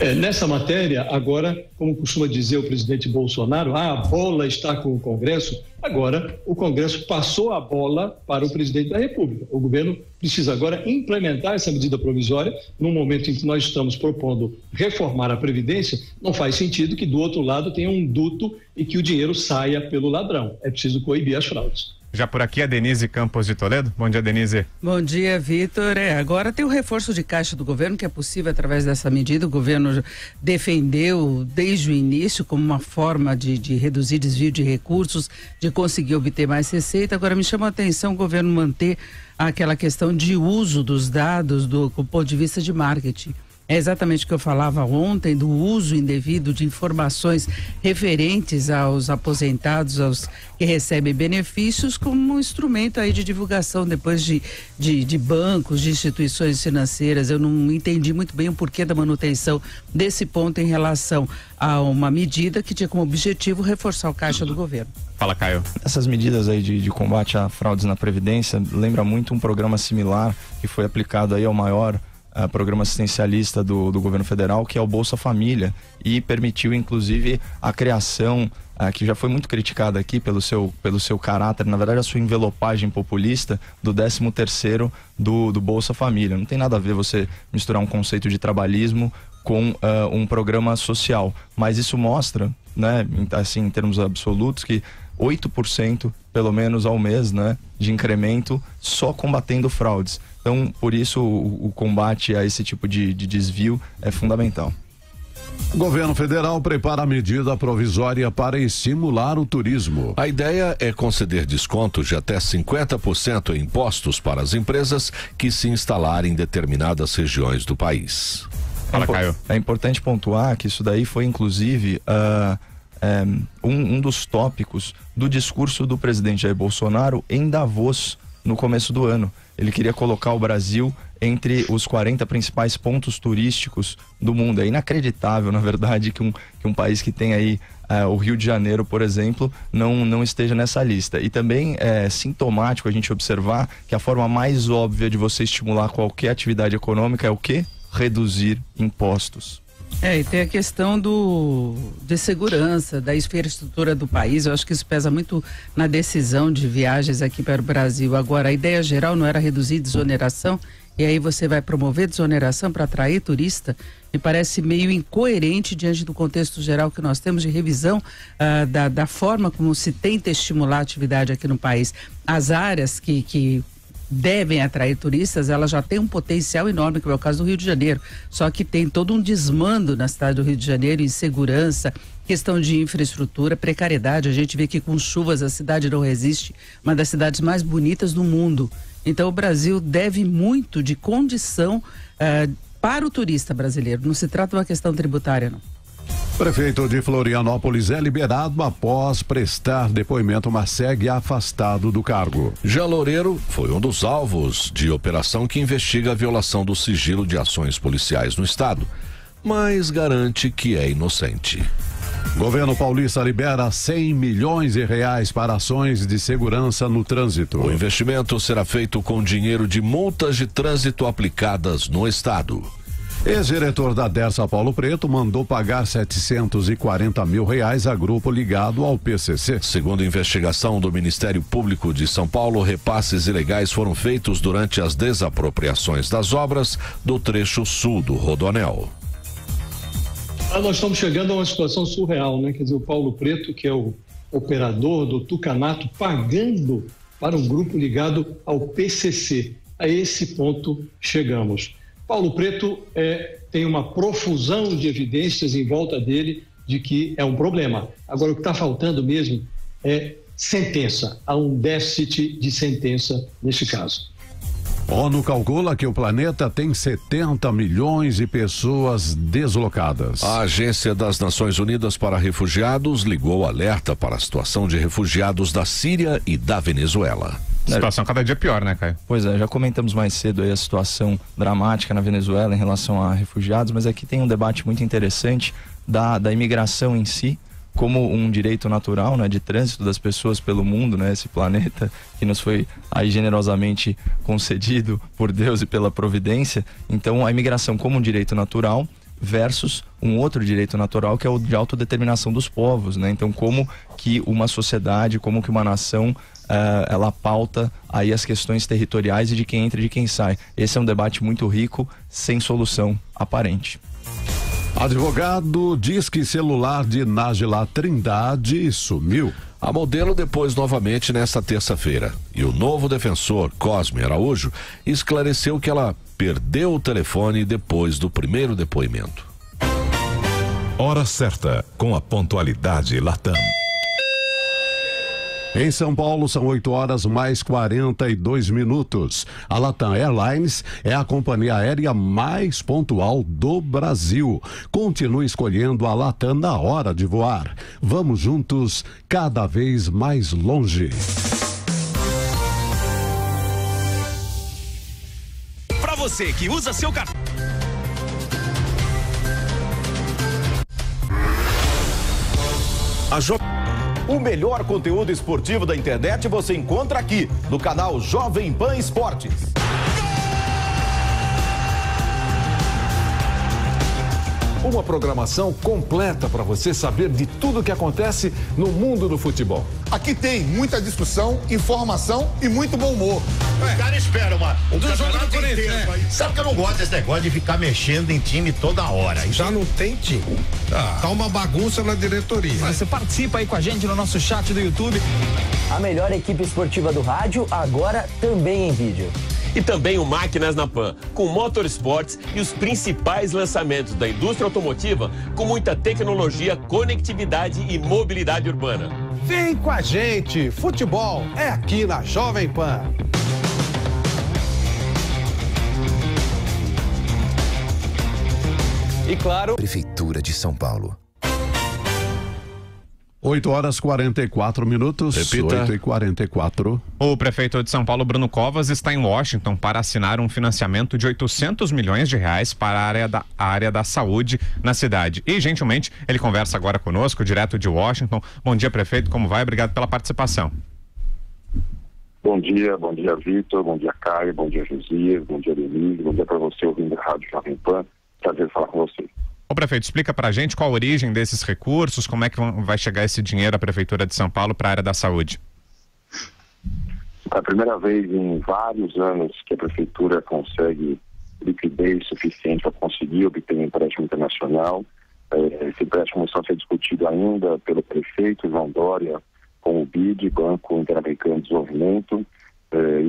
É, nessa matéria, agora, como costuma dizer o presidente Bolsonaro, ah, a bola está com o Congresso. Agora, o Congresso passou a bola para o presidente da República. O governo precisa agora implementar essa medida provisória. No momento em que nós estamos propondo reformar a Previdência, não faz sentido que do outro lado tenha um duto e que o dinheiro saia pelo ladrão. É preciso coibir as fraudes. Já por aqui a Denise Campos de Toledo. Bom dia, Denise. Bom dia, Vitor. É, agora tem o reforço de caixa do governo, que é possível através dessa medida. O governo defendeu desde o início como uma forma de, de reduzir desvio de recursos, de conseguir obter mais receita. Agora me chama a atenção o governo manter aquela questão de uso dos dados do, do ponto de vista de marketing. É exatamente o que eu falava ontem do uso indevido de informações referentes aos aposentados, aos que recebem benefícios, como um instrumento aí de divulgação depois de, de, de bancos, de instituições financeiras. Eu não entendi muito bem o porquê da manutenção desse ponto em relação a uma medida que tinha como objetivo reforçar o caixa do governo. Fala, Caio. Essas medidas aí de, de combate a fraudes na Previdência lembra muito um programa similar que foi aplicado aí ao maior Uh, programa assistencialista do, do governo federal, que é o Bolsa Família, e permitiu inclusive a criação, uh, que já foi muito criticada aqui pelo seu, pelo seu caráter, na verdade a sua envelopagem populista, do décimo terceiro do, do Bolsa Família. Não tem nada a ver você misturar um conceito de trabalhismo com uh, um programa social, mas isso mostra, né, assim, em termos absolutos, que oito por cento pelo menos ao mês, né, de incremento só combatendo fraudes. Então, por isso, o, o combate a esse tipo de, de desvio é fundamental. O governo federal prepara a medida provisória para estimular o turismo. A ideia é conceder descontos de até cinquenta por cento em impostos para as empresas que se instalarem em determinadas regiões do país. Fala, Caio. É importante pontuar que isso daí foi, inclusive, uh, um, um dos tópicos do discurso do presidente Jair Bolsonaro em Davos, no começo do ano. Ele queria colocar o Brasil entre os quarenta principais pontos turísticos do mundo. É inacreditável, na verdade, que um, que um país que tem aí uh, o Rio de Janeiro, por exemplo, não, não esteja nessa lista. E também é sintomático a gente observar que a forma mais óbvia de você estimular qualquer atividade econômica é o quê? Reduzir impostos. É, e tem a questão do, de segurança, da infraestrutura do país. Eu acho que isso pesa muito na decisão de viagens aqui para o Brasil. Agora, a ideia geral não era reduzir desoneração, e aí você vai promover desoneração para atrair turista? Me parece meio incoerente diante do contexto geral que nós temos de revisão uh, da, da forma como se tenta estimular a atividade aqui no país. As áreas que... que devem atrair turistas, ela já tem um potencial enorme, que é o caso do Rio de Janeiro, só que tem todo um desmando na cidade do Rio de Janeiro, insegurança, questão de infraestrutura, precariedade. A gente vê que com chuvas a cidade não resiste, uma das cidades mais bonitas do mundo. Então o Brasil deve muito de condição uh, para o turista brasileiro, não se trata de uma questão tributária, não. Prefeito de Florianópolis é liberado após prestar depoimento, mas segue afastado do cargo. Gean Loureiro foi um dos alvos de operação que investiga a violação do sigilo de ações policiais no estado, mas garante que é inocente. Governo paulista libera cem milhões de reais para ações de segurança no trânsito. O investimento será feito com dinheiro de multas de trânsito aplicadas no estado. Ex-diretor da Dersa, Paulo Preto, mandou pagar setecentos e quarenta mil reais a grupo ligado ao P C C. Segundo investigação do Ministério Público de São Paulo, repasses ilegais foram feitos durante as desapropriações das obras do trecho sul do Rodoanel. Ah, nós estamos chegando a uma situação surreal, né? Quer dizer, o Paulo Preto, que é o operador do Tucanato, pagando para um grupo ligado ao P C C. A esse ponto chegamos. Paulo Preto é, tem uma profusão de evidências em volta dele de que é um problema. Agora, o que está faltando mesmo é sentença. Há um déficit de sentença nesse caso. A ONU calcula que o planeta tem setenta milhões de pessoas deslocadas. A Agência das Nações Unidas para Refugiados ligou alerta para a situação de refugiados da Síria e da Venezuela. A situação cada dia pior, né, Caio? Pois é, já comentamos mais cedo aí a situação dramática na Venezuela em relação a refugiados, mas aqui tem um debate muito interessante da, da imigração em si, como um direito natural, né, de trânsito das pessoas pelo mundo, né, esse planeta que nos foi aí generosamente concedido por Deus e pela providência. Então, a imigração como um direito natural versus um outro direito natural, que é o de autodeterminação dos povos, né? Então, como que uma sociedade, como que uma nação... Uh, ela pauta aí as questões territoriais e de quem entra e de quem sai. Esse é um debate muito rico, sem solução aparente. Advogado diz que celular de Nájila Trindade sumiu. A modelo depois novamente nesta terça-feira. E o novo defensor, Cosme Araújo, esclareceu que ela perdeu o telefone depois do primeiro depoimento. Hora certa, com a pontualidade Latam. Em São Paulo, são oito horas mais quarenta e dois minutos. A Latam Airlines é a companhia aérea mais pontual do Brasil. Continue escolhendo a Latam na hora de voar. Vamos juntos, cada vez mais longe. Para você que usa seu cartão... A jo... O melhor conteúdo esportivo da internet você encontra aqui, no canal Jovem Pan Esportes. Uma programação completa para você saber de tudo o que acontece no mundo do futebol. Aqui tem muita discussão, informação e muito bom humor. O cara espera uma... O do jogo do Corinthians, né? Sabe que eu não gosto desse negócio de ficar mexendo em time toda hora. Já não tem time. Ah. Tá uma bagunça na diretoria. Você participa aí com a gente no nosso chat do YouTube. A melhor equipe esportiva do rádio, agora também em vídeo. E também o Máquinas na Pan, com motorsports e os principais lançamentos da indústria automotiva, com muita tecnologia, conectividade e mobilidade urbana. Vem com a gente! Futebol é aqui na Jovem Pan. E claro... Prefeitura de São Paulo. oito horas e quarenta e quatro minutos. Repita. oito e quarenta e quatro. O prefeito de São Paulo, Bruno Covas, está em Washington para assinar um financiamento de oitocentos milhões de reais para a área da, a área da saúde na cidade. E, gentilmente, ele conversa agora conosco, direto de Washington. Bom dia, prefeito. Como vai? Obrigado pela participação. Bom dia, bom dia, Vitor. Bom dia, Caio. Bom dia, Josias. Bom dia, Denise. Bom dia para você, ouvindo a Rádio Jovem Pan. Prazer falar com você. Ô prefeito, explica pra gente qual a origem desses recursos, como é que vai chegar esse dinheiro à Prefeitura de São Paulo para a área da saúde. É a primeira vez em vários anos que a Prefeitura consegue liquidez suficiente para conseguir obter um empréstimo internacional. Esse empréstimo só ser discutido ainda pelo prefeito João Dória com o B I D, Banco Interamericano de Desenvolvimento.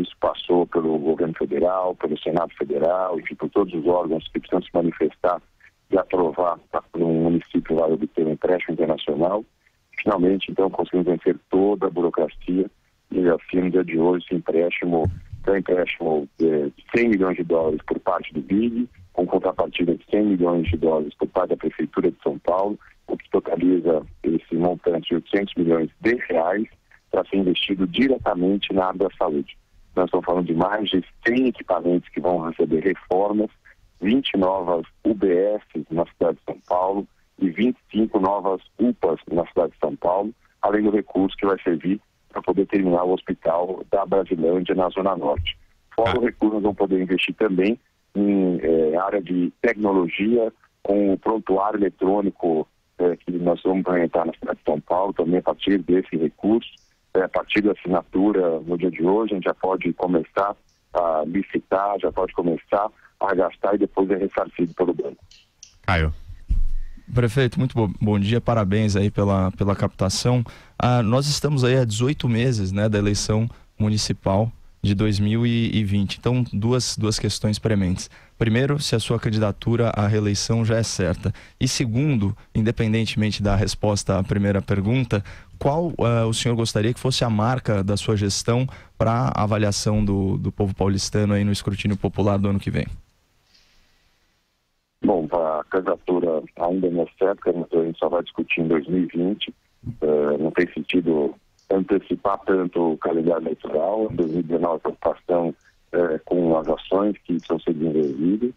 Isso passou pelo governo federal, pelo Senado Federal, enfim, por todos os órgãos que precisam se manifestar e aprovar para um município lá obter um empréstimo internacional. Finalmente, então, conseguimos vencer toda a burocracia e, assim, no dia de hoje, esse empréstimo, um empréstimo de cem milhões de dólares por parte do B I D, com contrapartida de cem milhões de dólares por parte da Prefeitura de São Paulo, o que totaliza esse montante de oitocentos milhões de reais para ser investido diretamente na área da saúde. Nós estamos falando de mais de cem equipamentos que vão receber reformas, vinte novas U B S na cidade de São Paulo e vinte e cinco novas U P As na cidade de São Paulo, além do recurso que vai servir para poder terminar o hospital da Brasilândia na Zona Norte. Fora o recurso, nós vamos poder investir também em eh, área de tecnologia, com o prontuário eletrônico eh, que nós vamos implementar na cidade de São Paulo, também a partir desse recurso. Eh, a partir da assinatura no dia de hoje, a gente já pode começar a licitar, já pode começar a gastar e depois é ressarcido pelo banco. Caio. Prefeito, muito bom, bom dia, parabéns aí pela, pela captação. Ah, nós estamos aí há dezoito meses, né, da eleição municipal de dois mil e vinte. Então, duas, duas questões prementes. Primeiro, se a sua candidatura à reeleição já é certa. E segundo, independentemente da resposta à primeira pergunta, qual uh, o senhor gostaria que fosse a marca da sua gestão para a avaliação do, do povo paulistano aí no escrutínio popular do ano que vem? Bom, a candidatura ainda não é certa, a gente só vai discutir em dois mil e vinte. Uh, não tem sentido antecipar tanto o calendário eleitoral. Em dois mil e dezenove, a preocupação É, com as ações que estão sendo desenvolvidas.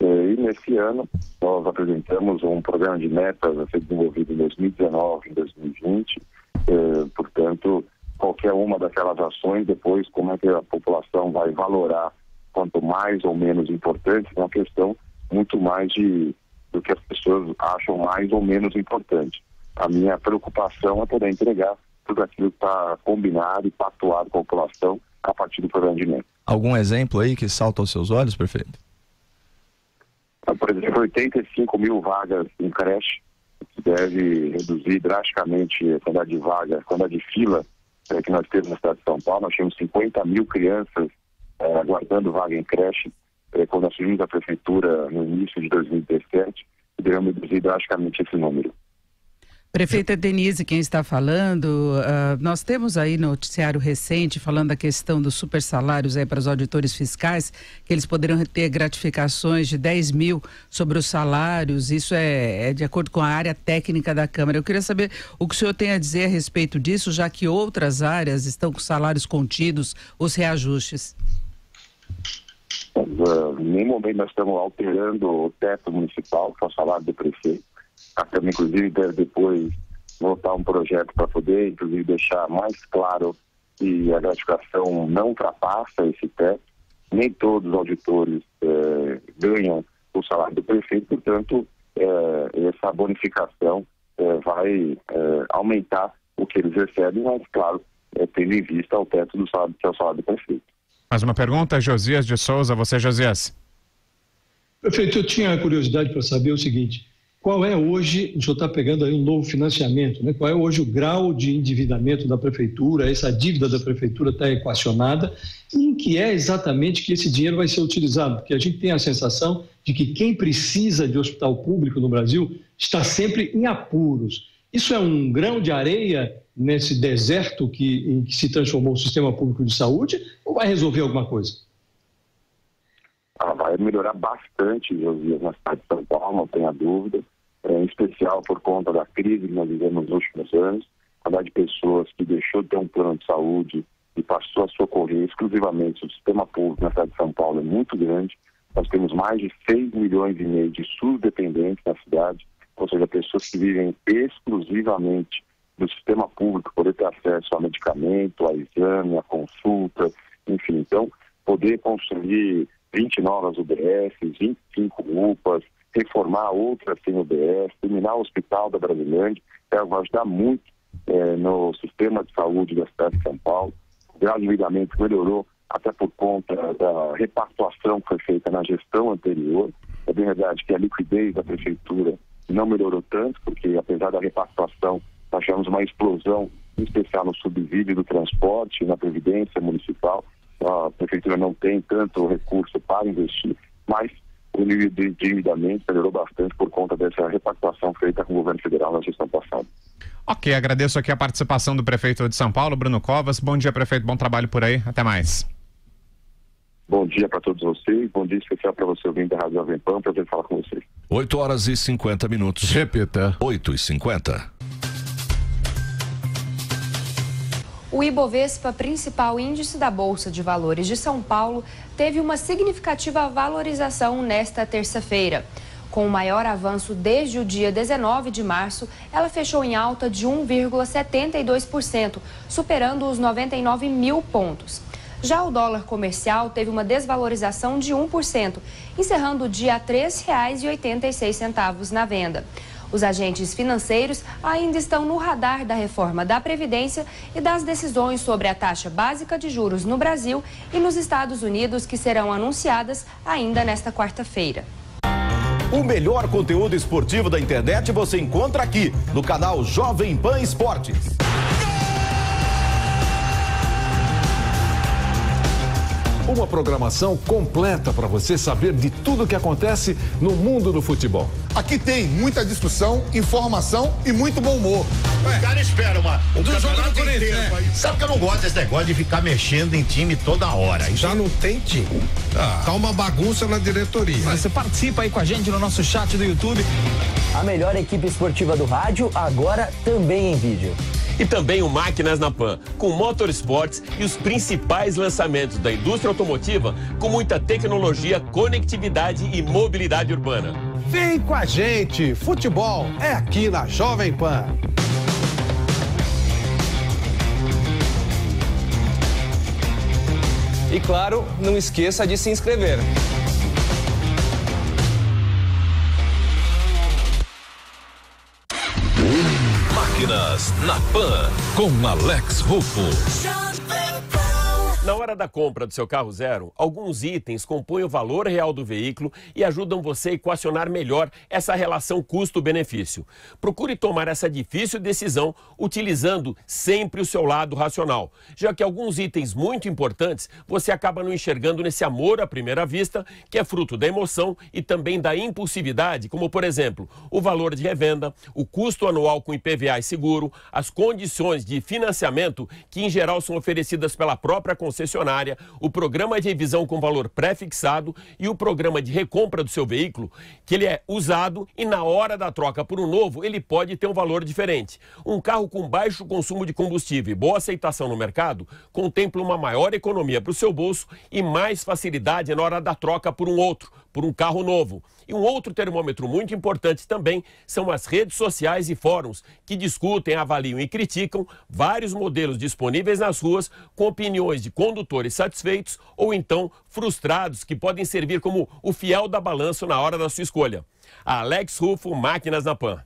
É, e nesse ano, nós apresentamos um programa de metas a ser desenvolvido em dois mil e dezenove, em dois mil e vinte. É, portanto, qualquer uma daquelas ações, depois, como é que a população vai valorar, quanto mais ou menos importante, é uma questão muito mais de, do que as pessoas acham mais ou menos importante. A minha preocupação é poder entregar tudo aquilo que está combinado e pactuado com a população a partir do programa de metas. Algum exemplo aí que salta aos seus olhos, prefeito? Por exemplo, oitenta e cinco mil vagas em creche, que deve reduzir drasticamente a quantidade de vaga, quantidade de fila é, que nós temos na cidade de São Paulo. Nós tínhamos cinquenta mil crianças é, aguardando vaga em creche é, quando nós assumimos a prefeitura no início de dois mil e dezessete, e devemos reduzir drasticamente esse número. Prefeita Denise, quem está falando, uh, nós temos aí noticiário recente falando da questão dos super salários aí para os auditores fiscais, que eles poderão ter gratificações de dez mil sobre os salários, isso é, é de acordo com a área técnica da Câmara. Eu queria saber o que o senhor tem a dizer a respeito disso, já que outras áreas estão com salários contidos, os reajustes. Em nenhum momento nós estamos alterando o teto municipal para o salário do prefeito. A Câmara, inclusive, deve depois votar um projeto para poder, inclusive, deixar mais claro que a gratificação não ultrapassa esse teto. Nem todos os auditores eh, ganham o salário do prefeito, portanto, eh, essa bonificação eh, vai eh, aumentar o que eles recebem, mas, claro, eh, tendo em vista o teto do salário, que é o salário do prefeito. Mais uma pergunta, Josias de Souza. Você, Josias. Prefeito, eu tinha curiosidade para saber o seguinte... Qual é hoje, o senhor está pegando aí um novo financiamento, né? Qual é hoje o grau de endividamento da prefeitura, essa dívida da prefeitura está equacionada, e em que é exatamente que esse dinheiro vai ser utilizado? Porque a gente tem a sensação de que quem precisa de hospital público no Brasil está sempre em apuros. Isso é um grão de areia nesse deserto que, em que se transformou o sistema público de saúde, ou vai resolver alguma coisa? Ela vai melhorar bastante, Josias, na cidade de São Paulo, não tenha dúvida, em especial por conta da crise que nós vivemos nos últimos anos, a quantidade de pessoas que deixou de ter um plano de saúde e passou a socorrer exclusivamente o sistema público na cidade de São Paulo é muito grande. Nós temos mais de seis milhões e meio de SUS-dependentes na cidade, ou seja, pessoas que vivem exclusivamente do sistema público, poder ter acesso a medicamento, a exame, a consulta, enfim. Então, poder construir vinte novas U B S, vinte e cinco U P As, reformar outras sem U B S, terminar o hospital da Brasilândia, é, vai ajudar muito é, no sistema de saúde da cidade de São Paulo. O grau de endividamento melhorou até por conta da repactuação que foi feita na gestão anterior. É bem verdade que a liquidez da prefeitura não melhorou tanto, porque apesar da repactuação, nós tivemos uma explosão, em especial no subsídio do transporte, na previdência municipal. A prefeitura não tem tanto recurso para investir, mas o nível de endividamento melhorou bastante por conta dessa repactuação feita com o governo federal na gestão passada. Ok, agradeço aqui a participação do prefeito de São Paulo, Bruno Covas. Bom dia, prefeito, bom trabalho por aí, até mais. Bom dia para todos vocês, bom dia especial para você ouvinte da Rádio Jovem Pan, prazer falar com vocês. oito horas e cinquenta minutos. Repita. oito e cinquenta. O Ibovespa, principal índice da Bolsa de Valores de São Paulo, teve uma significativa valorização nesta terça-feira. Com o maior avanço desde o dia dezenove de março, ela fechou em alta de um vírgula setenta e dois por cento, superando os noventa e nove mil pontos. Já o dólar comercial teve uma desvalorização de um por cento, encerrando o dia a três reais e oitenta e seis centavos na venda. Os agentes financeiros ainda estão no radar da reforma da Previdência e das decisões sobre a taxa básica de juros no Brasil e nos Estados Unidos, que serão anunciadas ainda nesta quarta-feira. O melhor conteúdo esportivo da internet você encontra aqui, no canal Jovem Pan Esportes. Uma programação completa para você saber de tudo o que acontece no mundo do futebol. Aqui tem muita discussão, informação e muito bom humor. Ué, o cara espera uma... O do jogo do Corinthians, né? Sabe que eu não gosto desse negócio de ficar mexendo em time toda hora. Já isso... não tem time. Ah. Tá uma bagunça na diretoria. Mas você participa aí com a gente no nosso chat do YouTube. A melhor equipe esportiva do rádio, agora também em vídeo. E também o Máquinas na Pan, com motorsports e os principais lançamentos da indústria automotiva, com muita tecnologia, conectividade e mobilidade urbana. Vem com a gente! Futebol é aqui na Jovem Pan. E claro, não esqueça de se inscrever. Máquinas na Pan, com Alex Rufo. Na hora da compra do seu carro zero, alguns itens compõem o valor real do veículo e ajudam você a equacionar melhor essa relação custo-benefício. Procure tomar essa difícil decisão utilizando sempre o seu lado racional, já que alguns itens muito importantes você acaba não enxergando nesse amor à primeira vista, que é fruto da emoção e também da impulsividade, como, por exemplo, o valor de revenda, o custo anual com I P V A e seguro, as condições de financiamento que, em geral, são oferecidas pela própria concessionária, o programa de revisão com valor pré-fixado e o programa de recompra do seu veículo, que ele é usado e, na hora da troca por um novo, ele pode ter um valor diferente. Um carro com baixo consumo de combustível e boa aceitação no mercado contempla uma maior economia para o seu bolso e mais facilidade na hora da troca por um outro, por um carro novo. E um outro termômetro muito importante também são as redes sociais e fóruns que discutem, avaliam e criticam vários modelos disponíveis nas ruas com opiniões de condutores satisfeitos ou então frustrados que podem servir como o fiel da balança na hora da sua escolha. Alex Rufo, Máquinas na Pan.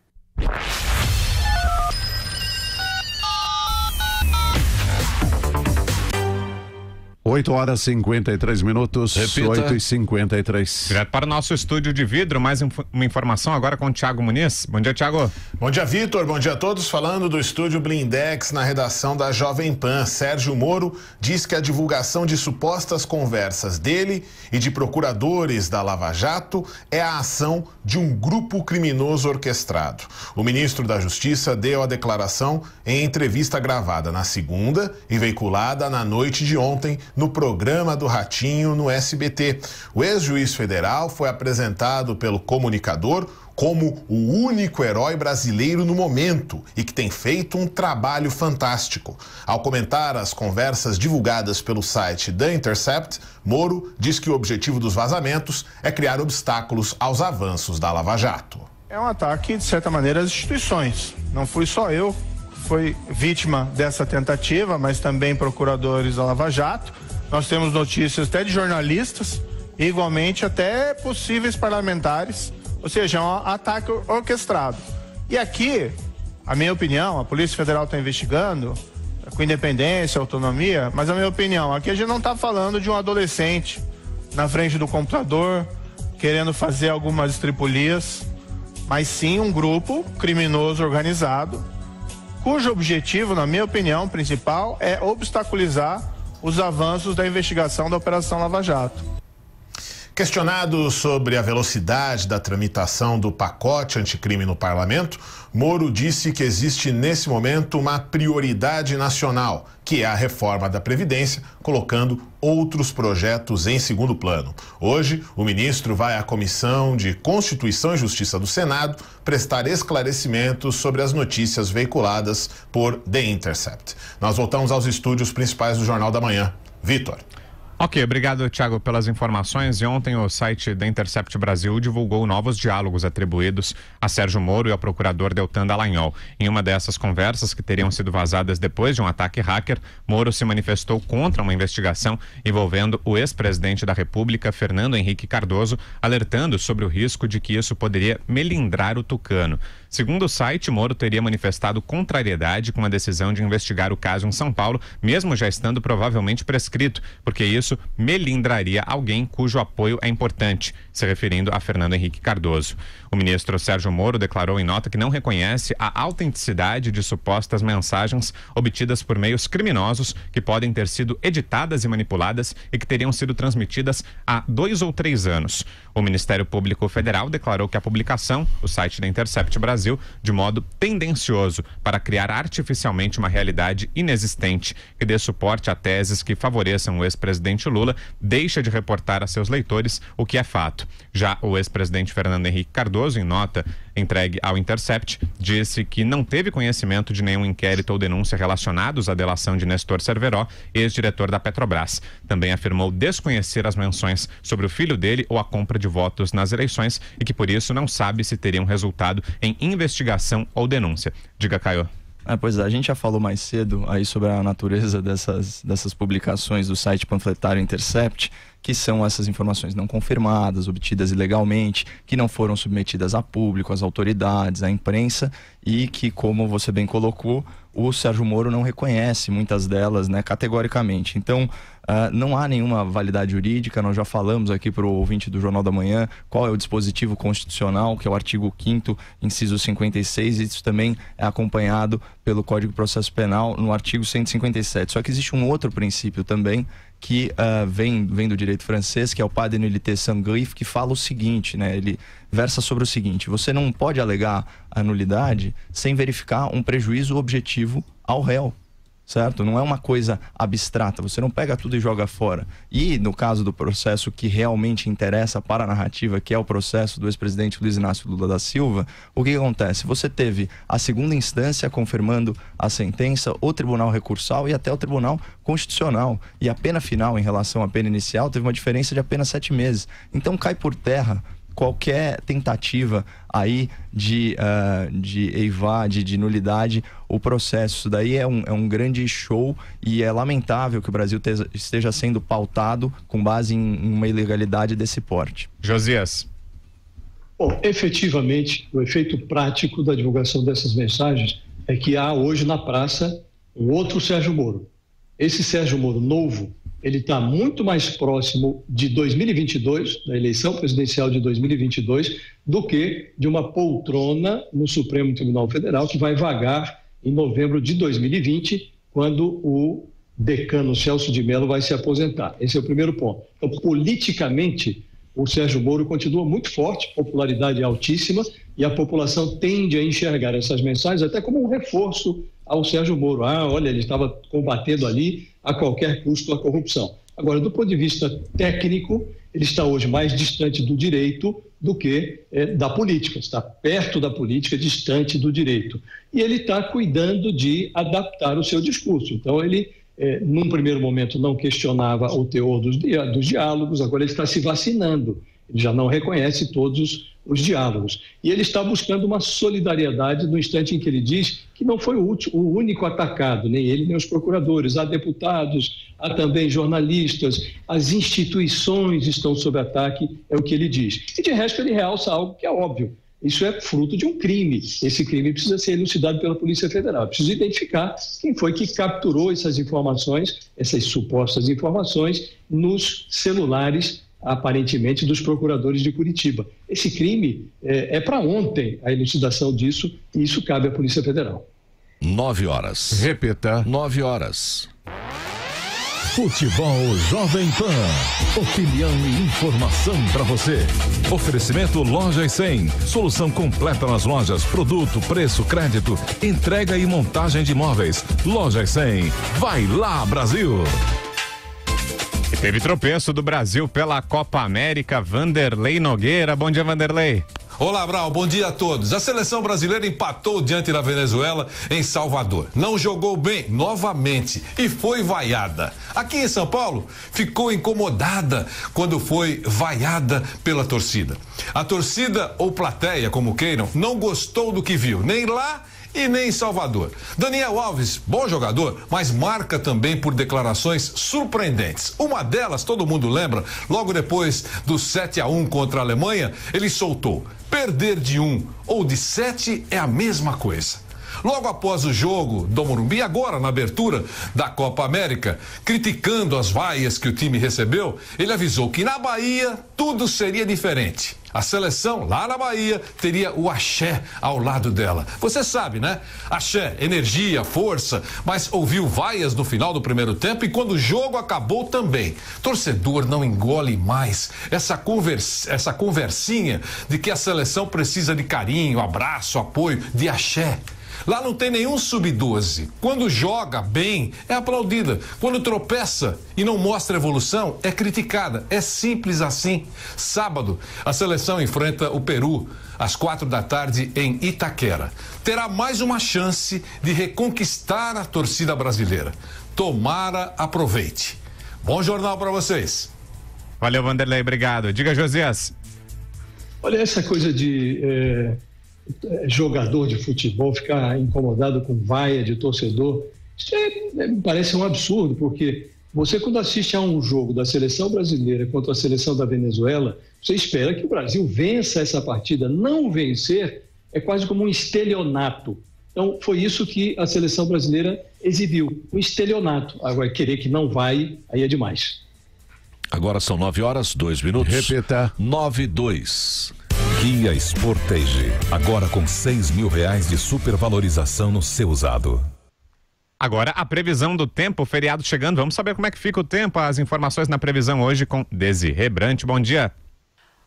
oito horas e cinquenta e três minutos, oito e cinquenta e três. Direto para o nosso estúdio de vidro, mais uma informação agora com o Thiago Muniz. Bom dia, Thiago. Bom dia, Vitor. Bom dia a todos. Falando do estúdio Blindex, na redação da Jovem Pan, Sérgio Moro diz que a divulgação de supostas conversas dele e de procuradores da Lava Jato é a ação de um grupo criminoso orquestrado. O ministro da Justiça deu a declaração em entrevista gravada na segunda e veiculada na noite de ontem, no programa do Ratinho, no S B T. O ex-juiz federal foi apresentado pelo comunicador como o único herói brasileiro no momento e que tem feito um trabalho fantástico. Ao comentar as conversas divulgadas pelo site The Intercept, Moro diz que o objetivo dos vazamentos é criar obstáculos aos avanços da Lava Jato. É um ataque, de certa maneira, às instituições. Não fui só eu que fui vítima dessa tentativa, mas também procuradores da Lava Jato. Nós temos notícias até de jornalistas, igualmente até possíveis parlamentares, ou seja, é um ataque orquestrado. E aqui, a minha opinião, a Polícia Federal está investigando, com independência, autonomia, mas a minha opinião, aqui a gente não está falando de um adolescente na frente do computador, querendo fazer algumas estripulias, mas sim um grupo criminoso organizado, cujo objetivo, na minha opinião, principal é obstaculizar os avanços da investigação da Operação Lava Jato. Questionado sobre a velocidade da tramitação do pacote anticrime no parlamento, Moro disse que existe nesse momento uma prioridade nacional, que é a reforma da Previdência, colocando outros projetos em segundo plano. Hoje, o ministro vai à Comissão de Constituição e Justiça do Senado prestar esclarecimentos sobre as notícias veiculadas por The Intercept. Nós voltamos aos estúdios principais do Jornal da Manhã. Vitor. Ok, obrigado, Thiago, pelas informações. E ontem o site da Intercept Brasil divulgou novos diálogos atribuídos a Sérgio Moro e ao procurador Deltan Dallagnol. Em uma dessas conversas, que teriam sido vazadas depois de um ataque hacker, Moro se manifestou contra uma investigação envolvendo o ex-presidente da República, Fernando Henrique Cardoso, alertando sobre o risco de que isso poderia melindrar o tucano. Segundo o site, Moro teria manifestado contrariedade com a decisão de investigar o caso em São Paulo, mesmo já estando provavelmente prescrito, porque isso melindraria alguém cujo apoio é importante, se referindo a Fernando Henrique Cardoso. O ministro Sérgio Moro declarou em nota que não reconhece a autenticidade de supostas mensagens obtidas por meios criminosos que podem ter sido editadas e manipuladas e que teriam sido transmitidas há dois ou três anos. O Ministério Público Federal declarou que a publicação, o site da Intercept Brasil, de modo tendencioso para criar artificialmente uma realidade inexistente que dê suporte a teses que favoreçam o ex-presidente Lula, deixa de reportar a seus leitores o que é fato. Já o ex-presidente Fernando Henrique Cardoso, em nota entregue ao Intercept, disse que não teve conhecimento de nenhum inquérito ou denúncia relacionados à delação de Nestor Cerveró, ex-diretor da Petrobras. Também afirmou desconhecer as menções sobre o filho dele ou a compra de votos nas eleições e que por isso não sabe se teria um resultado em investigação ou denúncia. Diga, Caio. Ah, pois é, a gente já falou mais cedo aí sobre a natureza dessas, dessas publicações do site panfletário Intercept, que são essas informações não confirmadas, obtidas ilegalmente, que não foram submetidas a público, às autoridades, à imprensa e que, como você bem colocou, o Sérgio Moro não reconhece muitas delas, né, categoricamente. Então, uh, não há nenhuma validade jurídica. Nós já falamos aqui para o ouvinte do Jornal da Manhã qual é o dispositivo constitucional, que é o artigo quinto, inciso cinquenta e seis, e isso também é acompanhado pelo Código de Processo Penal no artigo cento e cinquenta e sete. Só que existe um outro princípio também, que uh, vem, vem do direito francês, que é o Pas de nullité sans griffe, que fala o seguinte, né? Ele versa sobre o seguinte: você não pode alegar a nulidade sem verificar um prejuízo objetivo ao réu, certo? Não é uma coisa abstrata, você não pega tudo e joga fora. E no caso do processo que realmente interessa para a narrativa, que é o processo do ex-presidente Luiz Inácio Lula da Silva, o que acontece? Você teve a segunda instância confirmando a sentença, o tribunal recursal e até o tribunal constitucional, e a pena final em relação à pena inicial teve uma diferença de apenas sete meses. Então cai por terra qualquer tentativa aí de, uh, de evade, de nulidade, o processo. Isso daí é um, é um grande show, e é lamentável que o Brasil te, esteja sendo pautado com base em, em uma ilegalidade desse porte. Josias. Bom, efetivamente, o efeito prático da divulgação dessas mensagens é que há hoje na praça um outro Sérgio Moro. Esse Sérgio Moro novo, ele está muito mais próximo de dois mil e vinte e dois, da eleição presidencial de dois mil e vinte e dois, do que de uma poltrona no Supremo Tribunal Federal, que vai vagar em novembro de dois mil e vinte, quando o decano Celso de Mello vai se aposentar. Esse é o primeiro ponto. Então, politicamente, o Sérgio Moro continua muito forte, popularidade altíssima, e a população tende a enxergar essas mensagens até como um reforço ao Sérgio Moro. Ah, olha, ele estava combatendo ali a qualquer custo a corrupção. Agora, do ponto de vista técnico, ele está hoje mais distante do direito do que é, da política. Está perto da política, distante do direito. E ele está cuidando de adaptar o seu discurso. Então, ele, é, num primeiro momento, não questionava o teor dos, di dos diálogos, agora ele está se vacinando. Ele já não reconhece todos os diálogos. E ele está buscando uma solidariedade no instante em que ele diz que não foi o único atacado, nem ele, nem os procuradores. Há deputados, há também jornalistas, as instituições estão sob ataque, é o que ele diz. E de resto ele realça algo que é óbvio. Isso é fruto de um crime. Esse crime precisa ser elucidado pela Polícia Federal. Precisa identificar quem foi que capturou essas informações, essas supostas informações, nos celulares, aparentemente, dos procuradores de Curitiba. Esse crime é, é para ontem a elucidação disso, e isso cabe à Polícia Federal. Nove horas. Repita. Nove horas. Futebol Jovem Pan. Opinião e informação para você. Oferecimento Lojas cem. Solução completa nas lojas. Produto, preço, crédito, entrega e montagem de imóveis. Lojas cem. Vai lá, Brasil! Teve tropeço do Brasil pela Copa América. Vanderlei Nogueira, bom dia, Vanderlei. Olá, Brau, bom dia a todos. A seleção brasileira empatou diante da Venezuela em Salvador. Não jogou bem novamente e foi vaiada. Aqui em São Paulo, ficou incomodada quando foi vaiada pela torcida. A torcida, ou plateia, como queiram, não gostou do que viu, nem lá e nem em Salvador. Daniel Alves, bom jogador, mas marca também por declarações surpreendentes. Uma delas, todo mundo lembra, logo depois do sete a um contra a Alemanha, ele soltou: perder de um ou de sete é a mesma coisa. Logo após o jogo do Morumbi, agora na abertura da Copa América, criticando as vaias que o time recebeu, ele avisou que na Bahia tudo seria diferente. A seleção, lá na Bahia, teria o axé ao lado dela. Você sabe, né? Axé, energia, força, mas ouviu vaias no final do primeiro tempo e quando o jogo acabou também. Torcedor não engole mais essa, conversa, essa conversinha de que a seleção precisa de carinho, abraço, apoio, de axé. Lá não tem nenhum sub doze. Quando joga bem, é aplaudida. Quando tropeça e não mostra evolução, é criticada. É simples assim. Sábado, a seleção enfrenta o Peru às quatro da tarde em Itaquera. Terá mais uma chance de reconquistar a torcida brasileira. Tomara aproveite. Bom jornal para vocês. Valeu, Vanderlei. Obrigado. Diga, Josias. Olha, essa coisa de... É... jogador de futebol ficar incomodado com vaia de torcedor, isso é, me parece um absurdo, porque você, quando assiste a um jogo da seleção brasileira contra a seleção da Venezuela, você espera que o Brasil vença essa partida. Não vencer é quase como um estelionato. Então, foi isso que a seleção brasileira exibiu, um estelionato. Agora, querer que não vai, aí é demais. Agora são nove horas, dois minutos. Repita. nove e dois. Kia Sportage, agora com seis mil reais de supervalorização no seu usado. Agora, a previsão do tempo, feriado chegando, vamos saber como é que fica o tempo. As informações na previsão hoje com Desirée Brandt. Bom dia.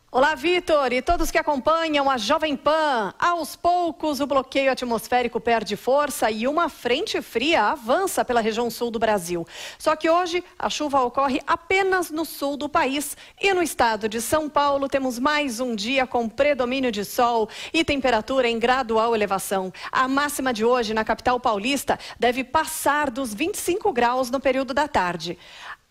Olá, Vitor, e todos que acompanham a Jovem Pan. Aos poucos, o bloqueio atmosférico perde força e uma frente fria avança pela região sul do Brasil. Só que hoje, a chuva ocorre apenas no sul do país. E no estado de São Paulo, temos mais um dia com predomínio de sol e temperatura em gradual elevação. A máxima de hoje na capital paulista deve passar dos vinte e cinco graus no período da tarde.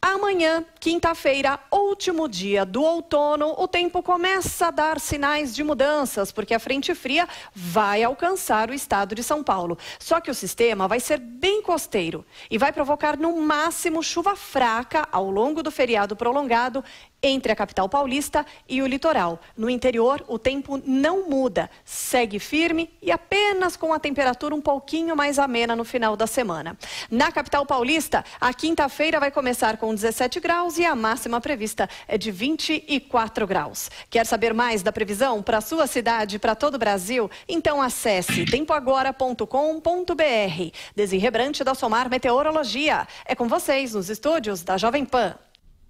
Amanhã, quinta-feira, último dia do outono, o tempo começa a dar sinais de mudanças, porque a frente fria vai alcançar o estado de São Paulo. Só que o sistema vai ser bem costeiro e vai provocar no máximo chuva fraca ao longo do feriado prolongado entre a capital paulista e o litoral. No interior, o tempo não muda, segue firme e apenas com a temperatura um pouquinho mais amena no final da semana. Na capital paulista, a quinta-feira vai começar com dezessete graus e a máxima prevista é de vinte e quatro graus. Quer saber mais da previsão para a sua cidade e para todo o Brasil? Então acesse tempo agora ponto com ponto br. Desirée Brandt, da Somar Meteorologia. É com vocês nos estúdios da Jovem Pan.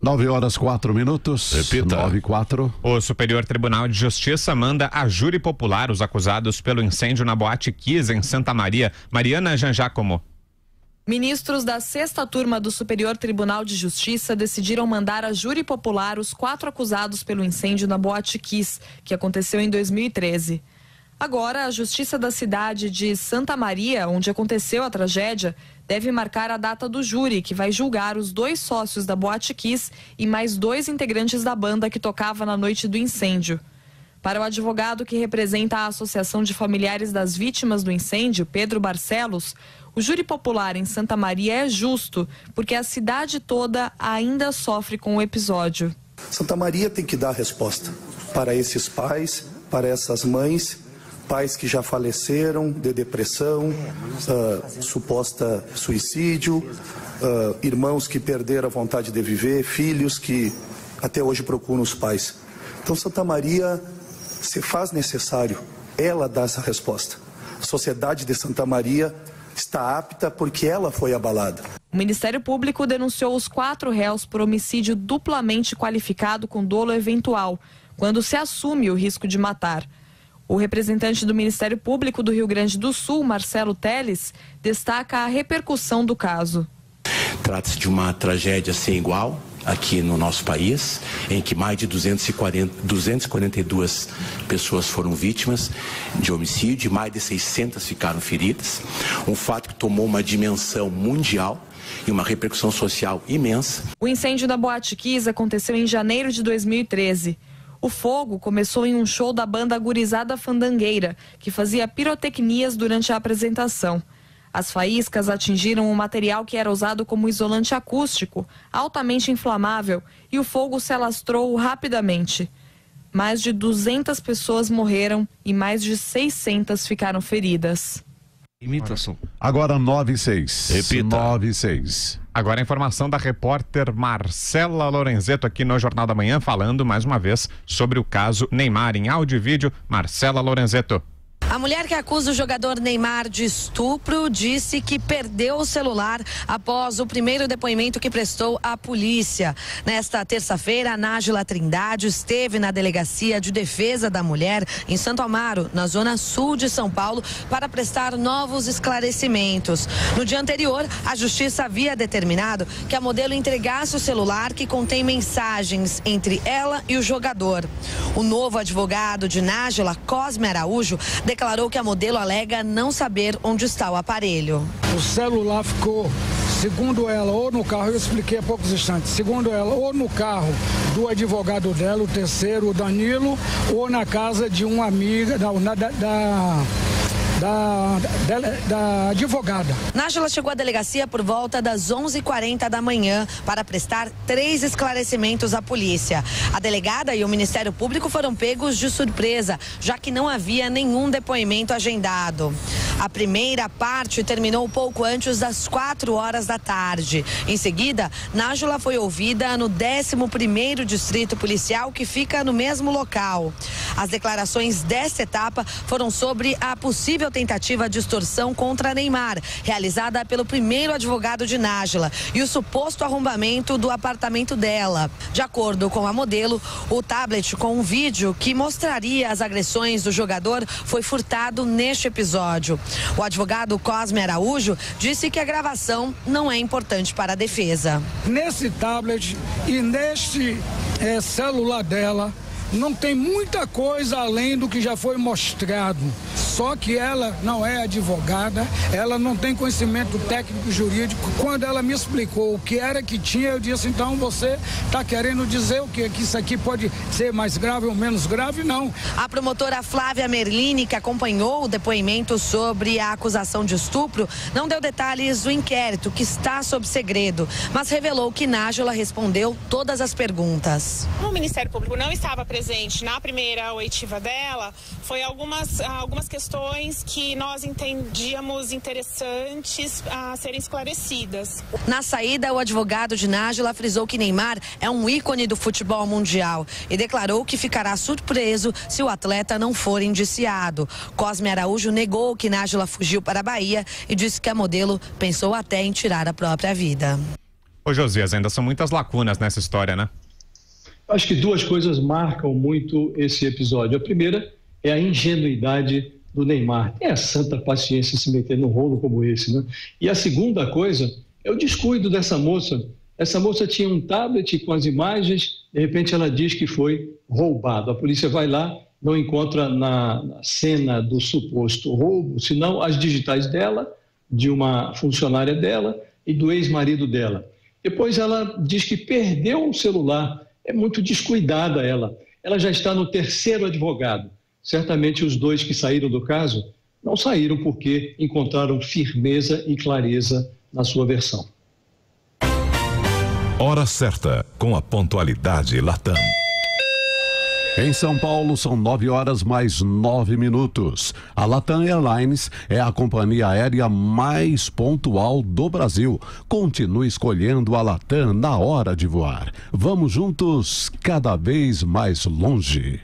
nove horas, quatro minutos. Repita. nove e quatro. O Superior Tribunal de Justiça manda a júri popular os acusados pelo incêndio na Boate Kiss, em Santa Maria. Mariana Janjacomo. Ministros da sexta turma do Superior Tribunal de Justiça decidiram mandar a júri popular os quatro acusados pelo incêndio na Boate Kiss, que aconteceu em dois mil e treze. Agora, a Justiça da cidade de Santa Maria, onde aconteceu a tragédia, deve marcar a data do júri, que vai julgar os dois sócios da Boate Kiss e mais dois integrantes da banda que tocava na noite do incêndio. Para o advogado que representa a Associação de Familiares das Vítimas do Incêndio, Pedro Barcelos, o júri popular em Santa Maria é justo, porque a cidade toda ainda sofre com o episódio. Santa Maria tem que dar a resposta para esses pais, para essas mães, pais que já faleceram de depressão, uh, suposta suicídio, uh, irmãos que perderam a vontade de viver, filhos que até hoje procuram os pais. Então Santa Maria se faz necessário, ela dá essa resposta. A sociedade de Santa Maria está apta porque ela foi abalada. O Ministério Público denunciou os quatro réus por homicídio duplamente qualificado com dolo eventual, quando se assume o risco de matar. O representante do Ministério Público do Rio Grande do Sul, Marcelo Teles, destaca a repercussão do caso. Trata-se de uma tragédia sem igual aqui no nosso país, em que mais de duzentas e quarenta, duzentas e quarenta e duas pessoas foram vítimas de homicídio e mais de seiscentas ficaram feridas. Um fato que tomou uma dimensão mundial e uma repercussão social imensa. O incêndio da Boate Kiss aconteceu em janeiro de dois mil e treze. O fogo começou em um show da banda Gurizada Fandangueira, que fazia pirotecnias durante a apresentação. As faíscas atingiram o material que era usado como isolante acústico, altamente inflamável, e o fogo se alastrou rapidamente. Mais de duzentas pessoas morreram e mais de seiscentas ficaram feridas. Imitação. Agora nove e seis. Repita. nove e seis. Agora a informação da repórter Marcela Lorenzetto aqui no Jornal da Manhã, falando mais uma vez sobre o caso Neymar em áudio e vídeo. Marcela Lorenzetto. A mulher que acusa o jogador Neymar de estupro disse que perdeu o celular após o primeiro depoimento que prestou à polícia. Nesta terça-feira, a Nájila Trindade esteve na Delegacia de Defesa da Mulher em Santo Amaro, na zona sul de São Paulo, para prestar novos esclarecimentos. No dia anterior, a Justiça havia determinado que a modelo entregasse o celular que contém mensagens entre ela e o jogador. O novo advogado de Nájila, Cosme Araújo, declarou que a modelo alega não saber onde está o aparelho. O celular ficou, segundo ela, ou no carro, eu expliquei há poucos instantes, segundo ela, ou no carro do advogado dela, o terceiro, o Danilo, ou na casa de uma amiga, da, da, da, da, da, da advogada. Nájila chegou à delegacia por volta das onze e quarenta da manhã para prestar três esclarecimentos à polícia. A delegada e o Ministério Público foram pegos de surpresa, já que não havia nenhum depoimento agendado. A primeira parte terminou pouco antes das quatro horas da tarde. Em seguida, Nájila foi ouvida no décimo primeiro Distrito Policial, que fica no mesmo local. As declarações desta etapa foram sobre a possível tentativa de extorsão contra Neymar, realizada pelo primeiro advogado de Nájila, e o suposto arrombamento do apartamento dela. De acordo com a modelo, o tablet com um vídeo que mostraria as agressões do jogador foi furtado neste episódio. O advogado Cosme Araújo disse que a gravação não é importante para a defesa. Nesse tablet e neste é, celular dela, não tem muita coisa além do que já foi mostrado. Só que ela não é advogada, ela não tem conhecimento técnico jurídico. Quando ela me explicou o que era que tinha, eu disse, então você está querendo dizer o quê? Que isso aqui pode ser mais grave ou menos grave? Não. A promotora Flávia Merlini, que acompanhou o depoimento sobre a acusação de estupro, não deu detalhes do inquérito, que está sob segredo, mas revelou que Nájila respondeu todas as perguntas. O Ministério Público não estava presente. presente na primeira oitiva dela, foi algumas, algumas questões que nós entendíamos interessantes a serem esclarecidas. Na saída, o advogado de Nájila frisou que Neymar é um ícone do futebol mundial e declarou que ficará surpreso se o atleta não for indiciado. Cosme Araújo negou que Nájila fugiu para a Bahia e disse que a modelo pensou até em tirar a própria vida. Ô Josias, ainda são muitas lacunas nessa história, né? Acho que duas coisas marcam muito esse episódio. A primeira é a ingenuidade do Neymar. É a santa paciência se meter num rolo como esse, né? E a segunda coisa é o descuido dessa moça. Essa moça tinha um tablet com as imagens, de repente ela diz que foi roubado. A polícia vai lá, não encontra na cena do suposto roubo, senão as digitais dela, de uma funcionária dela e do ex-marido dela. Depois ela diz que perdeu um celular. É muito descuidada ela. Ela já está no terceiro advogado. Certamente os dois que saíram do caso não saíram porque encontraram firmeza e clareza na sua versão. Hora certa, com a pontualidade Latam. Em São Paulo, são nove horas mais nove minutos. A Latam Airlines é a companhia aérea mais pontual do Brasil. Continue escolhendo a Latam na hora de voar. Vamos juntos, cada vez mais longe.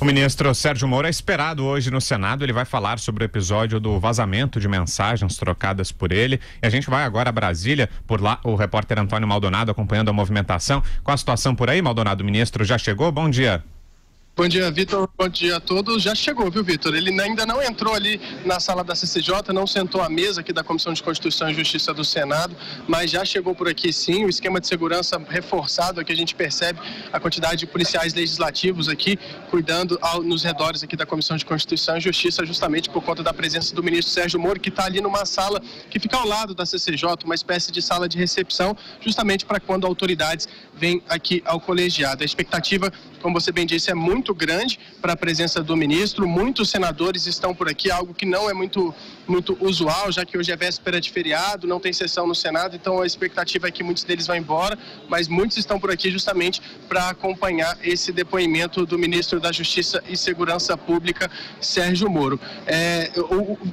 O ministro Sérgio Moro é esperado hoje no Senado. Ele vai falar sobre o episódio do vazamento de mensagens trocadas por ele. E a gente vai agora a Brasília. Por lá, o repórter Antônio Maldonado acompanhando a movimentação. Qual a situação por aí, Maldonado? O ministro já chegou? Bom dia. Bom dia, Vitor. Bom dia a todos. Já chegou, viu, Vitor? Ele ainda não entrou ali na sala da C C J, não sentou à mesa aqui da Comissão de Constituição e Justiça do Senado, mas já chegou por aqui sim. O esquema de segurança reforçado aqui, a gente percebe a quantidade de policiais legislativos aqui cuidando ao, nos redores aqui da Comissão de Constituição e Justiça, justamente por conta da presença do ministro Sérgio Moro, que está ali numa sala que fica ao lado da C C J, uma espécie de sala de recepção, justamente para quando autoridades vêm aqui ao colegiado. A expectativa, como você bem disse, é muito grande para a presença do ministro. Muitos senadores estão por aqui, algo que não é muito, muito usual, já que hoje é véspera de feriado, não tem sessão no Senado, então a expectativa é que muitos deles vão embora, mas muitos estão por aqui justamente para acompanhar esse depoimento do ministro da Justiça e Segurança Pública, Sérgio Moro. É,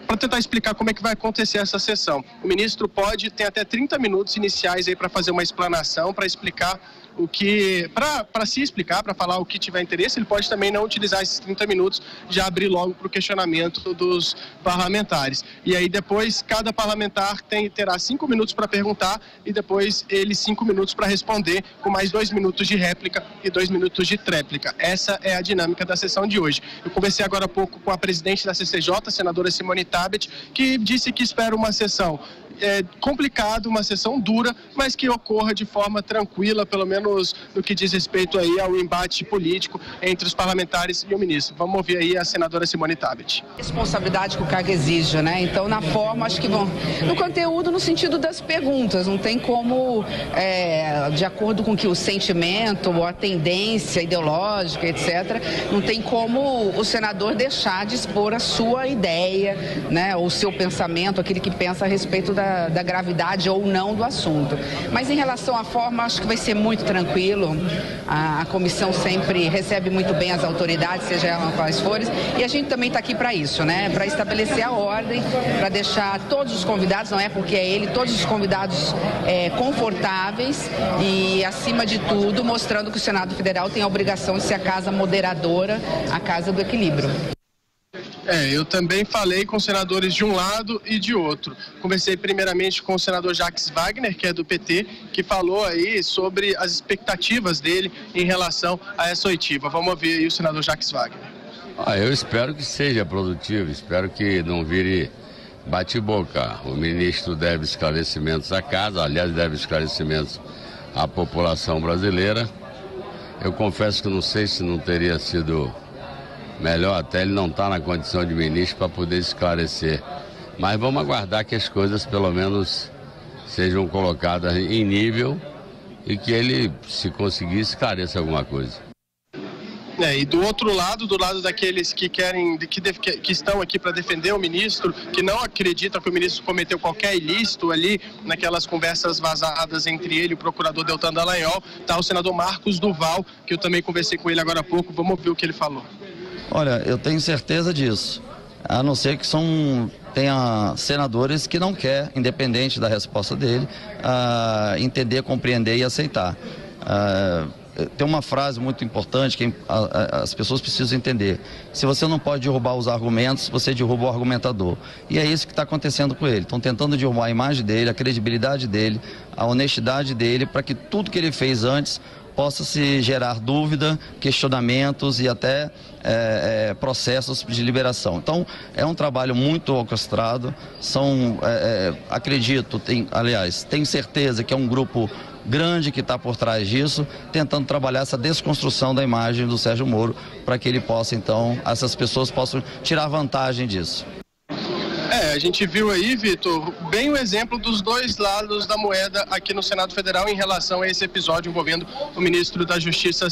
para tentar explicar como é que vai acontecer essa sessão, o ministro pode ter até trinta minutos iniciais aí para fazer uma explanação, para explicar o que, para se explicar, para falar o que tiver interesse. Ele pode também não utilizar esses trinta minutos, já abrir logo para o questionamento dos parlamentares. E aí depois, cada parlamentar tem, terá cinco minutos para perguntar e depois ele cinco minutos para responder, com mais dois minutos de réplica e dois minutos de tréplica. Essa é a dinâmica da sessão de hoje. Eu conversei agora há pouco com a presidente da C C J, a senadora Simone Tabet, que disse que espera uma sessão é, complicado, uma sessão dura, mas que ocorra de forma tranquila, pelo menos no que diz respeito aí ao embate político entre os parlamentares e o ministro. Vamos ouvir aí a senadora Simone Tabet. Responsabilidade que o cargo exige, né? Então, na forma, acho que vão... No conteúdo, no sentido das perguntas, não tem como, é, de acordo com que o sentimento ou a tendência ideológica, etcétera, não tem como o senador deixar de expor a sua ideia, né, ou o seu pensamento, aquele que pensa a respeito da, da gravidade ou não do assunto. Mas em relação à forma, acho que vai ser muito tranquilo. A, a comissão sempre recebe muito bem as autoridades, seja elas quais forem, e a gente também está aqui para isso, né, para estabelecer a ordem, para deixar todos os convidados, não é porque é ele, todos os convidados é, confortáveis e, acima de tudo, mostrando que o Senado Federal tem a obrigação de ser a casa moderadora, a casa do equilíbrio. É, eu também falei com senadores de um lado e de outro. Conversei primeiramente com o senador Jacques Wagner, que é do P T, que falou aí sobre as expectativas dele em relação a essa oitiva. Vamos ouvir aí o senador Jacques Wagner. Ah, eu espero que seja produtivo, espero que não vire bate-boca. O ministro deve esclarecimentos à casa, aliás, deve esclarecimentos à população brasileira. Eu confesso que não sei se não teria sido melhor até ele não estar na condição de ministro para poder esclarecer. Mas vamos aguardar que as coisas pelo menos sejam colocadas em nível e que ele, se conseguir, esclareça alguma coisa. É, e do outro lado, do lado daqueles que querem, que, def, que estão aqui para defender o ministro, que não acreditam que o ministro cometeu qualquer ilícito ali naquelas conversas vazadas entre ele e o procurador Deltan Dallagnol, está o senador Marcos Duval, que eu também conversei com ele agora há pouco. Vamos ouvir o que ele falou. Olha, eu tenho certeza disso, a não ser que são, tenha senadores que não querem, independente da resposta dele, uh, entender, compreender e aceitar. Uh, Tem uma frase muito importante que as pessoas precisam entender. Se você não pode derrubar os argumentos, você derruba o argumentador. E é isso que está acontecendo com ele. Estão tentando derrubar a imagem dele, a credibilidade dele, a honestidade dele, para que tudo que ele fez antes possa se gerar dúvida, questionamentos e até é, é, processos de liberação. Então, é um trabalho muito orquestrado. São, é, é, acredito, tem, aliás, tenho certeza que é um grupo grande que está por trás disso, tentando trabalhar essa desconstrução da imagem do Sérgio Moro, para que ele possa, então, essas pessoas possam tirar vantagem disso. É, a gente viu aí, Vitor, bem o exemplo dos dois lados da moeda aqui no Senado Federal em relação a esse episódio envolvendo o ministro da Justiça,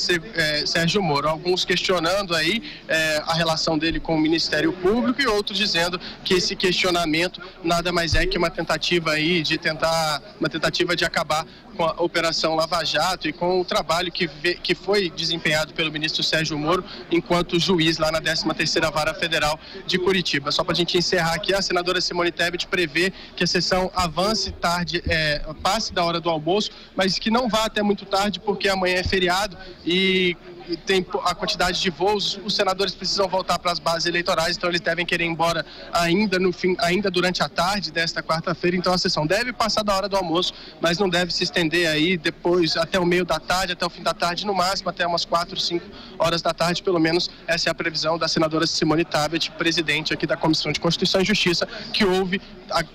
Sérgio Moro. Alguns questionando aí é, a relação dele com o Ministério Público e outros dizendo que esse questionamento nada mais é que uma tentativa aí de tentar, uma tentativa de acabar com a Operação Lava Jato e com o trabalho que, vê, que foi desempenhado pelo ministro Sérgio Moro enquanto juiz lá na décima terceira Vara Federal de Curitiba. Só para a gente encerrar aqui, a senadora Simone Tebet prevê que a sessão avance tarde, é, passe da hora do almoço, mas que não vá até muito tarde porque amanhã é feriado e tem a quantidade de voos, os senadores precisam voltar para as bases eleitorais, então eles devem querer ir embora ainda, no fim, ainda durante a tarde desta quarta-feira, então a sessão deve passar da hora do almoço, mas não deve se estender aí depois até o meio da tarde, até o fim da tarde, no máximo até umas quatro, cinco horas da tarde, pelo menos essa é a previsão da senadora Simone Tebet, presidente aqui da Comissão de Constituição e Justiça, que ouve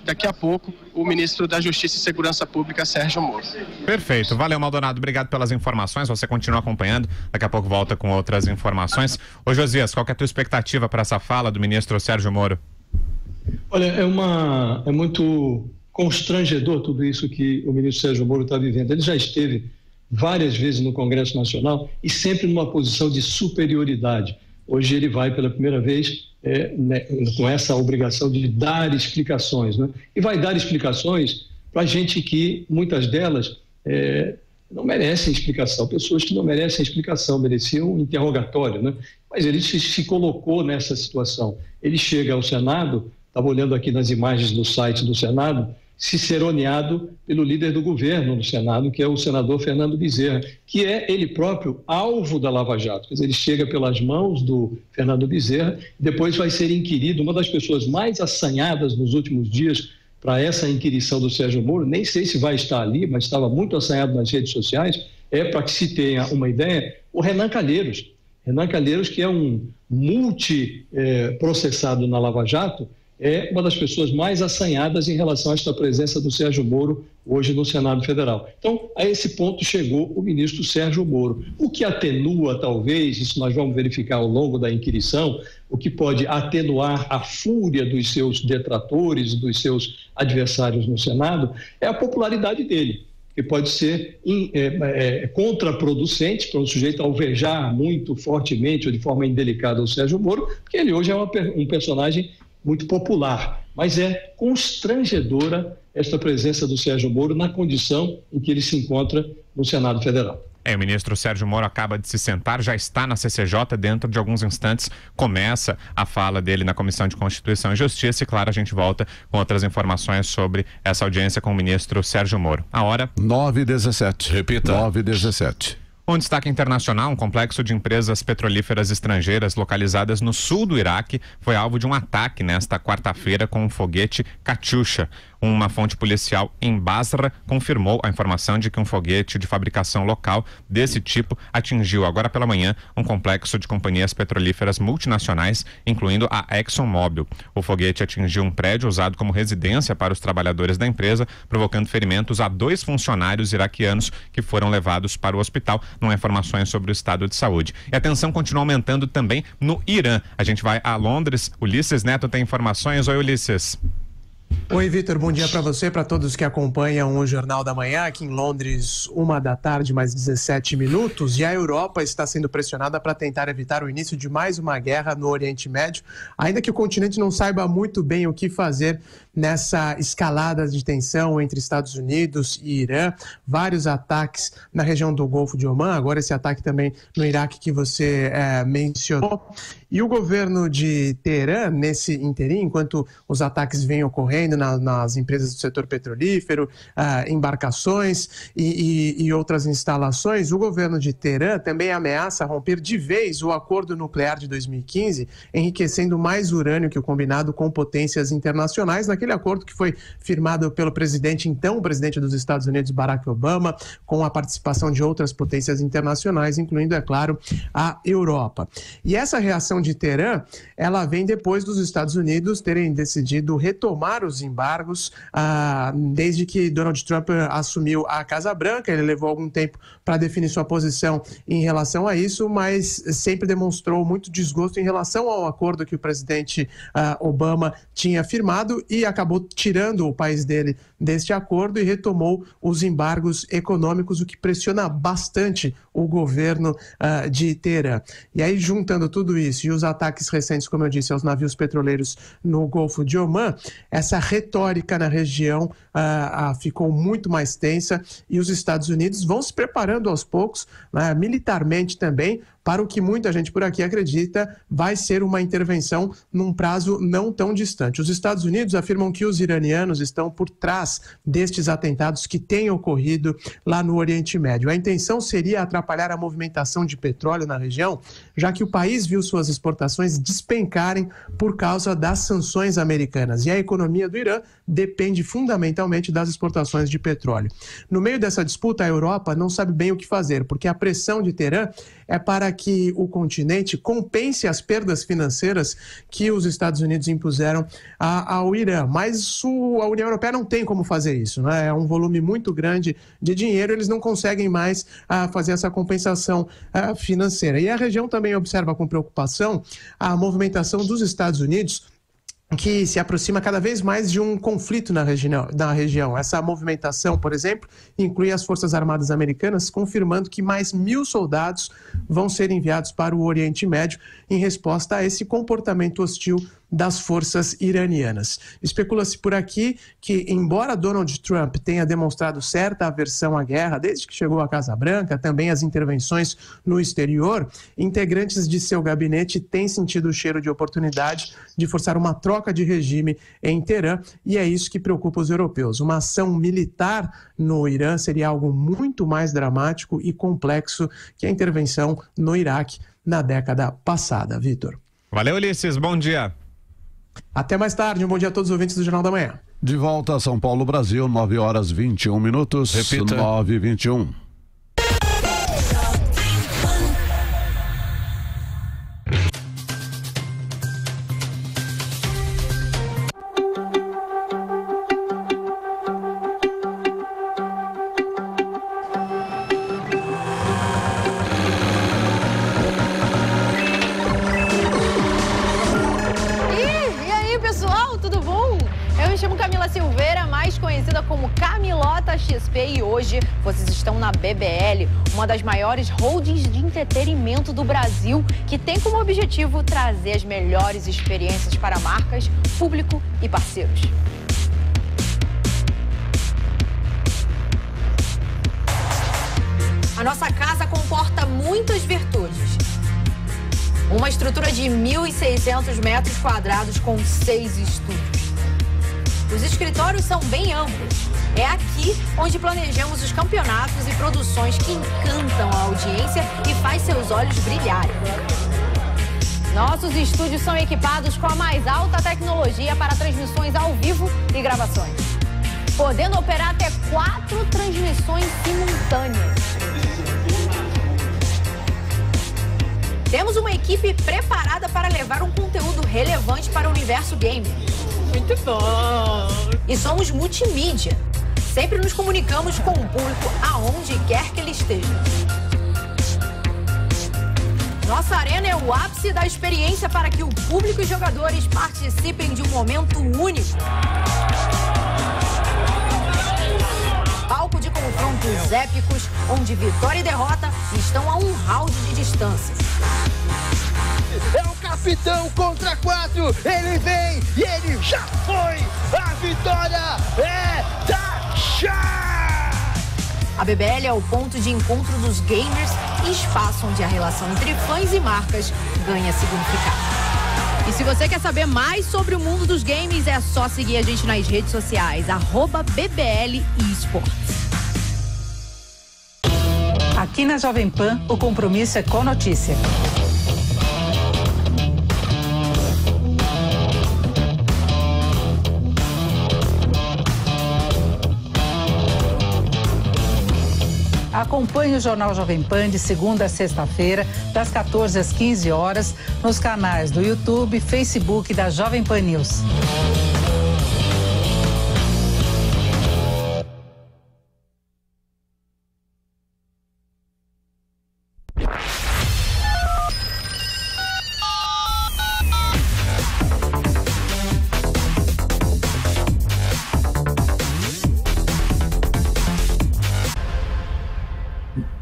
daqui a pouco o ministro da Justiça e Segurança Pública, Sérgio Moro. Perfeito, valeu Maldonado, obrigado pelas informações, você continua acompanhando, daqui a pouco volta com outras informações. Ô Josias, qual que é a tua expectativa para essa fala do ministro Sérgio Moro? Olha, é, uma, é muito constrangedor tudo isso que o ministro Sérgio Moro está vivendo. Ele já esteve várias vezes no Congresso Nacional e sempre numa posição de superioridade. Hoje ele vai pela primeira vez é, né, com essa obrigação de dar explicações, né? E vai dar explicações para gente que, muitas delas, é, não merecem explicação, pessoas que não merecem explicação, mereciam um interrogatório, né? Mas ele se, se colocou nessa situação. Ele chega ao Senado, estava olhando aqui nas imagens do site do Senado, ciceroneado pelo líder do governo no Senado, que é o senador Fernando Bezerra, que é ele próprio alvo da Lava Jato. Quer dizer, ele chega pelas mãos do Fernando Bezerra, depois vai ser inquirido, uma das pessoas mais assanhadas nos últimos dias para essa inquirição do Sérgio Moro, nem sei se vai estar ali, mas estava muito assanhado nas redes sociais, é, para que se tenha uma ideia, o Renan Calheiros. Renan Calheiros, que é um multiprocessado na Lava Jato, é uma das pessoas mais assanhadas em relação a esta presença do Sérgio Moro hoje no Senado Federal. Então, a esse ponto chegou o ministro Sérgio Moro. O que atenua, talvez, isso nós vamos verificar ao longo da inquirição, o que pode atenuar a fúria dos seus detratores, dos seus adversários no Senado, é a popularidade dele, que pode ser in, é, é, contraproducente para um sujeito alvejar muito fortemente ou de forma indelicada o Sérgio Moro, porque ele hoje é uma, um personagem muito popular, mas é constrangedora esta presença do Sérgio Moro na condição em que ele se encontra no Senado Federal. É, o ministro Sérgio Moro acaba de se sentar, já está na C C J, dentro de alguns instantes começa a fala dele na Comissão de Constituição e Justiça e, claro, a gente volta com outras informações sobre essa audiência com o ministro Sérgio Moro. A hora... nove e dezessete. Repita. nove e dezessete. Um destaque internacional, um complexo de empresas petrolíferas estrangeiras localizadas no sul do Iraque foi alvo de um ataque nesta quarta-feira com um foguete Katyusha. Uma fonte policial em Basra confirmou a informação de que um foguete de fabricação local desse tipo atingiu agora pela manhã um complexo de companhias petrolíferas multinacionais, incluindo a ExxonMobil. O foguete atingiu um prédio usado como residência para os trabalhadores da empresa, provocando ferimentos a dois funcionários iraquianos que foram levados para o hospital. Não há informações sobre o estado de saúde. E a tensão continua aumentando também no Irã. A gente vai a Londres. Ulisses Neto tem informações. Oi, Ulisses. Oi, Vitor, bom dia para você, para todos que acompanham o Jornal da Manhã, aqui em Londres, uma da tarde, mais dezessete minutos, e a Europa está sendo pressionada para tentar evitar o início de mais uma guerra no Oriente Médio, ainda que o continente não saiba muito bem o que fazer nessa escalada de tensão entre Estados Unidos e Irã, vários ataques na região do Golfo de Omã, agora esse ataque também no Iraque que você é, mencionou, e o governo de Teherã, nesse ínterim, enquanto os ataques vêm ocorrendo na, nas empresas do setor petrolífero, ah, embarcações e, e, e outras instalações, o governo de Teherã também ameaça romper de vez o acordo nuclear de dois mil e quinze, enriquecendo mais urânio que o combinado com potências internacionais, naquele acordo que foi firmado pelo presidente, então presidente dos Estados Unidos, Barack Obama, com a participação de outras potências internacionais, incluindo, é claro, a Europa. E essa reação de Teherã, ela vem depois dos Estados Unidos terem decidido retomar os embargos ah, desde que Donald Trump assumiu a Casa Branca. Ele levou algum tempo para definir sua posição em relação a isso, mas sempre demonstrou muito desgosto em relação ao acordo que o presidente ah, Obama tinha firmado e acabou tirando o país dele deste acordo e retomou os embargos econômicos, o que pressiona bastante o governo ah, de Teherã. E aí, juntando tudo isso e os ataques recentes, como eu disse, aos navios petroleiros no Golfo de Omã, essa retórica na região ah, ah, ficou muito mais tensa e os Estados Unidos vão se preparando aos poucos, ah, militarmente também, para o que muita gente por aqui acredita vai ser uma intervenção num prazo não tão distante. Os Estados Unidos afirmam que os iranianos estão por trás destes atentados que têm ocorrido lá no Oriente Médio. A intenção seria atrapalhar a movimentação de petróleo na região, já que o país viu suas exportações despencarem por causa das sanções americanas. E a economia do Irã depende fundamentalmente das exportações de petróleo. No meio dessa disputa, a Europa não sabe bem o que fazer, porque a pressão de Teherã é para que o continente compense as perdas financeiras que os Estados Unidos impuseram a, ao Irã. Mas o, a União Europeia não tem como fazer isso, né? É um volume muito grande de dinheiro, eles não conseguem mais a, fazer essa compensação a, financeira. E a região também observa com preocupação a movimentação dos Estados Unidos, que se aproxima cada vez mais de um conflito na região, na região. Essa movimentação, por exemplo, inclui as Forças Armadas Americanas, confirmando que mais mil soldados vão ser enviados para o Oriente Médio em resposta a esse comportamento hostil das forças iranianas. Especula-se por aqui que, embora Donald Trump tenha demonstrado certa aversão à guerra desde que chegou à Casa Branca, também as intervenções no exterior, integrantes de seu gabinete têm sentido o cheiro de oportunidade de forçar uma troca de regime em Teherã, e é isso que preocupa os europeus. Uma ação militar no Irã seria algo muito mais dramático e complexo que a intervenção no Iraque na década passada. Vitor. Valeu, Ulisses. Bom dia. Até mais tarde, um bom dia a todos os ouvintes do Jornal da Manhã. De volta a São Paulo, Brasil, nove horas e vinte e um minutos. Repita. nove e vinte e um. tudo bom? Eu me chamo Camila Silveira, mais conhecida como Camilota X P, e hoje vocês estão na B B L, uma das maiores holdings de entretenimento do Brasil, que tem como objetivo trazer as melhores experiências para marcas, público e parceiros. A nossa casa comporta muitas virtudes. Uma estrutura de mil e seiscentos metros quadrados com seis estúdios. Os escritórios são bem amplos. É aqui onde planejamos os campeonatos e produções que encantam a audiência e faz seus olhos brilharem. Nossos estúdios são equipados com a mais alta tecnologia para transmissões ao vivo e gravações, podendo operar até quatro transmissões simultâneas. Temos uma equipe preparada para levar um conteúdo relevante para o universo gamer. Muito bom! E somos multimídia. Sempre nos comunicamos com o público aonde quer que ele esteja. Nossa arena é o ápice da experiência para que o público e jogadores participem de um momento único. Palco de confrontos épicos, onde vitória e derrota estão a um round de distância. É o capitão contra quatro, ele vem e ele já foi! A vitória é da Chá! A B B L é o ponto de encontro dos gamers e espaço onde a relação entre fãs e marcas ganha significado. E se você quer saber mais sobre o mundo dos games, é só seguir a gente nas redes sociais, arroba B B L Esports. Aqui na Jovem Pan, o compromisso é com a notícia. Acompanhe o Jornal Jovem Pan de segunda a sexta-feira, das quatorze às quinze horas, nos canais do YouTube, Facebook da Jovem Pan News.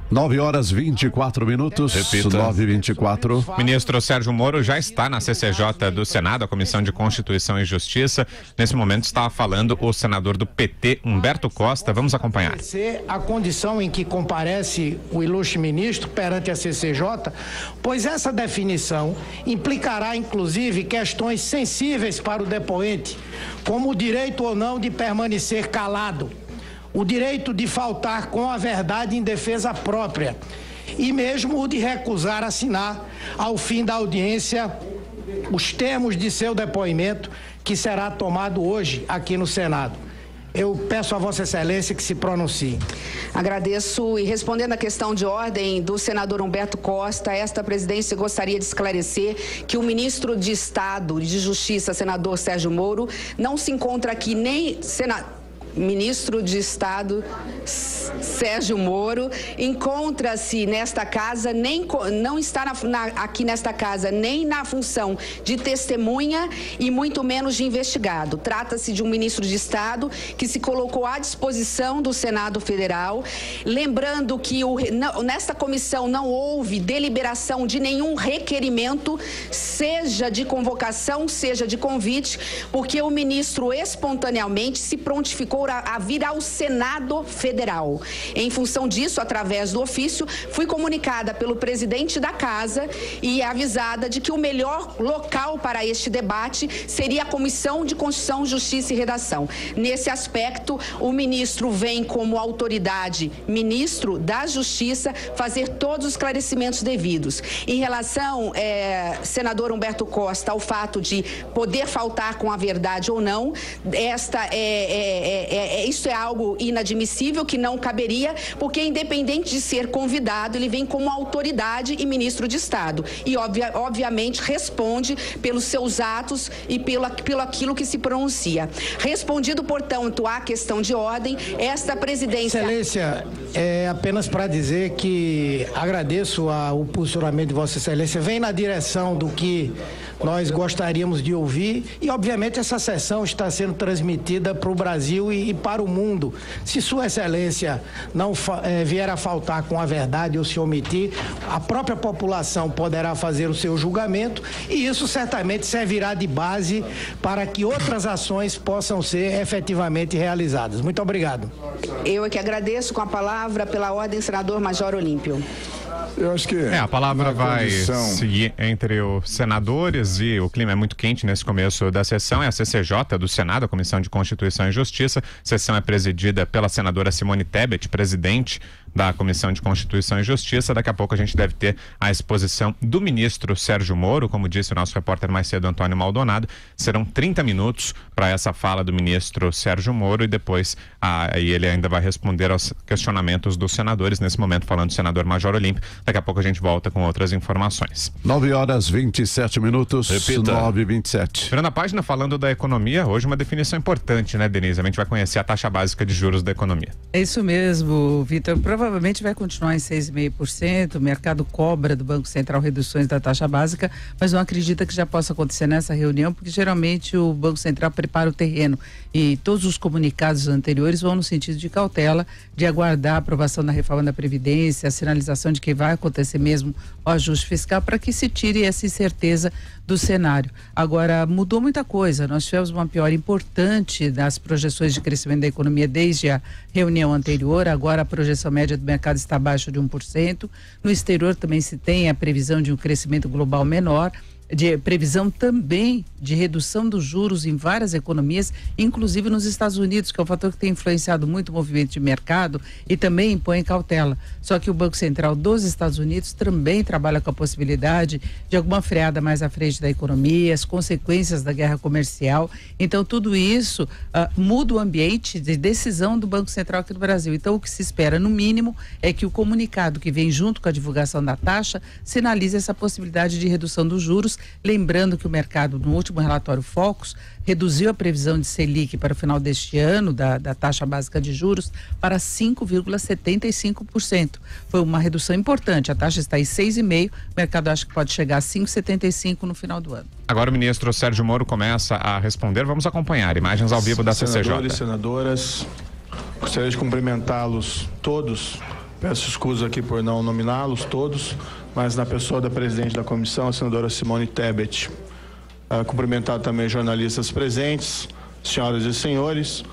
nove horas vinte e quatro minutos. Repita. nove e vinte e quatro. Ministro Sérgio Moro já está na C C J do Senado, a Comissão de Constituição e Justiça. Nesse momento está falando o senador do P T, Humberto Costa. Vamos acompanhar. A condição em que comparece o ilustre ministro perante a C C J, pois essa definição implicará, inclusive, questões sensíveis para o depoente, como o direito ou não de permanecer calado, o direito de faltar com a verdade em defesa própria e mesmo o de recusar assinar, ao fim da audiência, os termos de seu depoimento que será tomado hoje aqui no Senado. Eu peço a Vossa Excelência que se pronuncie. Agradeço, e respondendo à questão de ordem do senador Humberto Costa, esta presidência gostaria de esclarecer que o ministro de Estado e de Justiça, senador Sérgio Moro, não se encontra aqui nem senador. Ministro de Estado Sérgio Moro encontra-se nesta casa, nem, não está na, na, aqui nesta casa nem na função de testemunha e muito menos de investigado. Trata-se de um ministro de Estado que se colocou à disposição do Senado Federal, lembrando que o, não, nesta comissão não houve deliberação de nenhum requerimento, seja de convocação, seja de convite, porque o ministro espontaneamente se prontificou a vir ao Senado Federal. Em função disso, através do ofício, fui comunicada pelo presidente da casa e avisada de que o melhor local para este debate seria a Comissão de Constituição, Justiça e Redação. Nesse aspecto, o ministro vem como autoridade, ministro da Justiça, fazer todos os esclarecimentos devidos. Em relação, eh, senador Humberto Costa, ao fato de poder faltar com a verdade ou não, esta é... é É, é, isso é algo inadmissível, que não caberia, porque independente de ser convidado, ele vem como autoridade e ministro de Estado. E obvia, obviamente responde pelos seus atos e pelo, pelo aquilo que se pronuncia. Respondido, portanto, à questão de ordem, esta presidência... Excelência, é apenas para dizer que agradeço a, o posicionamento de Vossa Excelência, vem na direção do que nós gostaríamos de ouvir e, obviamente, essa sessão está sendo transmitida para o Brasil e, e para o mundo. Se Sua Excelência não eh, vier a faltar com a verdade ou se omitir, a própria população poderá fazer o seu julgamento e isso certamente servirá de base para que outras ações possam ser efetivamente realizadas. Muito obrigado. Eu é que agradeço. Com a palavra, pela ordem, senador Major Olímpio. Eu acho que é, a palavra vai condição... seguir entre os senadores e o clima é muito quente nesse começo da sessão. É a C C J do Senado, a Comissão de Constituição e Justiça. A sessão é presidida pela senadora Simone Tebet, presidente da Comissão de Constituição e Justiça. Daqui a pouco a gente deve ter a exposição do ministro Sérgio Moro. Como disse o nosso repórter mais cedo, Antônio Maldonado, serão trinta minutos para essa fala do ministro Sérgio Moro e depois a, e ele ainda vai responder aos questionamentos dos senadores. Nesse momento falando o senador Major Olímpio. Daqui a pouco a gente volta com outras informações. nove horas e vinte e sete minutos. Repita. nove e vinte e sete. Virando a página, falando da economia, hoje uma definição importante, né, Denise? A gente vai conhecer a taxa básica de juros da economia. É isso mesmo, Vitor. Provavelmente vai continuar em seis vírgula cinco por cento. O mercado cobra do Banco Central reduções da taxa básica, mas não acredita que já possa acontecer nessa reunião, porque geralmente o Banco Central prepara o terreno e todos os comunicados anteriores vão no sentido de cautela, de aguardar a aprovação da reforma da Previdência, a sinalização de que vai acontecer mesmo o ajuste fiscal para que se tire essa incerteza do cenário. Agora, mudou muita coisa. Nós tivemos uma piora importante das projeções de crescimento da economia desde a reunião anterior. Agora a projeção média do mercado está abaixo de um por cento. No exterior também se tem a previsão de um crescimento global menor, de previsão também de redução dos juros em várias economias, inclusive nos Estados Unidos, que é um fator que tem influenciado muito o movimento de mercado e também impõe cautela. Só que o Banco Central dos Estados Unidos também trabalha com a possibilidade de alguma freada mais à frente da economia, as consequências da guerra comercial. Então tudo isso uh, muda o ambiente de decisão do Banco Central aqui no Brasil. Então o que se espera, no mínimo, é que o comunicado que vem junto com a divulgação da taxa sinalize essa possibilidade de redução dos juros. Lembrando que o mercado, no último relatório Focus, reduziu a previsão de Selic para o final deste ano, da, da taxa básica de juros, para cinco vírgula setenta e cinco por cento. Foi uma redução importante. A taxa está em seis vírgula cinco por cento, o mercado acha que pode chegar a cinco vírgula setenta e cinco por cento no final do ano. Agora o ministro Sérgio Moro começa a responder. Vamos acompanhar imagens ao vivo da C C J. Senadores, senadoras, gostaria de cumprimentá-los todos. Peço escusa aqui por não nominá-los todos, mas na pessoa da presidente da comissão, a senadora Simone Tebet. Uh, cumprimentar também jornalistas presentes, senhoras e senhores.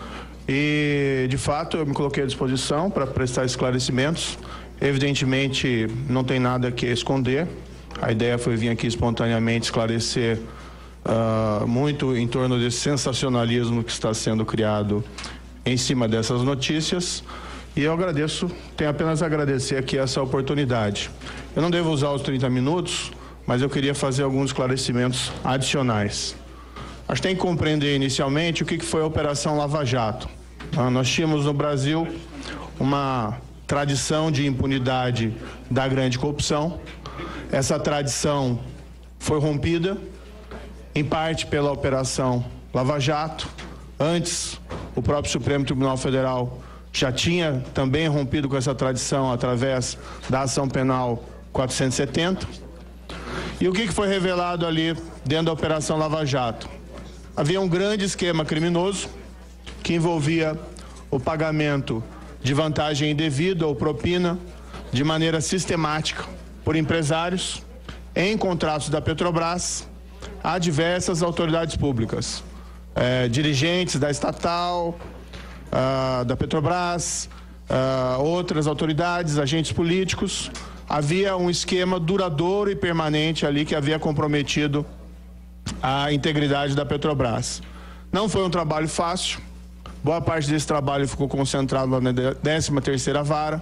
E, de fato, eu me coloquei à disposição para prestar esclarecimentos. Evidentemente, não tem nada que esconder. A ideia foi vir aqui espontaneamente esclarecer uh, muito em torno desse sensacionalismo que está sendo criado em cima dessas notícias. E eu agradeço, tenho apenas a agradecer aqui essa oportunidade. Eu não devo usar os trinta minutos, mas eu queria fazer alguns esclarecimentos adicionais. A gente tem que compreender inicialmente o que foi a Operação Lava Jato. Nós tínhamos no Brasil uma tradição de impunidade da grande corrupção. Essa tradição foi rompida, em parte pela Operação Lava Jato. Antes, o próprio Supremo Tribunal Federal já tinha também rompido com essa tradição através da ação penal quatrocentos e setenta. E o que foi revelado ali dentro da Operação Lava Jato? Havia um grande esquema criminoso que envolvia o pagamento de vantagem indevida ou propina de maneira sistemática por empresários em contratos da Petrobras a diversas autoridades públicas, eh, dirigentes da estatal, Uh, da Petrobras, uh, outras autoridades, agentes políticos. Havia um esquema duradouro e permanente ali que havia comprometido a integridade da Petrobras. Não foi um trabalho fácil, boa parte desse trabalho ficou concentrado na décima terceira vara.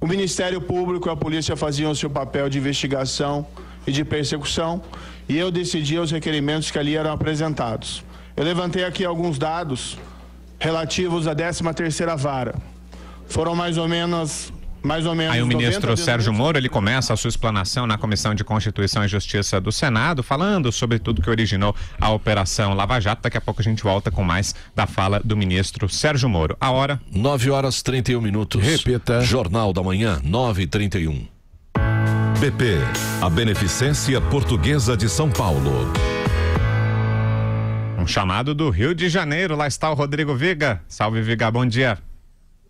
O Ministério Público e a polícia faziam o seu papel de investigação e de persecução e eu decidia os requerimentos que ali eram apresentados. Eu levantei aqui alguns dados relativos à décima terceira vara. Foram mais ou menos... Mais ou menos Aí o ministro Sérgio Moro, ele começa a sua explanação na Comissão de Constituição e Justiça do Senado, falando sobre tudo que originou a Operação Lava Jato. Daqui a pouco a gente volta com mais da fala do ministro Sérgio Moro. A hora... nove horas e trinta e um minutos. Repita. Jornal da Manhã, nove e trinta e um. B P, a Beneficência Portuguesa de São Paulo. Um chamado do Rio de Janeiro, lá está o Rodrigo Viga. Salve, Viga, bom dia.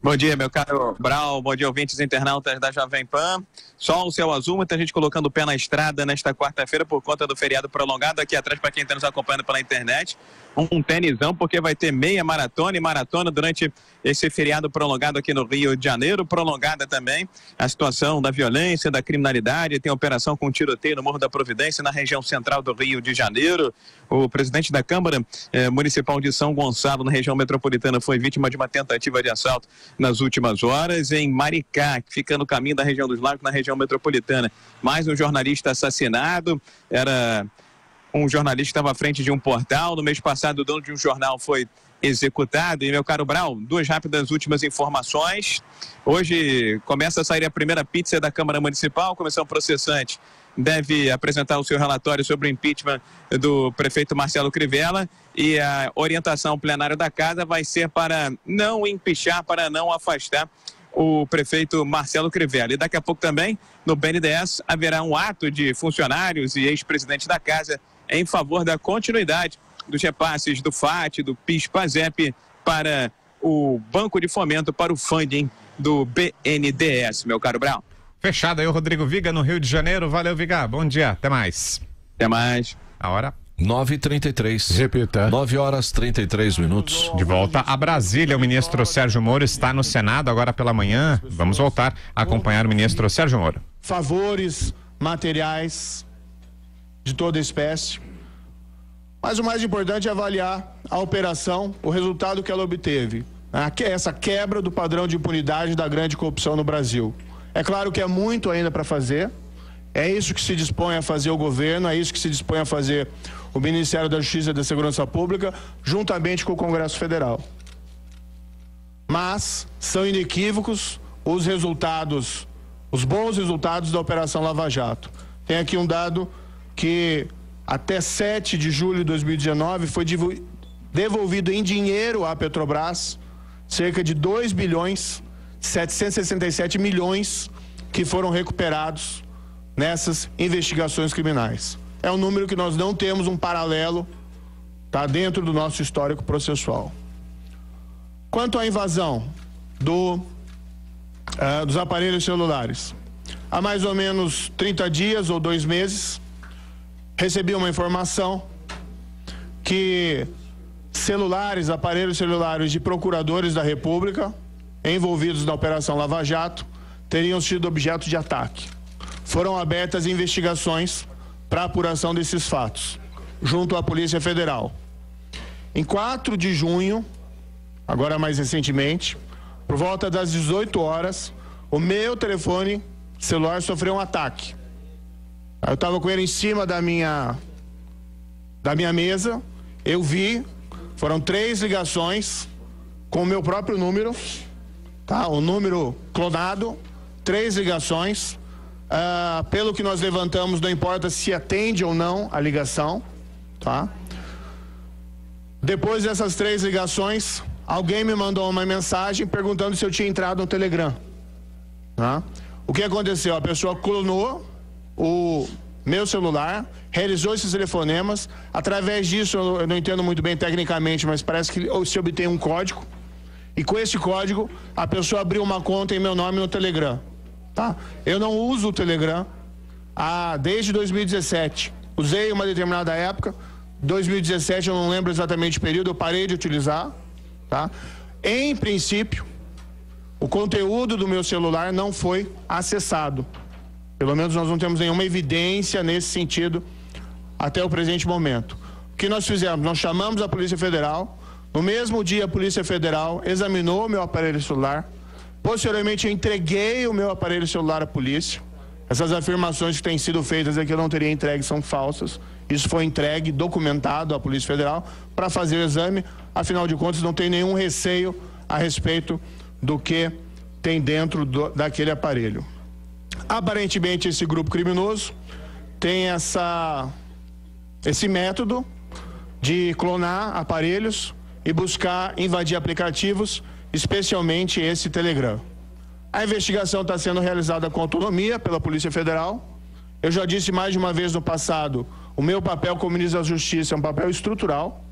Bom dia, meu caro Brau, bom dia, ouvintes internautas da Jovem Pan. Sol, o céu azul, muita gente colocando o pé na estrada nesta quarta-feira por conta do feriado prolongado. Aqui atrás, para quem está nos acompanhando pela internet, um tenisão, porque vai ter meia maratona e maratona durante esse feriado prolongado aqui no Rio de Janeiro. Prolongada também a situação da violência, da criminalidade. Tem operação com tiroteio no Morro da Providência, na região central do Rio de Janeiro. O presidente da Câmara eh, Municipal de São Gonçalo, na região metropolitana, foi vítima de uma tentativa de assalto nas últimas horas. Em Maricá, que fica no caminho da região dos Lagos, na região metropolitana, mais um jornalista assassinado. Era... Um jornalista estava à frente de um portal. No mês passado, o dono de um jornal foi executado. E, meu caro Brau, duas rápidas últimas informações. Hoje começa a sair a primeira pizza da Câmara Municipal. A comissão processante deve apresentar o seu relatório sobre o impeachment do prefeito Marcelo Crivella. E a orientação plenária da casa vai ser para não empichar, para não afastar o prefeito Marcelo Crivella. E daqui a pouco também, no B N D E S, haverá um ato de funcionários e ex-presidentes da casa em favor da continuidade dos repasses do F A T, do P I S-PASEP para o Banco de Fomento, para o funding do B N D E S, meu caro Brown. Fechado aí o Rodrigo Viga no Rio de Janeiro. Valeu, Viga. Bom dia. Até mais. Até mais. A hora... nove e trinta e três. Repita. nove horas e trinta e três minutos. De volta a Brasília, o ministro Sérgio Moro está no Senado agora pela manhã. Vamos voltar a acompanhar o ministro Sérgio Moro. Favores materiais de toda espécie. Mas o mais importante é avaliar a operação, o resultado que ela obteve. Essa quebra do padrão de impunidade da grande corrupção no Brasil. É claro que é muito ainda para fazer. É isso que se dispõe a fazer o governo, é isso que se dispõe a fazer o Ministério da Justiça e da Segurança Pública, juntamente com o Congresso Federal. Mas são inequívocos os resultados, os bons resultados da Operação Lava Jato. Tem aqui um dado que até sete de julho de dois mil e dezenove foi devolvido em dinheiro à Petrobras cerca de dois bilhões setecentos e sessenta e sete milhões que foram recuperados nessas investigações criminais. É um número que nós não temos um paralelo, tá, dentro do nosso histórico processual. Quanto à invasão do, uh, dos aparelhos celulares, há mais ou menos trinta dias ou dois meses, recebi uma informação que celulares, aparelhos celulares de procuradores da República envolvidos na Operação Lava Jato teriam sido objeto de ataque. Foram abertas investigações para apuração desses fatos, junto à Polícia Federal. Em quatro de junho, agora mais recentemente, por volta das dezoito horas, o meu telefone celular sofreu um ataque. Eu estava com ele em cima da minha, da minha mesa, eu vi, foram três ligações com o meu próprio número, tá? O número clonado, três ligações. Uh, pelo que nós levantamos, não importa se atende ou não a ligação, tá? Depois dessas três ligações, alguém me mandou uma mensagem perguntando se eu tinha entrado no Telegram, tá? O que aconteceu? A pessoa clonou o meu celular, realizou esses telefonemas. Através disso, eu não entendo muito bem tecnicamente, mas parece que se obtém um código. E com esse código, a pessoa abriu uma conta em meu nome no Telegram. Tá? Eu não uso o Telegram ah, desde dois mil e dezessete. Usei uma determinada época, dois mil e dezessete, eu não lembro exatamente o período, eu parei de utilizar. Tá? Em princípio, o conteúdo do meu celular não foi acessado. Pelo menos nós não temos nenhuma evidência nesse sentido até o presente momento. O que nós fizemos? Nós chamamos a Polícia Federal. No mesmo dia, a Polícia Federal examinou o meu aparelho celular. Posteriormente, eu entreguei o meu aparelho celular à polícia. Essas afirmações que têm sido feitas é que eu não teria entregue são falsas. Isso foi entregue, documentado à Polícia Federal para fazer o exame. Afinal de contas, não tem nenhum receio a respeito do que tem dentro do, daquele aparelho. Aparentemente, esse grupo criminoso tem essa, esse método de clonar aparelhos e buscar invadir aplicativos, especialmente esse Telegram. A investigação está sendo realizada com autonomia pela Polícia Federal. Eu já disse mais de uma vez no passado, o meu papel como ministro da Justiça é um papel estrutural,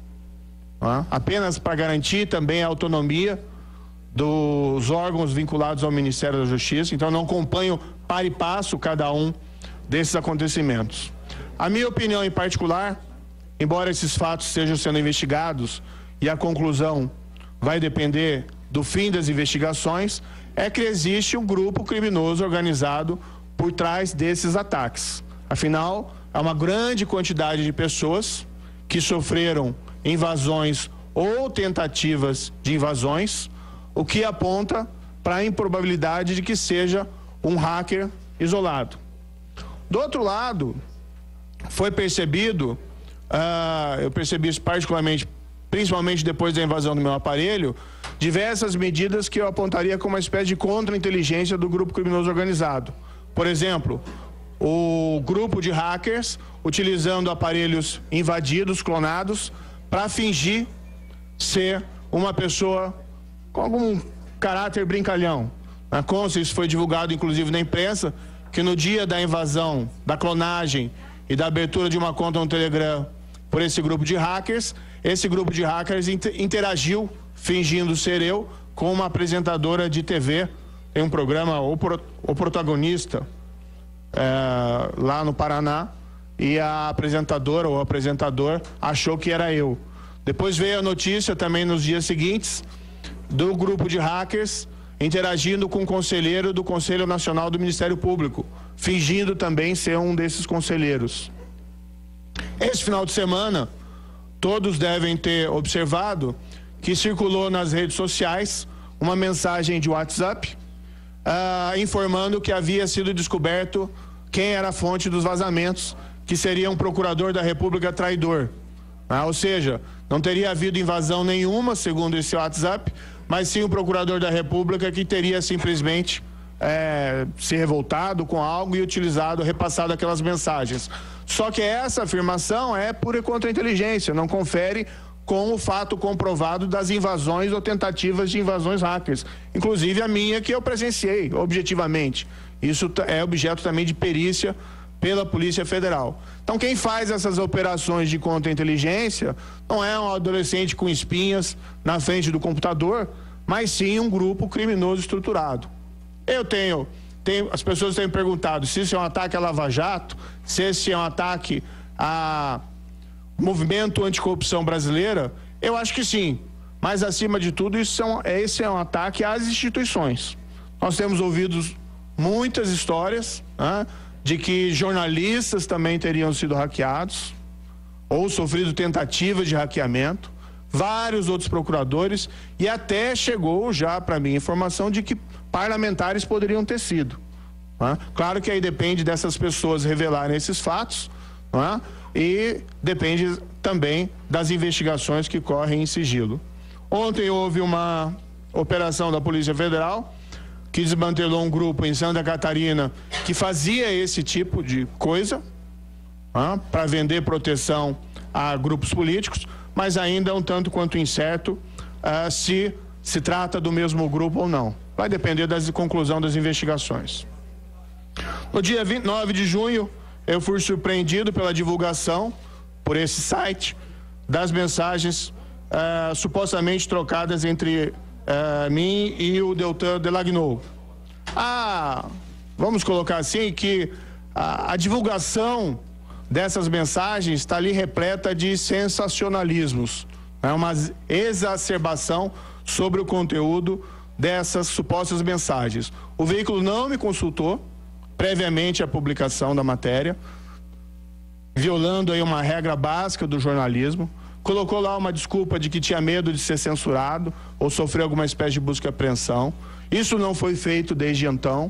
né? Apenas para garantir também a autonomia dos órgãos vinculados ao Ministério da Justiça. Então, eu não acompanho par e passo cada um desses acontecimentos. A minha opinião em particular, embora esses fatos estejam sendo investigados e a conclusão vai depender do fim das investigações, é que existe um grupo criminoso organizado por trás desses ataques. Afinal, há uma grande quantidade de pessoas que sofreram invasões ou tentativas de invasões, o que aponta para a improbabilidade de que seja um hacker isolado. Do outro lado, foi percebido, uh, eu percebi isso particularmente, principalmente depois da invasão do meu aparelho, diversas medidas que eu apontaria como uma espécie de contra-inteligência do grupo criminoso organizado. Por exemplo, o grupo de hackers utilizando aparelhos invadidos, clonados, para fingir ser uma pessoa com algum caráter brincalhão. Na Consta, isso foi divulgado inclusive na imprensa, que no dia da invasão, da clonagem e da abertura de uma conta no Telegram por esse grupo de hackers, esse grupo de hackers interagiu, fingindo ser eu, com uma apresentadora de T V em um programa, O, Pro, o Protagonista, é, lá no Paraná, e a apresentadora ou apresentador achou que era eu. Depois veio a notícia também nos dias seguintes do grupo de hackers interagindo com um conselheiro do Conselho Nacional do Ministério Público, fingindo também ser um desses conselheiros. Este final de semana, todos devem ter observado que circulou nas redes sociais uma mensagem de WhatsApp uh, informando que havia sido descoberto quem era a fonte dos vazamentos, que seria um procurador da República traidor. Ah, ou seja, não teria havido invasão nenhuma, segundo esse WhatsApp, mas sim o procurador da República que teria simplesmente é, se revoltado com algo e utilizado, repassado aquelas mensagens. Só que essa afirmação é pura contra-inteligência, não confere com o fato comprovado das invasões ou tentativas de invasões hackers, inclusive a minha, que eu presenciei objetivamente. Isso é objeto também de perícia pela Polícia Federal. Então, quem faz essas operações de contra-inteligência não é um adolescente com espinhas na frente do computador, mas sim um grupo criminoso estruturado. Eu tenho, tenho as pessoas têm perguntado se isso é um ataque a Lava Jato, se esse é um ataque a movimento anticorrupção brasileira. Eu acho que sim, mas acima de tudo, isso são, esse é um ataque às instituições. Nós temos ouvido muitas histórias, né, de que jornalistas também teriam sido hackeados ou sofrido tentativas de hackeamento, vários outros procuradores, e até chegou já para mim informação de que parlamentares poderiam ter sido. Né? Claro que aí depende dessas pessoas revelarem esses fatos, né? E depende também das investigações que correm em sigilo. Ontem houve uma operação da Polícia Federal que desmantelou um grupo em Santa Catarina que fazia esse tipo de coisa, ah, para vender proteção a grupos políticos, mas ainda é um tanto quanto incerto ah, se se trata do mesmo grupo ou não. Vai depender da conclusão das investigações. No dia vinte e nove de junho, eu fui surpreendido pela divulgação, por esse site, das mensagens ah, supostamente trocadas entre Uh, mim e o Deltan Delagnou. Ah, vamos colocar assim, que a, a divulgação dessas mensagens está ali repleta de sensacionalismos, né? Uma exacerbação sobre o conteúdo dessas supostas mensagens. O veículo não me consultou previamente à publicação da matéria, violando aí uma regra básica do jornalismo. Colocou lá uma desculpa de que tinha medo de ser censurado ou sofrer alguma espécie de busca e apreensão. Isso não foi feito desde então.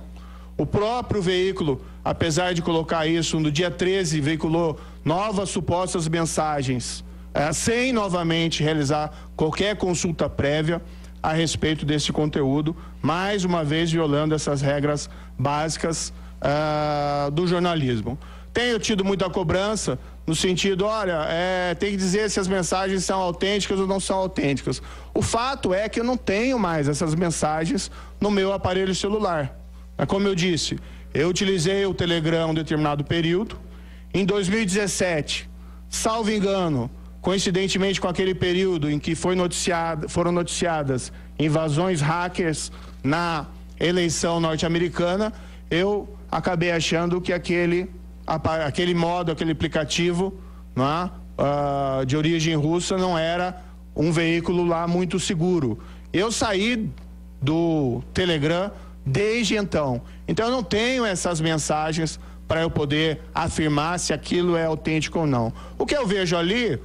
O próprio veículo, apesar de colocar isso, no dia treze, veiculou novas supostas mensagens, eh, sem novamente realizar qualquer consulta prévia a respeito desse conteúdo, mais uma vez violando essas regras básicas ah, do jornalismo. Tenho tido muita cobrança no sentido, olha, é, tem que dizer se as mensagens são autênticas ou não são autênticas. O fato é que eu não tenho mais essas mensagens no meu aparelho celular. Como eu disse, Eu utilizei o Telegram em um determinado período. Em dois mil e dezessete, salvo engano, coincidentemente com aquele período em que foi noticiado, foram noticiadas invasões hackers na eleição norte-americana, eu acabei achando que aquele, aquele modo, aquele aplicativo, não é, uh, de origem russa não era um veículo lá muito seguro. Eu saí do Telegram desde então. Então eu não tenho essas mensagens para eu poder afirmar se aquilo é autêntico ou não. O que eu vejo ali, uh,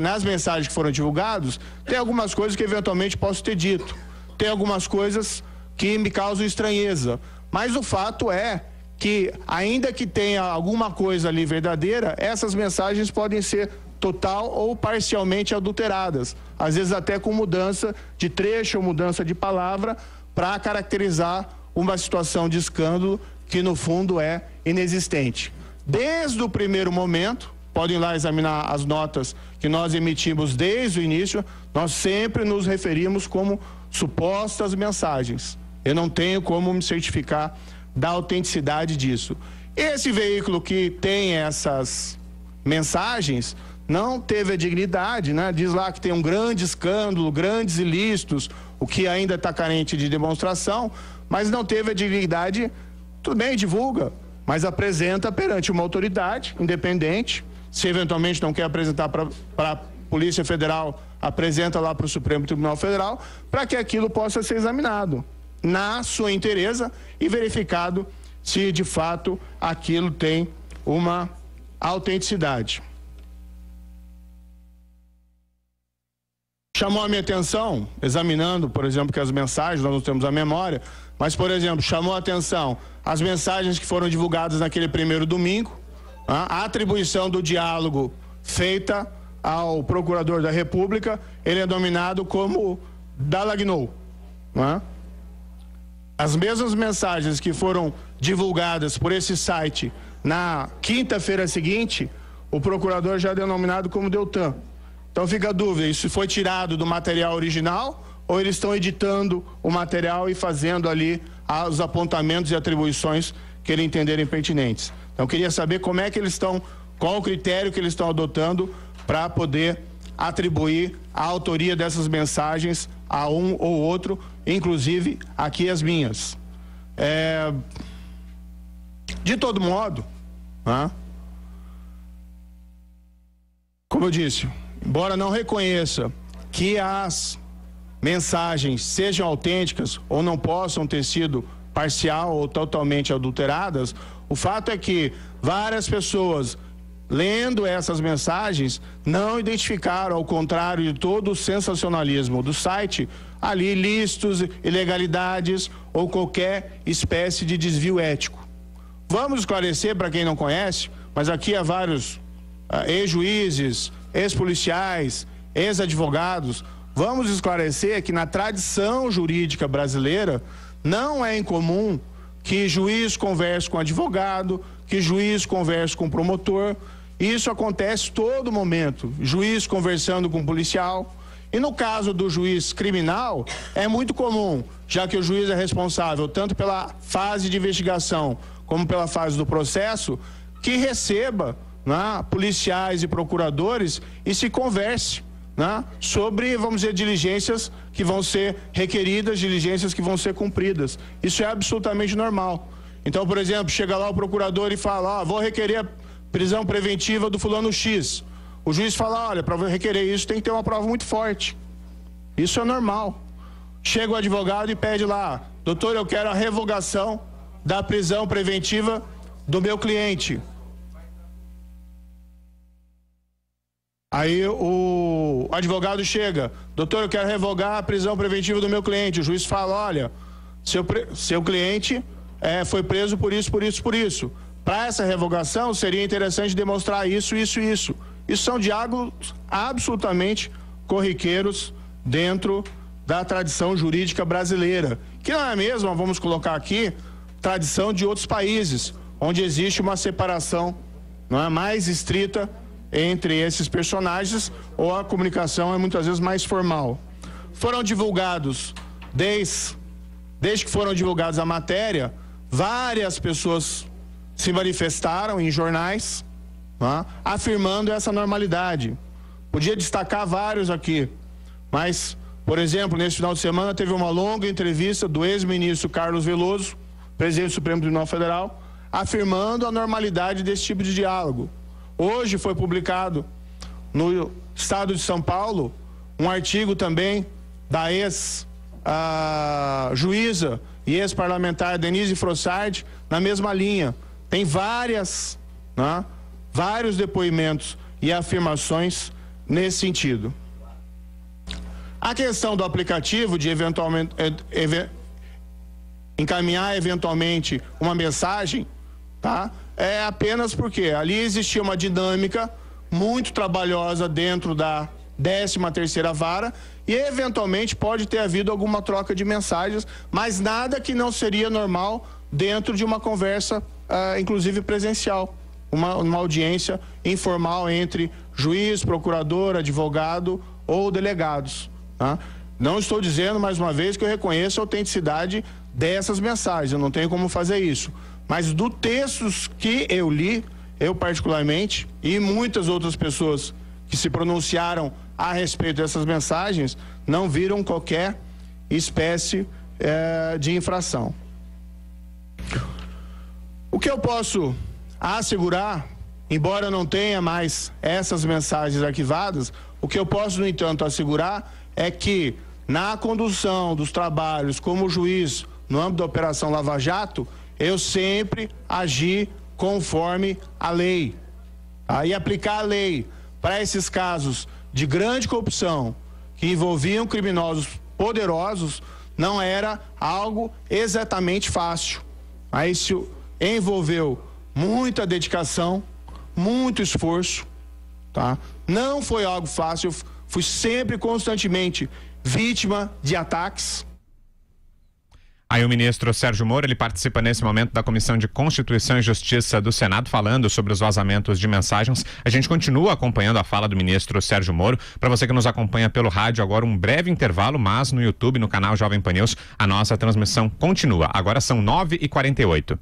nas mensagens que foram divulgadas, tem algumas coisas que eventualmente posso ter dito. Tem algumas coisas que me causam estranheza. Mas o fato é que, ainda que tenha alguma coisa ali verdadeira, essas mensagens podem ser total ou parcialmente adulteradas. Às vezes até com mudança de trecho ou mudança de palavra para caracterizar uma situação de escândalo que no fundo é inexistente. Desde o primeiro momento, podem lá examinar as notas que nós emitimos desde o início, nós sempre nos referimos como supostas mensagens. Eu não tenho como me certificar da autenticidade disso. Esse veículo que tem essas mensagens não teve a dignidade, né? Diz lá que tem um grande escândalo, grandes ilícitos, o que ainda está carente de demonstração, mas não teve a dignidade. Tudo bem, divulga, mas apresenta perante uma autoridade independente. Se eventualmente não quer apresentar para a Polícia Federal, apresenta lá para o Supremo Tribunal Federal, para que aquilo possa ser examinado na sua inteireza e verificado se de fato aquilo tem uma autenticidade. Chamou a minha atenção, examinando, por exemplo, que as mensagens, nós não temos a memória, mas, por exemplo, chamou a atenção as mensagens que foram divulgadas naquele primeiro domingo, a atribuição do diálogo feita ao procurador da República, ele é nominado como Dalagnou, não é? As mesmas mensagens que foram divulgadas por esse site na quinta-feira seguinte, o procurador já é denominado como Deltan. Então fica a dúvida, isso foi tirado do material original ou eles estão editando o material e fazendo ali os apontamentos e atribuições que eles entenderem pertinentes. Então eu queria saber como é que eles estão, qual o critério que eles estão adotando para poder atribuir a autoria dessas mensagens a um ou outro, inclusive aqui as minhas. É... De todo modo, né? Como eu disse, embora não reconheça que as mensagens sejam autênticas ou não possam ter sido parcial ou totalmente adulteradas, o fato é que várias pessoas lendo essas mensagens não identificaram, ao contrário de todo o sensacionalismo do site, ali ilícitos, ilegalidades ou qualquer espécie de desvio ético. Vamos esclarecer para quem não conhece, mas aqui há vários ah, ex-juízes, ex-policiais, ex-advogados. Vamos esclarecer que na tradição jurídica brasileira não é incomum que juiz converse com advogado, que juiz converse com promotor. Isso acontece todo momento, juiz conversando com policial. E no caso do juiz criminal, é muito comum, já que o juiz é responsável tanto pela fase de investigação como pela fase do processo, que receba, né, policiais e procuradores e se converse, né, sobre, vamos dizer, diligências que vão ser requeridas, diligências que vão ser cumpridas. Isso é absolutamente normal. Então, por exemplo, chega lá o procurador e fala, ah, vou requerer a prisão preventiva do fulano X. O juiz fala, olha, para requerer isso tem que ter uma prova muito forte. Isso é normal. Chega o advogado e pede lá, doutor, eu quero a revogação da prisão preventiva do meu cliente. Aí o advogado chega, doutor, eu quero revogar a prisão preventiva do meu cliente. O juiz fala, olha, seu, seu cliente... É, foi preso por isso, por isso, por isso. Para essa revogação, seria interessante demonstrar isso, isso e isso. Isso são diálogos absolutamente corriqueiros dentro da tradição jurídica brasileira, que não é a mesma, vamos colocar aqui, tradição de outros países, onde existe uma separação, não é, mais estrita entre esses personagens, ou a comunicação é muitas vezes mais formal. Foram divulgados, desde, desde que foram divulgados a matéria, Várias pessoas se manifestaram em jornais, né, afirmando essa normalidade. Podia destacar vários aqui, mas, por exemplo, nesse final de semana teve uma longa entrevista do ex-ministro Carlos Veloso, presidente do Supremo Tribunal Federal, afirmando a normalidade desse tipo de diálogo. Hoje foi publicado no estado de São Paulo um artigo também da ex-juíza e ex-parlamentar Denise Frossard, na mesma linha. Tem várias, né, vários depoimentos e afirmações nesse sentido. A questão do aplicativo de eventualmente, ev, encaminhar eventualmente uma mensagem, tá? É apenas porque ali existia uma dinâmica muito trabalhosa dentro da décima terceira vara e eventualmente pode ter havido alguma troca de mensagens, mas nada que não seria normal dentro de uma conversa, uh, inclusive presencial, uma, uma audiência informal entre juiz, procurador, advogado ou delegados, tá? Não estou dizendo, mais uma vez, que eu reconheço a autenticidade dessas mensagens, eu não tenho como fazer isso, mas do textos que eu li, eu particularmente e muitas outras pessoas que se pronunciaram a respeito dessas mensagens, não viram qualquer espécie eh, de infração. O que eu posso assegurar, embora não tenha mais essas mensagens arquivadas, o que eu posso, no entanto, assegurar é que na condução dos trabalhos como juiz no âmbito da Operação Lava Jato, eu sempre agi conforme a lei. Aí aplicar a lei para esses casos de grande corrupção que envolviam criminosos poderosos não era algo exatamente fácil. Aí isso envolveu muita dedicação, muito esforço, tá? Não foi algo fácil, eu fui sempre constantemente vítima de ataques. Aí o ministro Sérgio Moro, ele participa nesse momento da Comissão de Constituição e Justiça do Senado, falando sobre os vazamentos de mensagens. A gente continua acompanhando a fala do ministro Sérgio Moro. Para você que nos acompanha pelo rádio, agora um breve intervalo, mas no YouTube, no canal Jovem Pan News, a nossa transmissão continua. Agora são nove e quarenta e oito.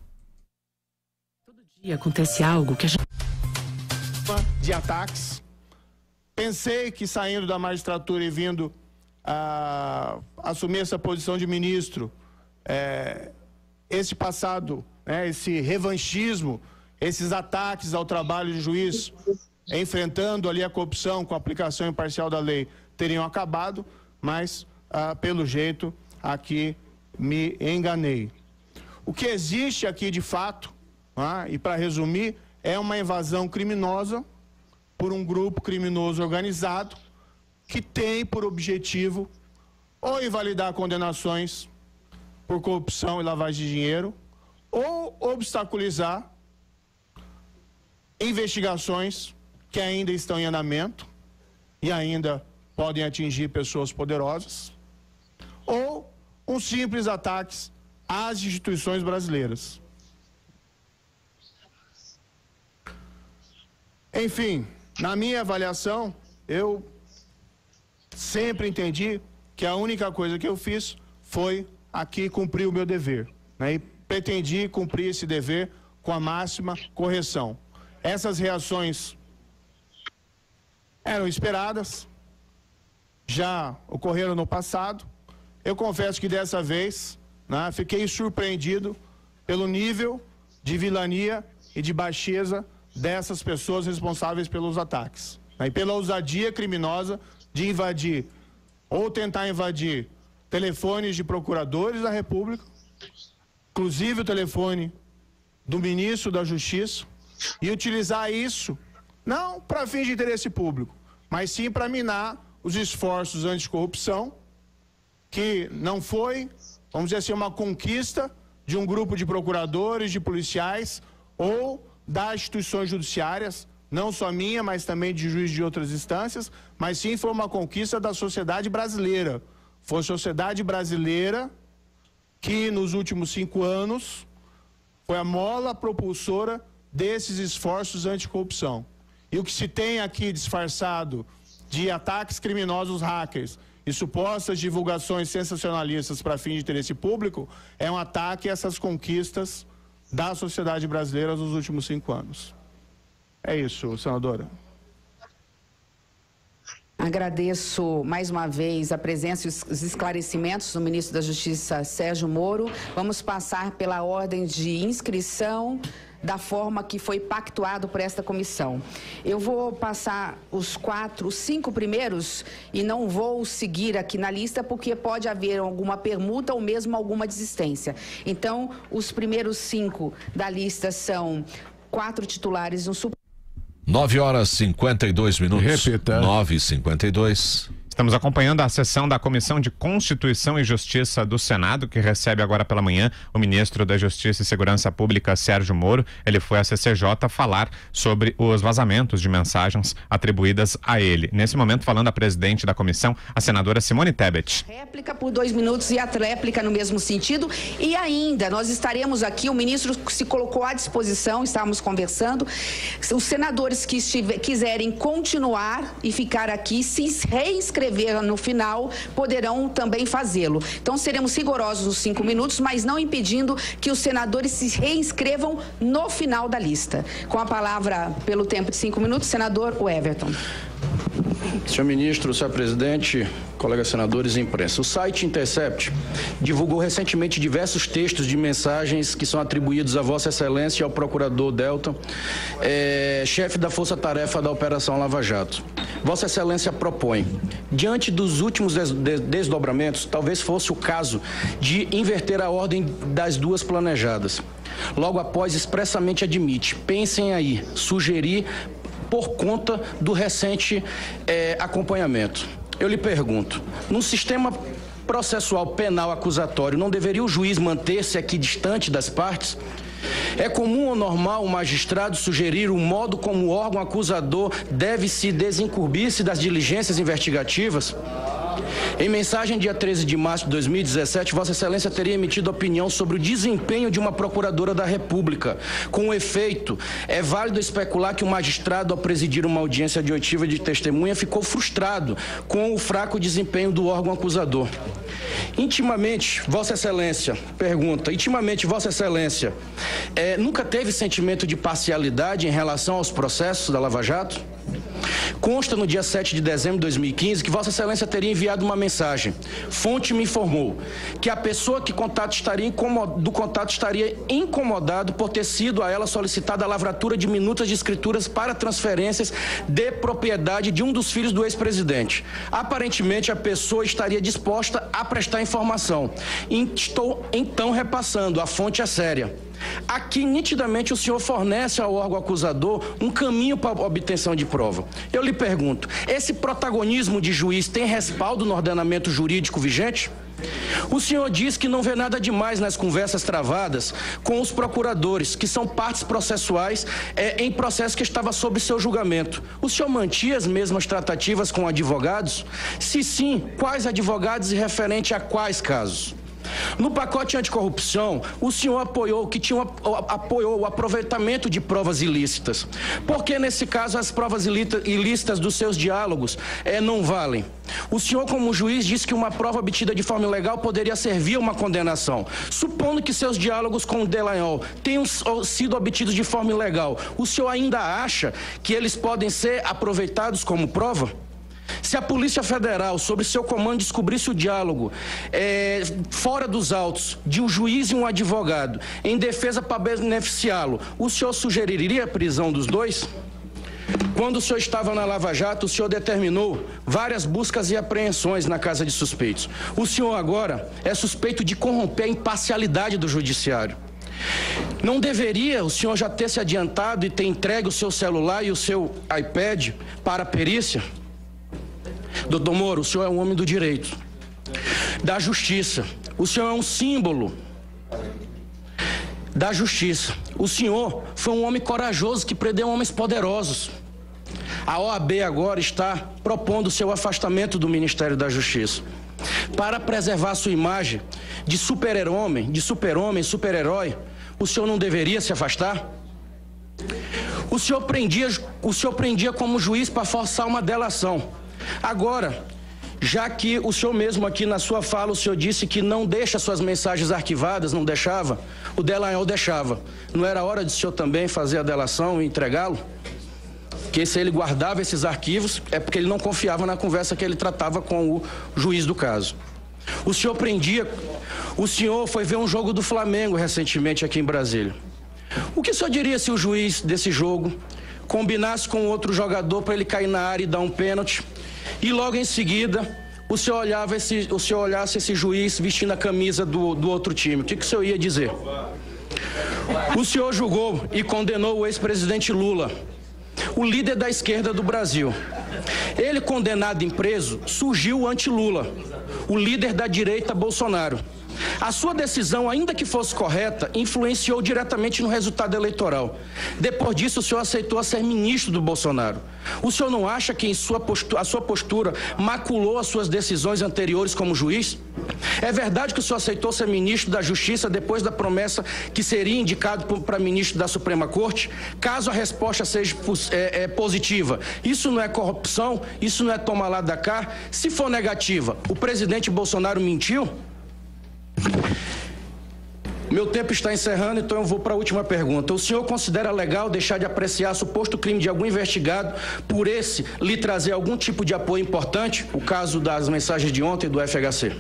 Todo dia acontece algo que a gente... de ataques. Pensei que saindo da magistratura e vindo a assumir essa posição de ministro, É, esse passado, né, esse revanchismo, esses ataques ao trabalho de juiz, enfrentando ali a corrupção com a aplicação imparcial da lei, teriam acabado, mas ah, pelo jeito aqui me enganei. O que existe aqui de fato, ah, e para resumir, é uma invasão criminosa por um grupo criminoso organizado que tem por objetivo ou invalidar condenações por corrupção e lavagem de dinheiro, ou obstaculizar investigações que ainda estão em andamento e ainda podem atingir pessoas poderosas, ou um simples ataque às instituições brasileiras. Enfim, na minha avaliação, eu sempre entendi que a única coisa que eu fiz foi aqui cumpri o meu dever, né? E pretendi cumprir esse dever com a máxima correção. Essas reações eram esperadas, já ocorreram no passado. Eu confesso que dessa vez, né, fiquei surpreendido pelo nível de vilania e de baixeza dessas pessoas responsáveis pelos ataques, né, e pela ousadia criminosa de invadir ou tentar invadir telefones de procuradores da República, inclusive o telefone do ministro da Justiça, e utilizar isso não para fins de interesse público, mas sim para minar os esforços anticorrupção, que não foi, vamos dizer assim, uma conquista de um grupo de procuradores, de policiais ou das instituições judiciárias, não só minha, mas também de juízes de outras instâncias, mas sim foi uma conquista da sociedade brasileira. Foi a sociedade brasileira que, nos últimos cinco anos, foi a mola propulsora desses esforços anticorrupção. E o que se tem aqui disfarçado de ataques criminosos hackers e supostas divulgações sensacionalistas para fins de interesse público é um ataque a essas conquistas da sociedade brasileira nos últimos cinco anos. É isso, senadora. Agradeço mais uma vez a presença e os esclarecimentos do ministro da Justiça, Sérgio Moro. Vamos passar pela ordem de inscrição da forma que foi pactuado por esta comissão. Eu vou passar os quatro, os cinco primeiros e não vou seguir aqui na lista porque pode haver alguma permuta ou mesmo alguma desistência. Então, os primeiros cinco da lista são quatro titulares no Supremo. nove horas e cinquenta e dois minutos. Repita. nove e cinquenta e dois. Estamos acompanhando a sessão da Comissão de Constituição e Justiça do Senado, que recebe agora pela manhã o ministro da Justiça e Segurança Pública, Sérgio Moro. Ele foi à C C J falar sobre os vazamentos de mensagens atribuídas a ele. Nesse momento, falando a presidente da comissão, a senadora Simone Tebet. Réplica por dois minutos e a tréplica no mesmo sentido. E ainda, nós estaremos aqui, o ministro se colocou à disposição, estávamos conversando. Os senadores que estiver, quiserem continuar e ficar aqui, se reinscrever no final, poderão também fazê-lo. Então, seremos rigorosos nos cinco minutos, mas não impedindo que os senadores se reinscrevam no final da lista. Com a palavra, pelo tempo de cinco minutos, senador Everton. Senhor ministro, senhor presidente, colegas senadores e imprensa, o site Intercept divulgou recentemente diversos textos de mensagens que são atribuídos a Vossa Excelência e ao procurador Deltan, é, chefe da força-tarefa da Operação Lava Jato. Vossa Excelência propõe, diante dos últimos des des desdobramentos, talvez fosse o caso de inverter a ordem das duas planejadas. Logo após, expressamente admite, pensem aí, sugerir por conta do recente eh, acompanhamento. Eu lhe pergunto, num sistema processual penal acusatório, não deveria o juiz manter-se aqui distante das partes? É comum ou normal o magistrado sugerir o modo como o órgão acusador deve se desincumbir-se das diligências investigativas? Em mensagem dia treze de março de dois mil e dezessete, Vossa Excelência teria emitido opinião sobre o desempenho de uma procuradora da República. Com efeito, é válido especular que o magistrado, ao presidir uma audiência oitiva de testemunha, ficou frustrado com o fraco desempenho do órgão acusador. Intimamente, Vossa Excelência, pergunta, intimamente, Vossa Excelência, é, nunca teve sentimento de parcialidade em relação aos processos da Lava Jato? Consta no dia sete de dezembro de dois mil e quinze que Vossa Excelência teria enviado uma mensagem. Fonte me informou que a pessoa que contato estaria incomod... do contato estaria incomodado por ter sido a ela solicitada a lavratura de minutas de escrituras para transferências de propriedade de um dos filhos do ex-presidente. Aparentemente, a pessoa estaria disposta a prestar informação. Estou então repassando, a fonte é séria. Aqui, nitidamente, o senhor fornece ao órgão acusador um caminho para a obtenção de prova. Eu lhe pergunto, esse protagonismo de juiz tem respaldo no ordenamento jurídico vigente? O senhor diz que não vê nada demais nas conversas travadas com os procuradores, que são partes processuais é, em processo que estava sob seu julgamento. O senhor mantinha as mesmas tratativas com advogados? Se sim, quais advogados e referente a quais casos? No pacote anticorrupção, o senhor apoiou, que tinha, apoiou o aproveitamento de provas ilícitas. Por que, nesse caso, as provas ilícitas dos seus diálogos é, não valem? O senhor, como juiz, disse que uma prova obtida de forma ilegal poderia servir a uma condenação. Supondo que seus diálogos com o Delanhol tenham sido obtidos de forma ilegal, o senhor ainda acha que eles podem ser aproveitados como prova? Se a Polícia Federal, sob seu comando, descobrisse o diálogo é, fora dos autos de um juiz e um advogado em defesa para beneficiá-lo, o senhor sugeriria a prisão dos dois? Quando o senhor estava na Lava Jato, o senhor determinou várias buscas e apreensões na casa de suspeitos. O senhor agora é suspeito de corromper a imparcialidade do judiciário. Não deveria o senhor já ter se adiantado e ter entregue o seu celular e o seu iPad para a perícia? Doutor Moro, o senhor é um homem do direito, da justiça. O senhor é um símbolo da justiça. O senhor foi um homem corajoso que prendeu homens poderosos. A O A B agora está propondo seu afastamento do Ministério da Justiça para preservar sua imagem de super-herói, de super-homem, super-herói. O senhor não deveria se afastar? O senhor prendia, o senhor prendia como juiz para forçar uma delação. Agora, já que o senhor mesmo aqui na sua fala, o senhor disse que não deixa suas mensagens arquivadas, não deixava, o Delanhol deixava. Não era hora de o senhor também fazer a delação e entregá-lo? Porque se ele guardava esses arquivos, é porque ele não confiava na conversa que ele tratava com o juiz do caso. O senhor prendia, o senhor foi ver um jogo do Flamengo recentemente aqui em Brasília. O que o senhor diria se o juiz desse jogo combinasse com outro jogador para ele cair na área e dar um pênalti? E logo em seguida, o senhor, olhava esse, o senhor olhasse esse juiz vestindo a camisa do, do outro time. O que, que o senhor ia dizer? O senhor julgou e condenou o ex-presidente Lula, o líder da esquerda do Brasil. Ele, condenado e preso, surgiu o anti-Lula, o líder da direita Bolsonaro. A sua decisão, ainda que fosse correta, influenciou diretamente no resultado eleitoral. Depois disso, o senhor aceitou a ser ministro do Bolsonaro. O senhor não acha que em sua postura, a sua postura maculou as suas decisões anteriores como juiz? É verdade que o senhor aceitou ser ministro da Justiça depois da promessa que seria indicado para ministro da Suprema Corte, caso a resposta seja é, é, positiva. Isso não é corrupção? Isso não é tomar lá da cá? Se for negativa, o presidente Bolsonaro mentiu? Meu tempo está encerrando, então eu vou para a última pergunta. O senhor considera legal deixar de apreciar suposto crime de algum investigado por esse lhe trazer algum tipo de apoio importante? O caso das mensagens de ontem do F H C.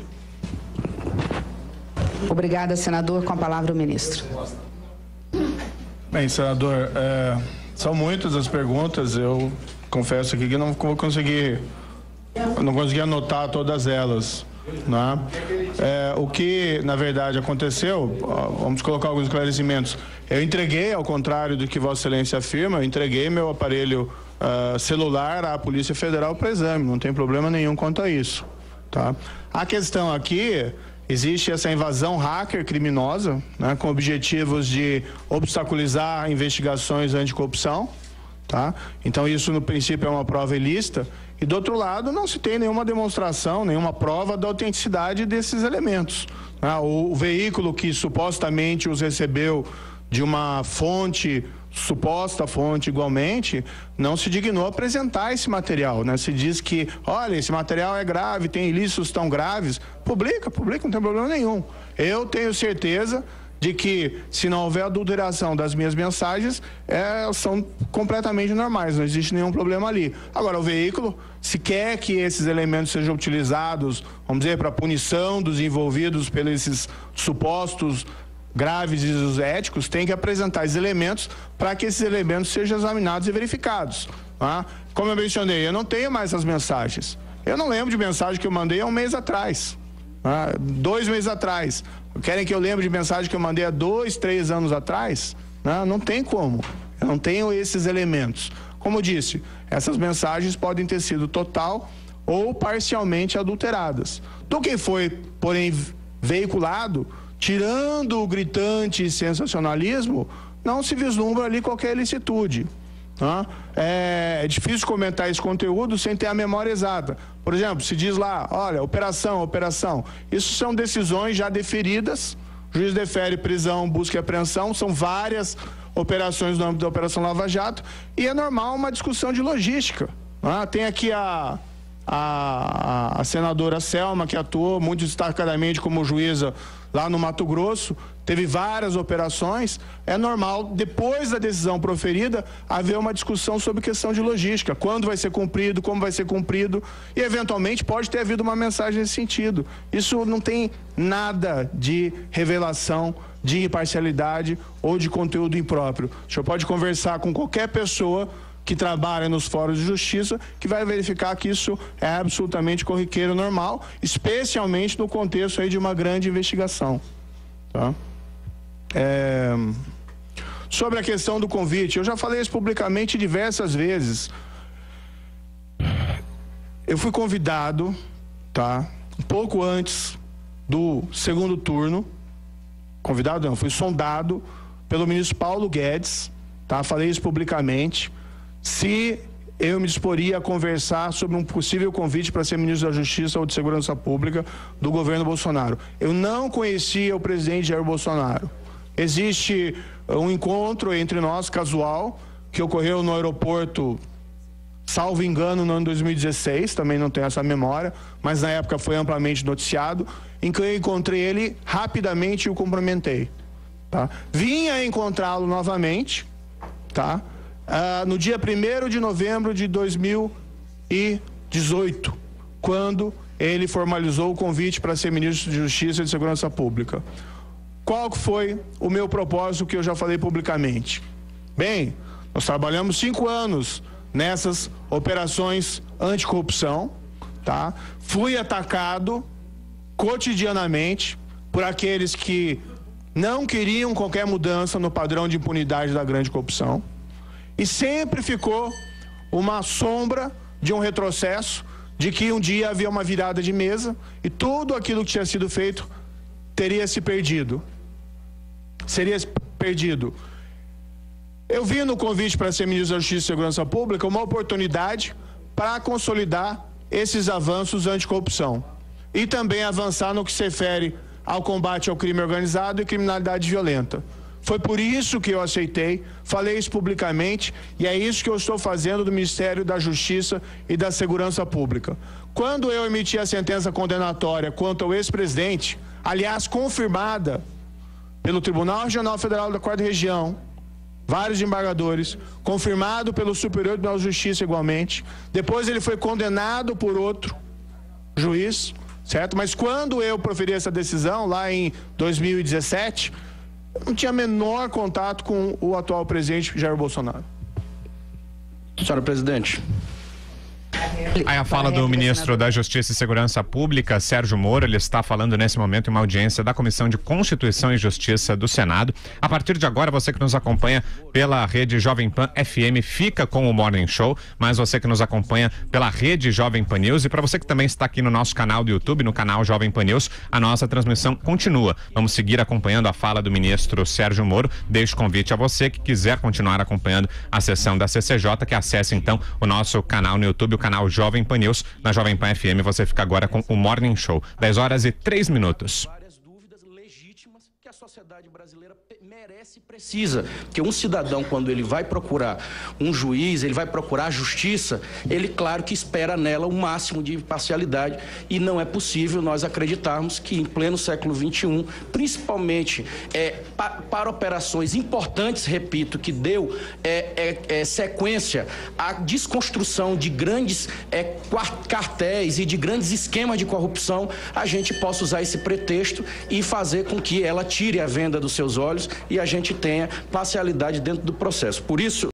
Obrigada, senador. Com a palavra o ministro. Bem, senador, é, são muitas as perguntas. Eu confesso aqui que não vou conseguir, não consegui anotar todas elas. Não é? É, o que na verdade aconteceu, vamos colocar alguns esclarecimentos. Eu entreguei, ao contrário do que Vossa Excelência afirma, eu entreguei meu aparelho uh, celular à Polícia Federal para exame, não tem problema nenhum quanto a isso, tá? A questão aqui, existe essa invasão hacker criminosa, né, com objetivos de obstaculizar investigações anticorrupção, tá? Então isso no princípio é uma prova ilícita. E do outro lado, não se tem nenhuma demonstração, nenhuma prova da autenticidade desses elementos. O veículo que supostamente os recebeu de uma fonte, suposta fonte igualmente, não se dignou a apresentar esse material. Né? Se diz que, olha, esse material é grave, tem ilícitos tão graves, publica, publica, não tem problema nenhum. Eu tenho certeza de que, se não houver adulteração das minhas mensagens, é, são completamente normais, não existe nenhum problema ali. Agora, o veículo, se quer que esses elementos sejam utilizados, vamos dizer, para punição dos envolvidos pelos esses supostos graves ilícitos éticos, tem que apresentar esses elementos para que esses elementos sejam examinados e verificados. Tá? Como eu mencionei, eu não tenho mais essas mensagens. Eu não lembro de mensagem que eu mandei há um mês atrás, tá? dois meses atrás. Querem que eu lembre de mensagem que eu mandei há dois, três anos atrás? Não, não tem como. Eu não tenho esses elementos. Como eu disse, essas mensagens podem ter sido total ou parcialmente adulteradas. Do que foi, porém, veiculado, tirando o gritante sensacionalismo, não se vislumbra ali qualquer ilicitude. Tá? É difícil comentar esse conteúdo sem ter a memória exata. Por exemplo, se diz lá, olha, operação, operação. Isso são decisões já deferidas. O juiz defere prisão, busca e apreensão. São várias operações no âmbito da Operação Lava Jato. E é normal uma discussão de logística. Ah, tem aqui a, a, a senadora Selma, que atuou muito destacadamente como juíza lá no Mato Grosso. Teve várias operações, é normal, depois da decisão proferida, haver uma discussão sobre questão de logística, quando vai ser cumprido, como vai ser cumprido, e eventualmente pode ter havido uma mensagem nesse sentido. Isso não tem nada de revelação, de imparcialidade ou de conteúdo impróprio. O senhor pode conversar com qualquer pessoa que trabalha nos fóruns de justiça, que vai verificar que isso é absolutamente corriqueiro, normal, especialmente no contexto aí de uma grande investigação. Tá? É... Sobre a questão do convite, eu já falei isso publicamente diversas vezes. Eu fui convidado, tá? Um pouco antes do segundo turno, convidado não, fui sondado pelo ministro Paulo Guedes, tá? Falei isso publicamente, se eu me disporia a conversar sobre um possível convite para ser ministro da Justiça ou de Segurança Pública do governo Bolsonaro. Eu não conhecia o presidente Jair Bolsonaro. Existe um encontro entre nós, casual, que ocorreu no aeroporto salvo engano, no ano dois mil e dezesseis, também não tenho essa memória, mas na época foi amplamente noticiado, em que eu encontrei ele rapidamente e o cumprimentei. Tá? Vinha encontrá-lo novamente, tá? Uh, no dia primeiro de novembro de dois mil e dezoito, quando ele formalizou o convite para ser ministro de Justiça e de Segurança Pública. Qual que foi o meu propósito, que eu já falei publicamente? Bem, nós trabalhamos cinco anos nessas operações anticorrupção, tá? Fui atacado cotidianamente por aqueles que não queriam qualquer mudança no padrão de impunidade da grande corrupção, e sempre ficou uma sombra de um retrocesso, de que um dia havia uma virada de mesa e tudo aquilo que tinha sido feito teria se perdido. Seria perdido. Eu vi no convite para ser ministro da Justiça e Segurança Pública uma oportunidade para consolidar esses avanços anticorrupção e também avançar no que se refere ao combate ao crime organizado e criminalidade violenta. Foi por isso que eu aceitei, falei isso publicamente, e é isso que eu estou fazendo do Ministério da Justiça e da Segurança Pública. Quando eu emiti a sentença condenatória quanto ao ex-presidente, aliás, confirmada pelo Tribunal Regional Federal da quarta Região, vários embargadores, confirmado pelo Superior Tribunal de Justiça igualmente, depois ele foi condenado por outro juiz, certo? Mas quando eu proferi essa decisão, lá em dois mil e dezessete... eu não tinha menor contato com o atual presidente Jair Bolsonaro. Senhora presidente. Aí a fala do ministro da Justiça e Segurança Pública, Sérgio Moro. Ele está falando nesse momento em uma audiência da Comissão de Constituição e Justiça do Senado. A partir de agora, você que nos acompanha pela rede Jovem Pan F M fica com o Morning Show, mas você que nos acompanha pela rede Jovem Pan News, e para você que também está aqui no nosso canal do YouTube, no canal Jovem Pan News, a nossa transmissão continua. Vamos seguir acompanhando a fala do ministro Sérgio Moro. Deixo convite a você que quiser continuar acompanhando a sessão da C C J, que acesse então o nosso canal no YouTube, o canal Jovem Pan News. Na Jovem Pan F M você fica agora com o Morning Show, dez horas e três minutos. Várias dúvidas legítimas que a sociedade brasileira merece e precisa, porque um cidadão, quando ele vai procurar um juiz, ele vai procurar a justiça, ele claro que espera nela o máximo de imparcialidade, e não é possível nós acreditarmos que em pleno século vinte e um, principalmente é, pa, para operações importantes, repito, que deu é, é, é, sequência à desconstrução de grandes é, cartéis e de grandes esquemas de corrupção, a gente possa usar esse pretexto e fazer com que ela tire a venda dos seus olhos e a gente tenha parcialidade dentro do processo. Por isso